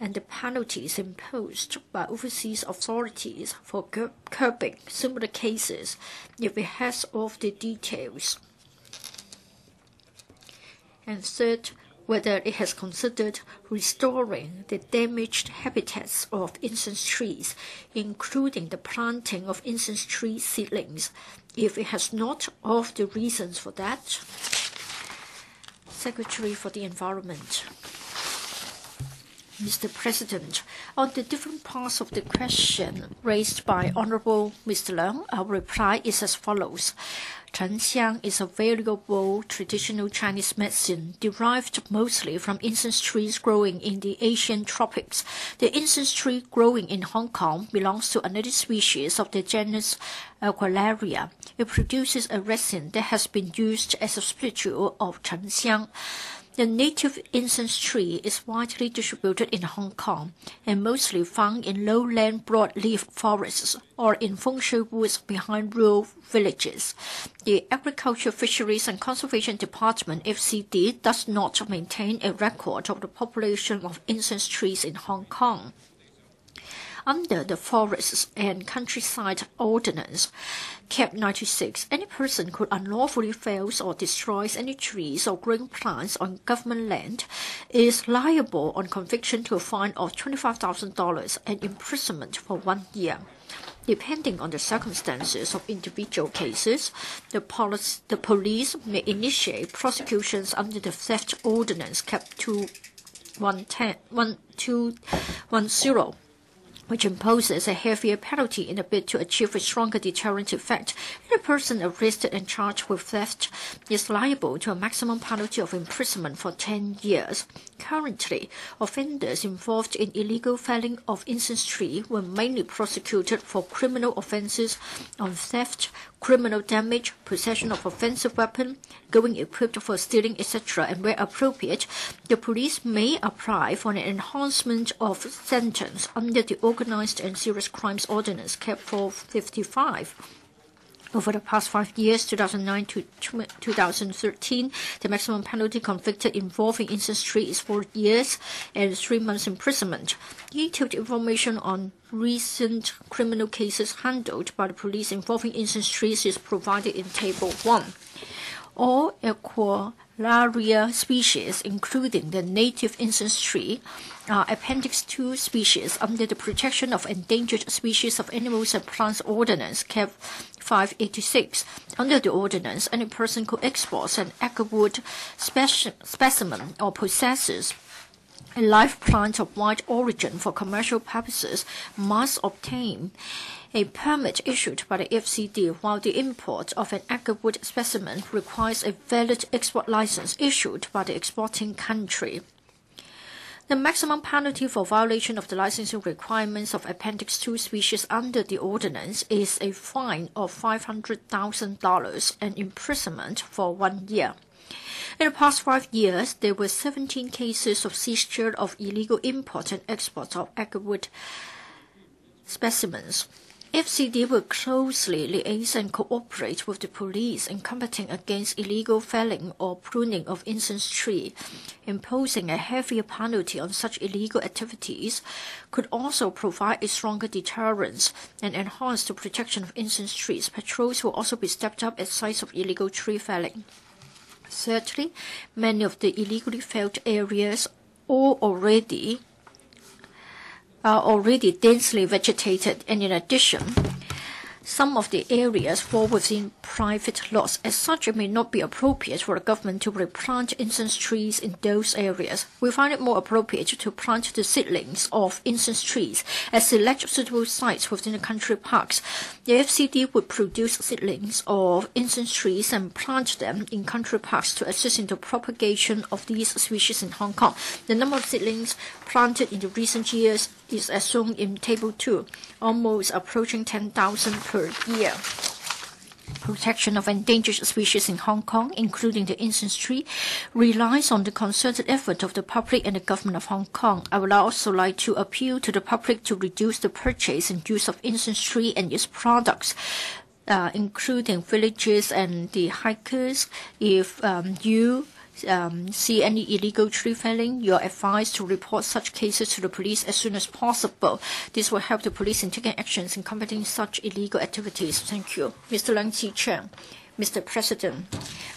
and the penalties imposed by overseas authorities for curbing similar cases, if it has all the details. And third, whether it has considered restoring the damaged habitats of incense trees, including the planting of incense tree seedlings. If it has not, all the reasons for that. Secretary for the Environment. Mister President. On the different parts of the question raised by Honourable Mister Leung, our reply is as follows. Chenxiang is a valuable traditional Chinese medicine derived mostly from incense trees growing in the Asian tropics. The incense tree growing in Hong Kong belongs to another species of the genus Aquilaria. It produces a resin that has been used as a spiritual of Chenxiang. The native incense tree is widely distributed in Hong Kong and mostly found in lowland broadleaf forests or in fengshui woods behind rural villages. The Agriculture, Fisheries and Conservation Department (A F C D) does not maintain a record of the population of incense trees in Hong Kong. Under the Forests and Countryside Ordinance, Cap ninety-six, any person who unlawfully fells or destroys any trees or growing plants on government land is liable on conviction to a fine of twenty-five thousand dollars and imprisonment for one year. Depending on the circumstances of individual cases, the, police, the police may initiate prosecutions under the Theft Ordinance, Cap two one ten, twelve ten. Which imposes a heavier penalty in a bid to achieve a stronger deterrent effect. Any person arrested and charged with theft is liable to a maximum penalty of imprisonment for ten years. Currently, offenders involved in illegal felling of incense tree were mainly prosecuted for criminal offences on theft, criminal damage, possession of offensive weapon, going equipped for stealing, et cetera, and where appropriate, the police may apply for an enhancement of sentence under the Organised and Serious Crimes Ordinance, Cap four fifty-five. Over the past five years, two thousand nine to two thousand thirteen, the maximum penalty convicted involving incense tree is four years and three months imprisonment. Detailed information on recent criminal cases handled by the police involving incense trees is provided in Table one. All Aquilaria species, including the native incense tree, are Appendix two species under the Protection of Endangered Species of Animals and Plants Ordinance, Cap five eighty-six. Under the ordinance, any person who exports an agarwood speci specimen or possesses a live plant of wide origin for commercial purposes must obtain a permit issued by the F C D, while the import of an agarwood specimen requires a valid export license issued by the exporting country. The maximum penalty for violation of the licensing requirements of Appendix two species under the ordinance is a fine of five hundred thousand dollars and imprisonment for one year. In the past five years, there were seventeen cases of seizure of illegal import and export of agarwood specimens. F C D will closely liaise and cooperate with the police in combating against illegal felling or pruning of incense tree. Imposing a heavier penalty on such illegal activities could also provide a stronger deterrence and enhance the protection of incense trees. Patrols will also be stepped up at sites of illegal tree felling. Thirdly, many of the illegally felled areas are already are already densely vegetated, and in addition, some of the areas fall within private lots. As such, it may not be appropriate for the government to replant incense trees in those areas. We find it more appropriate to plant the seedlings of incense trees at select suitable sites within the country parks. The F C D would produce seedlings of incense trees and plant them in country parks to assist in the propagation of these species in Hong Kong. The number of seedlings planted in the recent years is as shown in Table two, almost approaching ten thousand per year. Protection of endangered species in Hong Kong, including the incense tree, relies on the concerted effort of the public and the government of Hong Kong. I would also like to appeal to the public to reduce the purchase and use of incense tree and its products, uh, including villages and the hikers. If um, you Um, see any illegal tree felling, you are advised to report such cases to the police as soon as possible. This will help the police in taking actions in combating such illegal activities. Thank you. Mister Leung Chin-man. Mister President,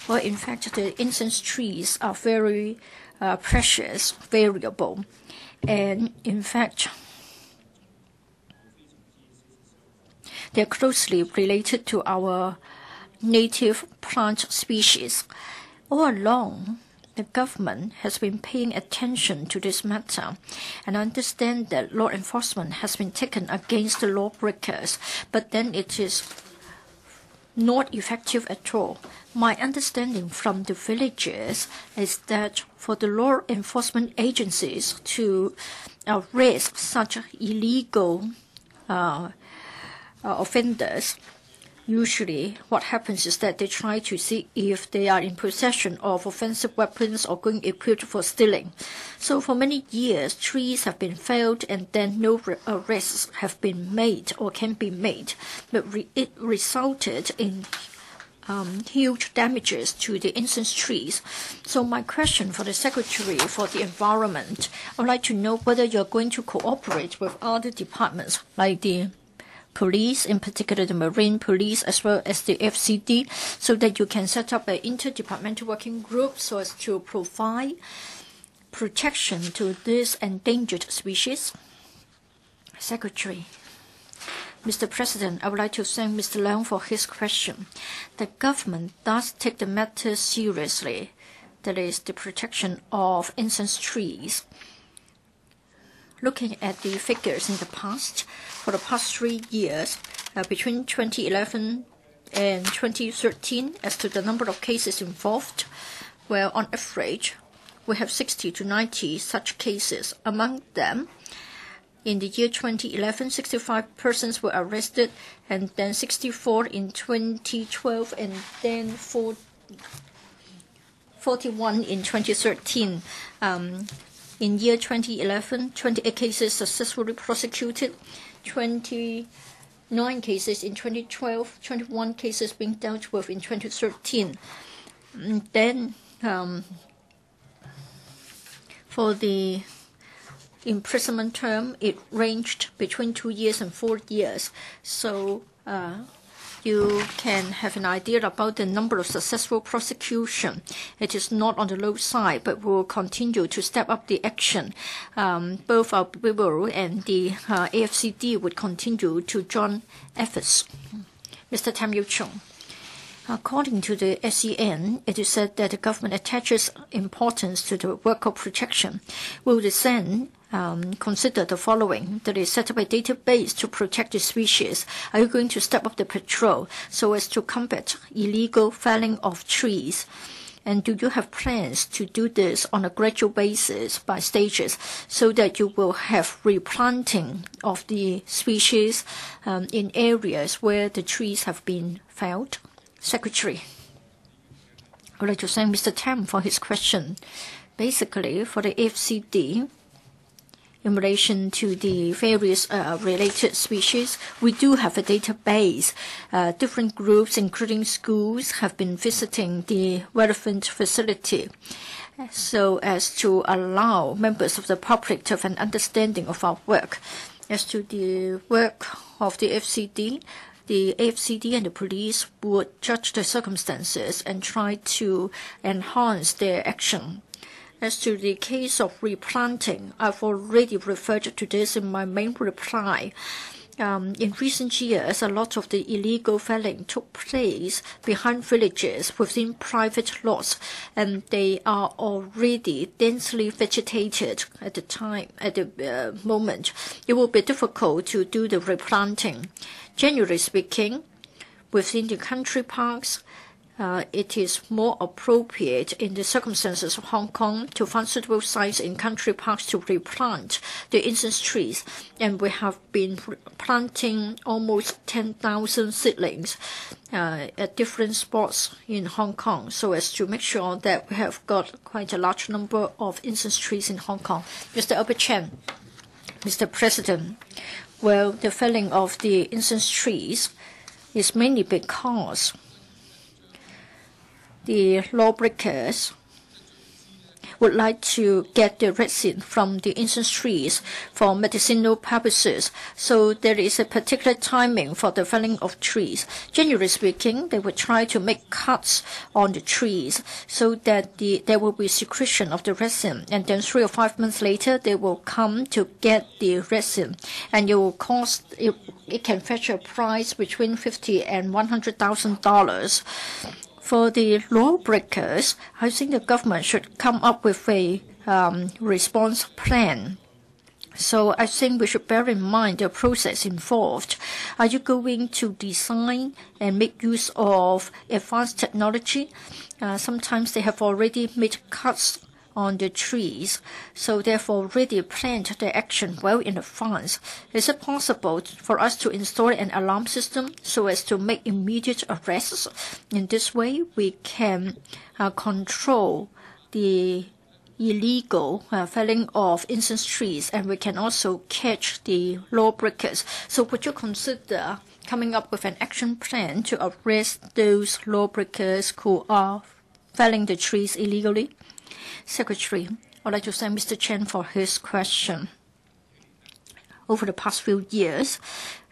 well, in fact, the incense trees are very uh, precious, variable, and in fact, they are closely related to our native plant species. All along, The government has been paying attention to this matter, and I understand that law enforcement has been taken against the lawbreakers, but then it is not effective at all. My understanding from the villagers is that for the law enforcement agencies to arrest such illegal uh, offenders, usually what happens is that they try to see if they are in possession of offensive weapons or going equipped for stealing. So for many years, trees have been felled and then no arrests have been made or can be made. But re it resulted in um, huge damages to the incense trees. So my question for the Secretary for the Environment, I would like to know whether you're going to cooperate with other departments like the police, in particular the Marine Police, as well as the F C D, so that you can set up an interdepartmental working group so as to provide protection to these endangered species. Secretary. Mister President, I would like to thank Mister Leung for his question. The government does take the matter seriously, that is, the protection of incense trees. Looking at the figures in the past, for the past three years, uh, between twenty eleven and twenty thirteen, as to the number of cases involved, well, on average, we have sixty to ninety such cases. Among them, in the year twenty eleven, sixty-five persons were arrested, and then sixty-four in twenty twelve, and then forty-one in twenty thirteen. Um, In year twenty eleven, twenty-eight cases successfully prosecuted, twenty-nine cases in twenty twelve, twenty-one cases being dealt with in twenty thirteen. And then um, for the imprisonment term, it ranged between two years and four years. So uh, you can have an idea about the number of successful prosecution. It is not on the low side, but we will continue to step up the action. Um, both our people and the uh, A F C D would continue to join efforts. Mister Tam Yiu-chung. According to the S E N, it is said that the government attaches importance to the work of protection. Will the S E N um, consider the following? That is, set up a database to protect the species. Are you going to step up the patrol so as to combat illegal felling of trees? And do you have plans to do this on a gradual basis by stages so that you will have replanting of the species um, in areas where the trees have been felled? Secretary. I would like to thank Mister Tam for his question. Basically, for the F C D, in relation to the various uh, related species, we do have a database. Uh, different groups, including schools, have been visiting the relevant facility so as to allow members of the public to have an understanding of our work. As to the work of the F C D, the A F C D and the police would judge the circumstances and try to enhance their action. As to the case of replanting, I've already referred to this in my main reply. Um, in recent years, a lot of the illegal felling took place behind villages within private lots, and they are already densely vegetated at the time. At the uh, moment, it will be difficult to do the replanting. Generally speaking, within the country parks, uh, it is more appropriate in the circumstances of Hong Kong to find suitable sites in country parks to replant the incense trees. And we have been planting almost ten thousand seedlings uh, at different spots in Hong Kong, so as to make sure that we have got quite a large number of incense trees in Hong Kong. Mister Albert Chen. Mister President. Well, the felling of the incense trees is mainly because the lawbreakers would like to get the resin from the incense trees for medicinal purposes. So there is a particular timing for the felling of trees. Generally speaking, they would try to make cuts on the trees so that the, there will be secretion of the resin. And then three or five months later, they will come to get the resin. And it will cost, it, it can fetch a price between fifty thousand and one hundred thousand dollars. For the lawbreakers, I think the government should come up with a um, response plan. So I think we should bear in mind the process involved. Are you going to design and make use of advanced technology? Uh, sometimes they have already made cuts on the trees, so they've already planned their action well in advance. Is it possible for us to install an alarm system so as to make immediate arrests? In this way, we can uh, control the illegal uh, felling of incense trees, and we can also catch the lawbreakers. So would you consider coming up with an action plan to arrest those lawbreakers who are felling the trees illegally? Secretary, I'd like to thank Mister Chen for his question. Over the past few years,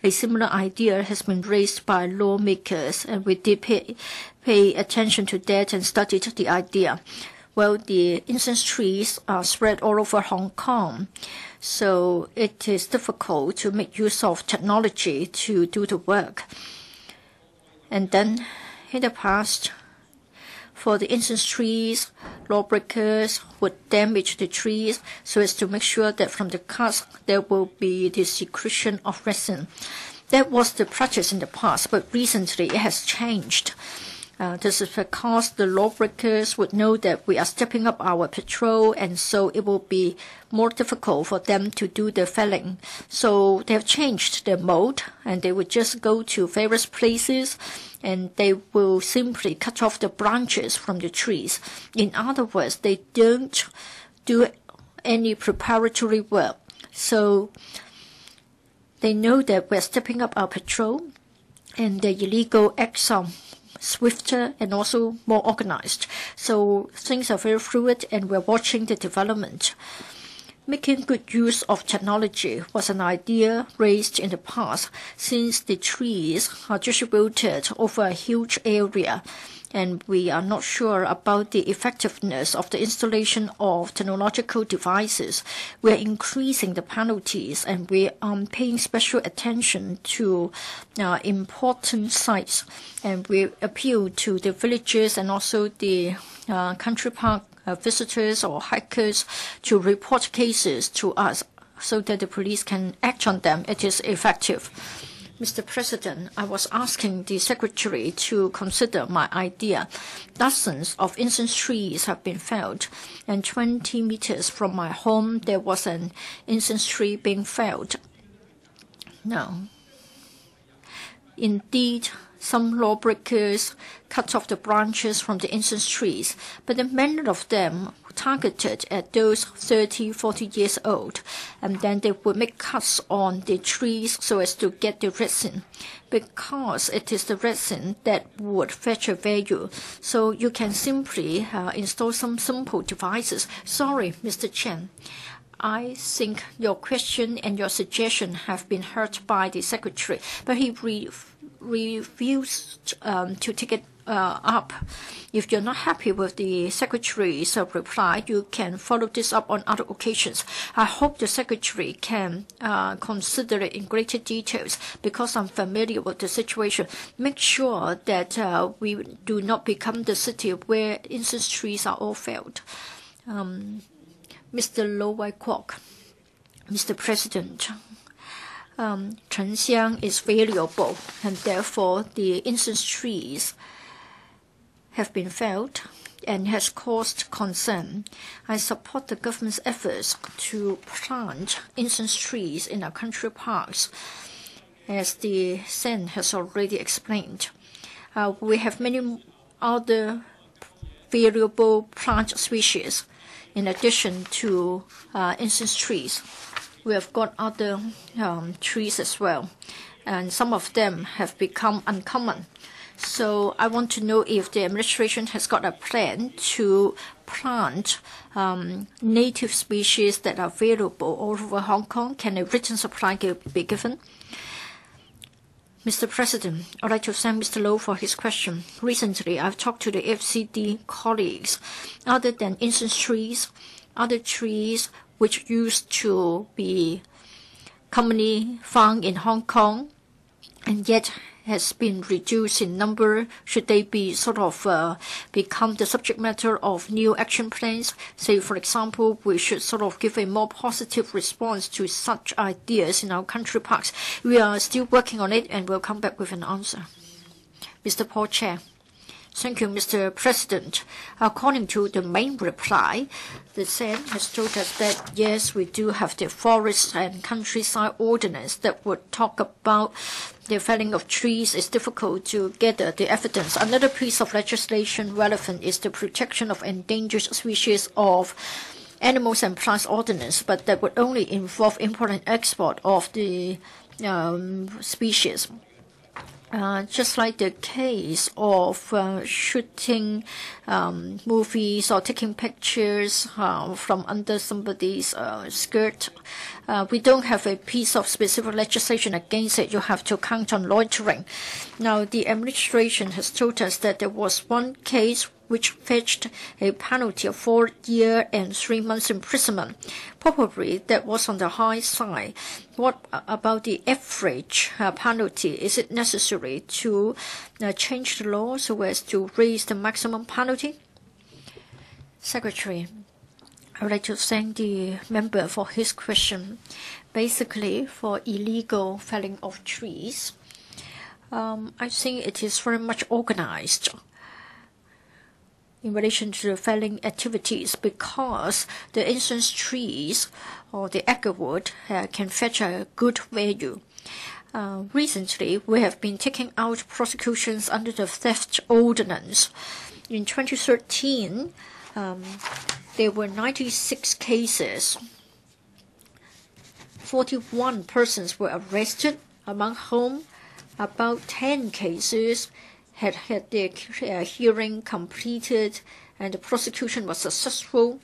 a similar idea has been raised by lawmakers, and we did pay, pay attention to that and studied the idea. Well, the incense trees are spread all over Hong Kong, so it is difficult to make use of technology to do the work. And then, in the past, for the incense trees, lawbreakers would damage the trees so as to make sure that from the cuts there will be the secretion of resin. That was the practice in the past, but recently it has changed. Uh, this is because the lawbreakers would know that we are stepping up our patrol, and so it will be more difficult for them to do the felling. So they have changed their mode, and they would just go to various places, and they will simply cut off the branches from the trees. In other words, they don't do any preparatory work. So they know that we are stepping up our patrol, and the illegal acts are swifter and also more organized. So things are very fluid, and we're watching the development. Making good use of technology was an idea raised in the past, since the trees are distributed over a huge area, and we are not sure about the effectiveness of the installation of technological devices. We are increasing the penalties, and we are paying special attention to uh, important sites, and we appeal to the villages and also the uh, country park uh, visitors or hikers to report cases to us so that the police can act on them. It is effective. Mister President, I was asking the Secretary to consider my idea. Dozens of incense trees have been felled, and twenty meters from my home, there was an incense tree being felled. Now, indeed, some lawbreakers cut off the branches from the incense trees, but many of them targeted at those thirty, forty years old, and then they would make cuts on the trees so as to get the resin, because it is the resin that would fetch a value. So you can simply uh, install some simple devices. Sorry, Mister Chen, I think your question and your suggestion have been heard by the Secretary, but he re refused um, to take it Uh, up. If you're not happy with the Secretary's reply, you can follow this up on other occasions. I hope the Secretary can uh, consider it in greater details, because I'm familiar with the situation. Make sure that uh, we do not become the city where incense trees are all felled. Um, Mister Leung Wai-Kwok, Mister President, um, Chenxiang is valuable, and therefore the incense trees have been felled and has caused concern. I support the government's efforts to plant incense trees in our country parks, as the Sen has already explained. Uh, we have many other variable plant species in addition to uh, incense trees. We have got other um, trees as well, and some of them have become uncommon. So I want to know if the administration has got a plan to plant um, native species that are available all over Hong Kong. Can a written supply be given? Mister President, I'd like to thank Mister Low for his question. Recently, I've talked to the A F C D colleagues. Other than incense trees, other trees which used to be commonly found in Hong Kong and yet has been reduced in number? Should they be sort of uh, become the subject matter of new action plans? Say, for example, we should sort of give a more positive response to such ideas in our country parks. We are still working on it, and we'll come back with an answer. Mister Paul Chair. Thank you, Mister President. According to the main reply, the S A M has told us that, yes, we do have the forest and countryside ordinance that would talk about the felling of trees. It's difficult to gather the evidence. Another piece of legislation relevant is the protection of endangered species of animals and plants ordinance, but that would only involve import and export of the um, species. Uh, just like the case of uh, shooting um, movies or taking pictures uh, from under somebody's uh, skirt, uh, we don't have a piece of specific legislation against it. You have to count on loitering. Now, the administration has told us that there was one case which fetched a penalty of four years and three months imprisonment. Probably that was on the high side. What about the average uh, penalty? Is it necessary to uh, change the law so as to raise the maximum penalty? Secretary, I would like to thank the member for his question. Basically, for illegal felling of trees, um, I think it is very much organized in relation to the felling activities, because the incense trees or the agarwood uh, can fetch a good value. Uh, recently, we have been taking out prosecutions under the theft ordinance. In twenty thirteen, um, there were ninety-six cases. forty-one persons were arrested, among whom about ten cases had had their uh, hearing completed, and the prosecution was successful.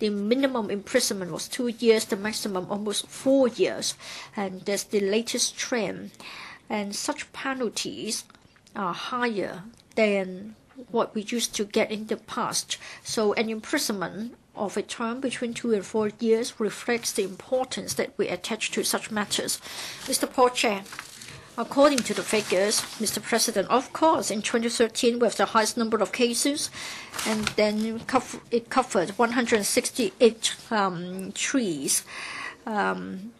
The minimum imprisonment was two years, the maximum almost four years, and that's the latest trend. And such penalties are higher than what we used to get in the past. So an imprisonment of a term between two and four years reflects the importance that we attach to such matters. Mister Paul Chan. According to the figures, Mister President, of course, in twenty thirteen, we have the highest number of cases, and then it covered one hundred sixty-eight um, trees. Um,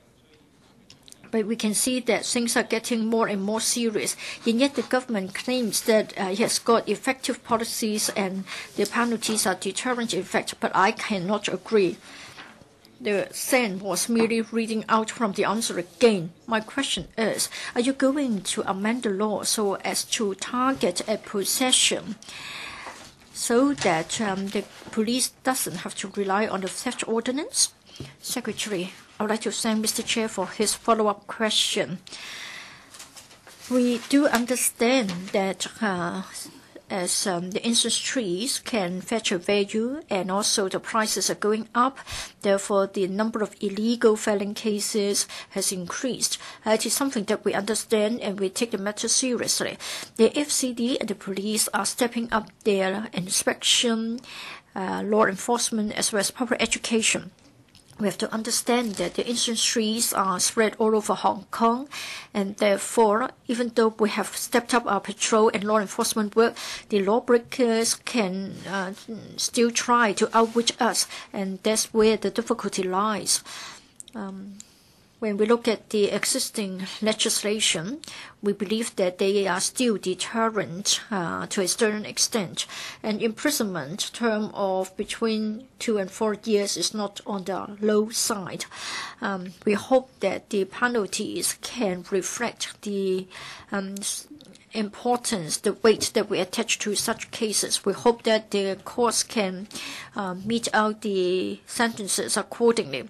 but we can see that things are getting more and more serious, and yet the government claims that uh, it has got effective policies and the penalties are deterrent effect, but I cannot agree. The S A N was merely reading out from the answer again. My question is, are you going to amend the law so as to target a possession so that um, the police doesn't have to rely on the theft ordinance? Secretary, I would like to thank Mister Chair for his follow-up question. We do understand that uh, as um, the incense trees can fetch a value, and also the prices are going up. Therefore, the number of illegal felling cases has increased. Uh, it is something that we understand, and we take the matter seriously. The A F C D and the police are stepping up their inspection, uh, law enforcement, as well as public education. We have to understand that the incense trees are spread all over Hong Kong, and therefore, even though we have stepped up our patrol and law enforcement work, the lawbreakers can uh, still try to outwit us, and that's where the difficulty lies. Um, when we look at the existing legislation, we believe that they are still deterrent uh, to a certain extent. An imprisonment term of between two and four years is not on the low side. Um, we hope that the penalties can reflect the um, importance, the weight that we attach to such cases. We hope that the courts can uh, mete out the sentences accordingly.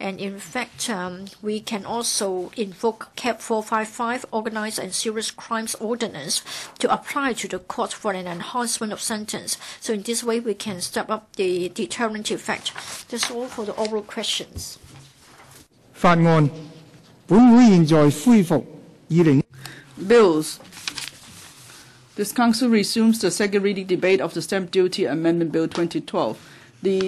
And in fact, um, we can also invoke C A P four five five, Organized and Serious Crimes Ordinance, to apply to the court for an enhancement of sentence. So in this way, we can step up the deterrent effect. That's all for the oral questions. 法案本會現在恢復20 Bills. This Council resumes the second reading debate of the Stamp Duty Amendment Bill twenty twelve. The